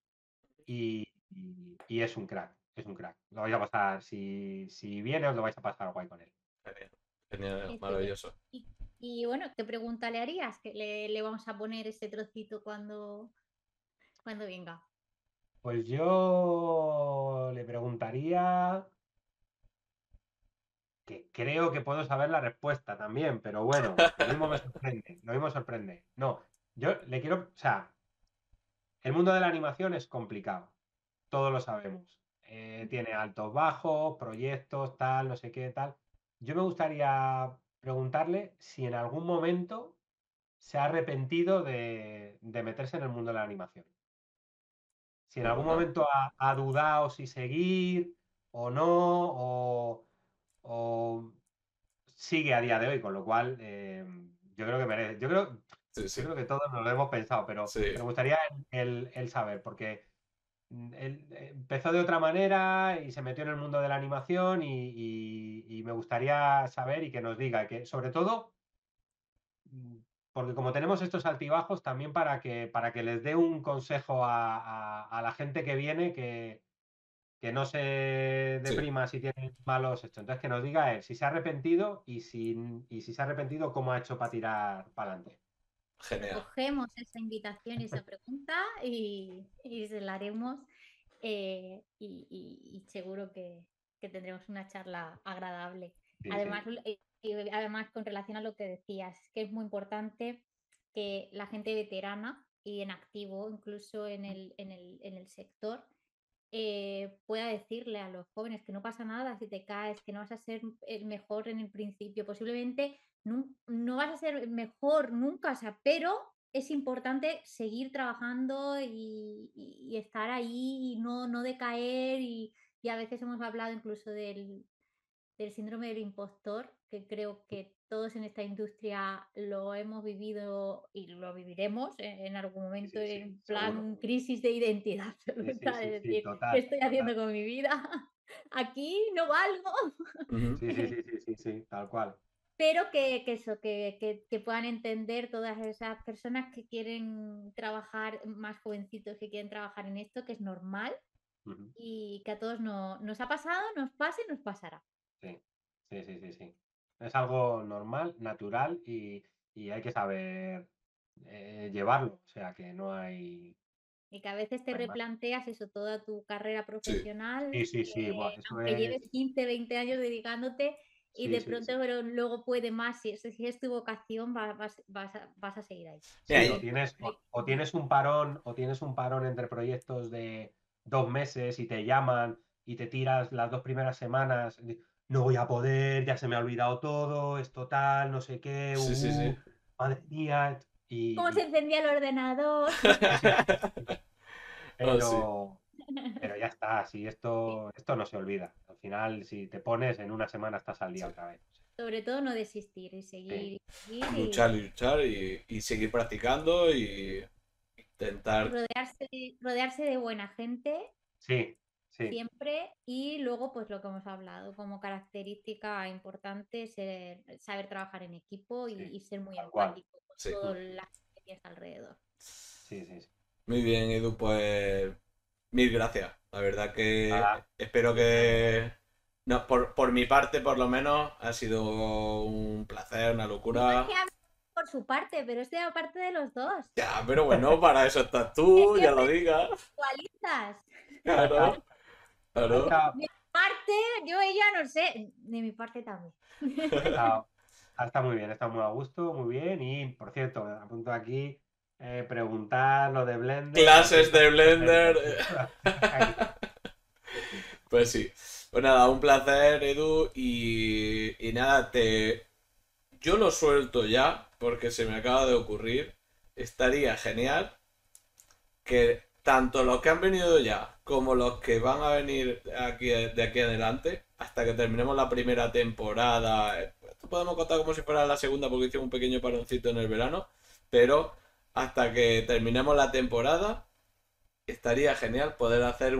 y es un crack, es un crack. Lo vais a pasar, si viene, os lo vais a pasar guay con él. Genial, genial, maravilloso. Y bueno, ¿qué pregunta le harías? Que le vamos a poner ese trocito cuando venga. Pues yo le preguntaría, que creo que puedo saber la respuesta también, pero bueno, lo mismo me sorprende, lo mismo sorprende. No, yo le quiero, o sea, el mundo de la animación es complicado, todos lo sabemos. Tiene altos, bajos, proyectos, tal, no sé qué, tal. Yo me gustaría preguntarle si en algún momento se ha arrepentido de meterse en el mundo de la animación. Si en algún momento ha dudado si seguir o no, o sigue a día de hoy, con lo cual yo creo que merece. Yo creo que todos nos lo hemos pensado, pero sí, me gustaría el saber, porque él empezó de otra manera y se metió en el mundo de la animación y me gustaría saber y que nos diga, que sobre todo, porque como tenemos estos altibajos, también para que les dé un consejo a la gente que viene, que no se deprima si tienen malos hechos. Entonces, que nos diga él si se ha arrepentido y si se ha arrepentido, cómo ha hecho para tirar para adelante. Genial. Cogemos esa invitación y esa pregunta y se la haremos y seguro que tendremos una charla agradable. Sí, además, sí. Además, con relación a lo que decías, que es muy importante que la gente veterana y en activo, incluso en el sector, pueda decirle a los jóvenes que no pasa nada si te caes, que no vas a ser el mejor en el principio, posiblemente no vas a ser el mejor nunca, o sea, pero es importante seguir trabajando y estar ahí y no decaer y a veces hemos hablado incluso del síndrome del impostor, que creo que todos en esta industria lo hemos vivido y lo viviremos en algún momento, sí, en plan seguro. Crisis de identidad, sí, es decir, total, ¿qué estoy haciendo con mi vida? Aquí no valgo. Uh-huh. Sí, tal cual. Pero que eso, que puedan entender todas esas personas que quieren trabajar, más jovencitos que quieren trabajar en esto, que es normal. Uh-huh. Y que a todos nos ha pasado, nos pasa y nos pasará. Sí. Es algo normal, natural y hay que saber llevarlo, o sea que no hay... Y que a veces te replanteas eso, toda tu carrera profesional, aunque lleves 15, 20 años dedicándote y de pronto pero luego puede más, si es tu vocación vas a seguir ahí. Sí, o tienes un parón entre proyectos de 2 meses y te llaman y te tiras las 2 primeras semanas... No voy a poder, ya se me ha olvidado todo, es total, no sé qué, madre mía. ¿Cómo se encendía el ordenador? Pero ya está, si esto no se olvida. Al final, si te pones, en una semana estás al día otra vez. Sobre todo no desistir y seguir. Luchar y seguir practicando y intentar... Rodearse de buena gente. Sí. Sí. Siempre, y luego pues lo que hemos hablado como característica importante, saber trabajar en equipo y ser muy empático con todas las que tienes alrededor. Sí. Muy bien, Edu, pues mil gracias, la verdad que espero que no, por mi parte por lo menos ha sido un placer, una locura. Por su parte, pero es de la parte de los dos. Ya, pero bueno, para eso estás tú, ya lo digas. Igualizas. Claro. De mi parte, yo ella no sé, de mi parte también. Está muy bien, está muy a gusto, muy bien. Y por cierto, apunto aquí, preguntar lo de Blender. Clases de Blender. Pues sí. Pues nada, un placer, Edu. Y nada, yo lo suelto ya, porque se me acaba de ocurrir. Estaría genial que tanto los que han venido ya como los que van a venir aquí, de aquí adelante, hasta que terminemos la primera temporada. Esto podemos contar como si fuera la segunda porque hicimos un pequeño paroncito en el verano, pero hasta que terminemos la temporada estaría genial poder hacer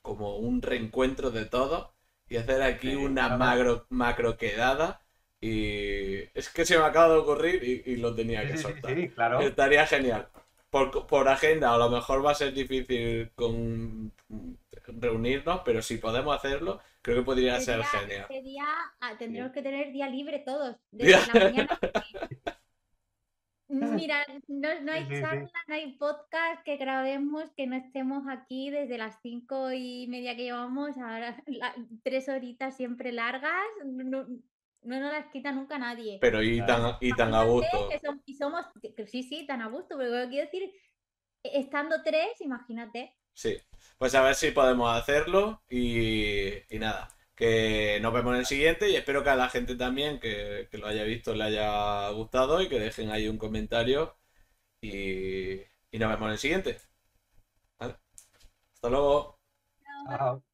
como un reencuentro de todos y hacer aquí una macro quedada. Y es que se me acaba de ocurrir y lo tenía que soltar. Sí, claro. Estaría genial. Por agenda, a lo mejor va a ser difícil reunirnos, pero si podemos hacerlo, creo que podría ser genial. Este día tendremos que tener día libre todos, desde la mañana. Mira, no hay charla, no hay podcast que grabemos que no estemos aquí desde las 5:30 que llevamos, ahora 3 horitas siempre largas, no nos las quita nunca nadie. Pero y tan a gusto. Sí, tan a gusto, pero quiero decir, estando 3, imagínate. Sí, pues a ver si podemos hacerlo y nada, que nos vemos en el siguiente y espero que a la gente también que lo haya visto le haya gustado y que dejen ahí un comentario y nos vemos en el siguiente. ¿Vale? Hasta luego. Chao.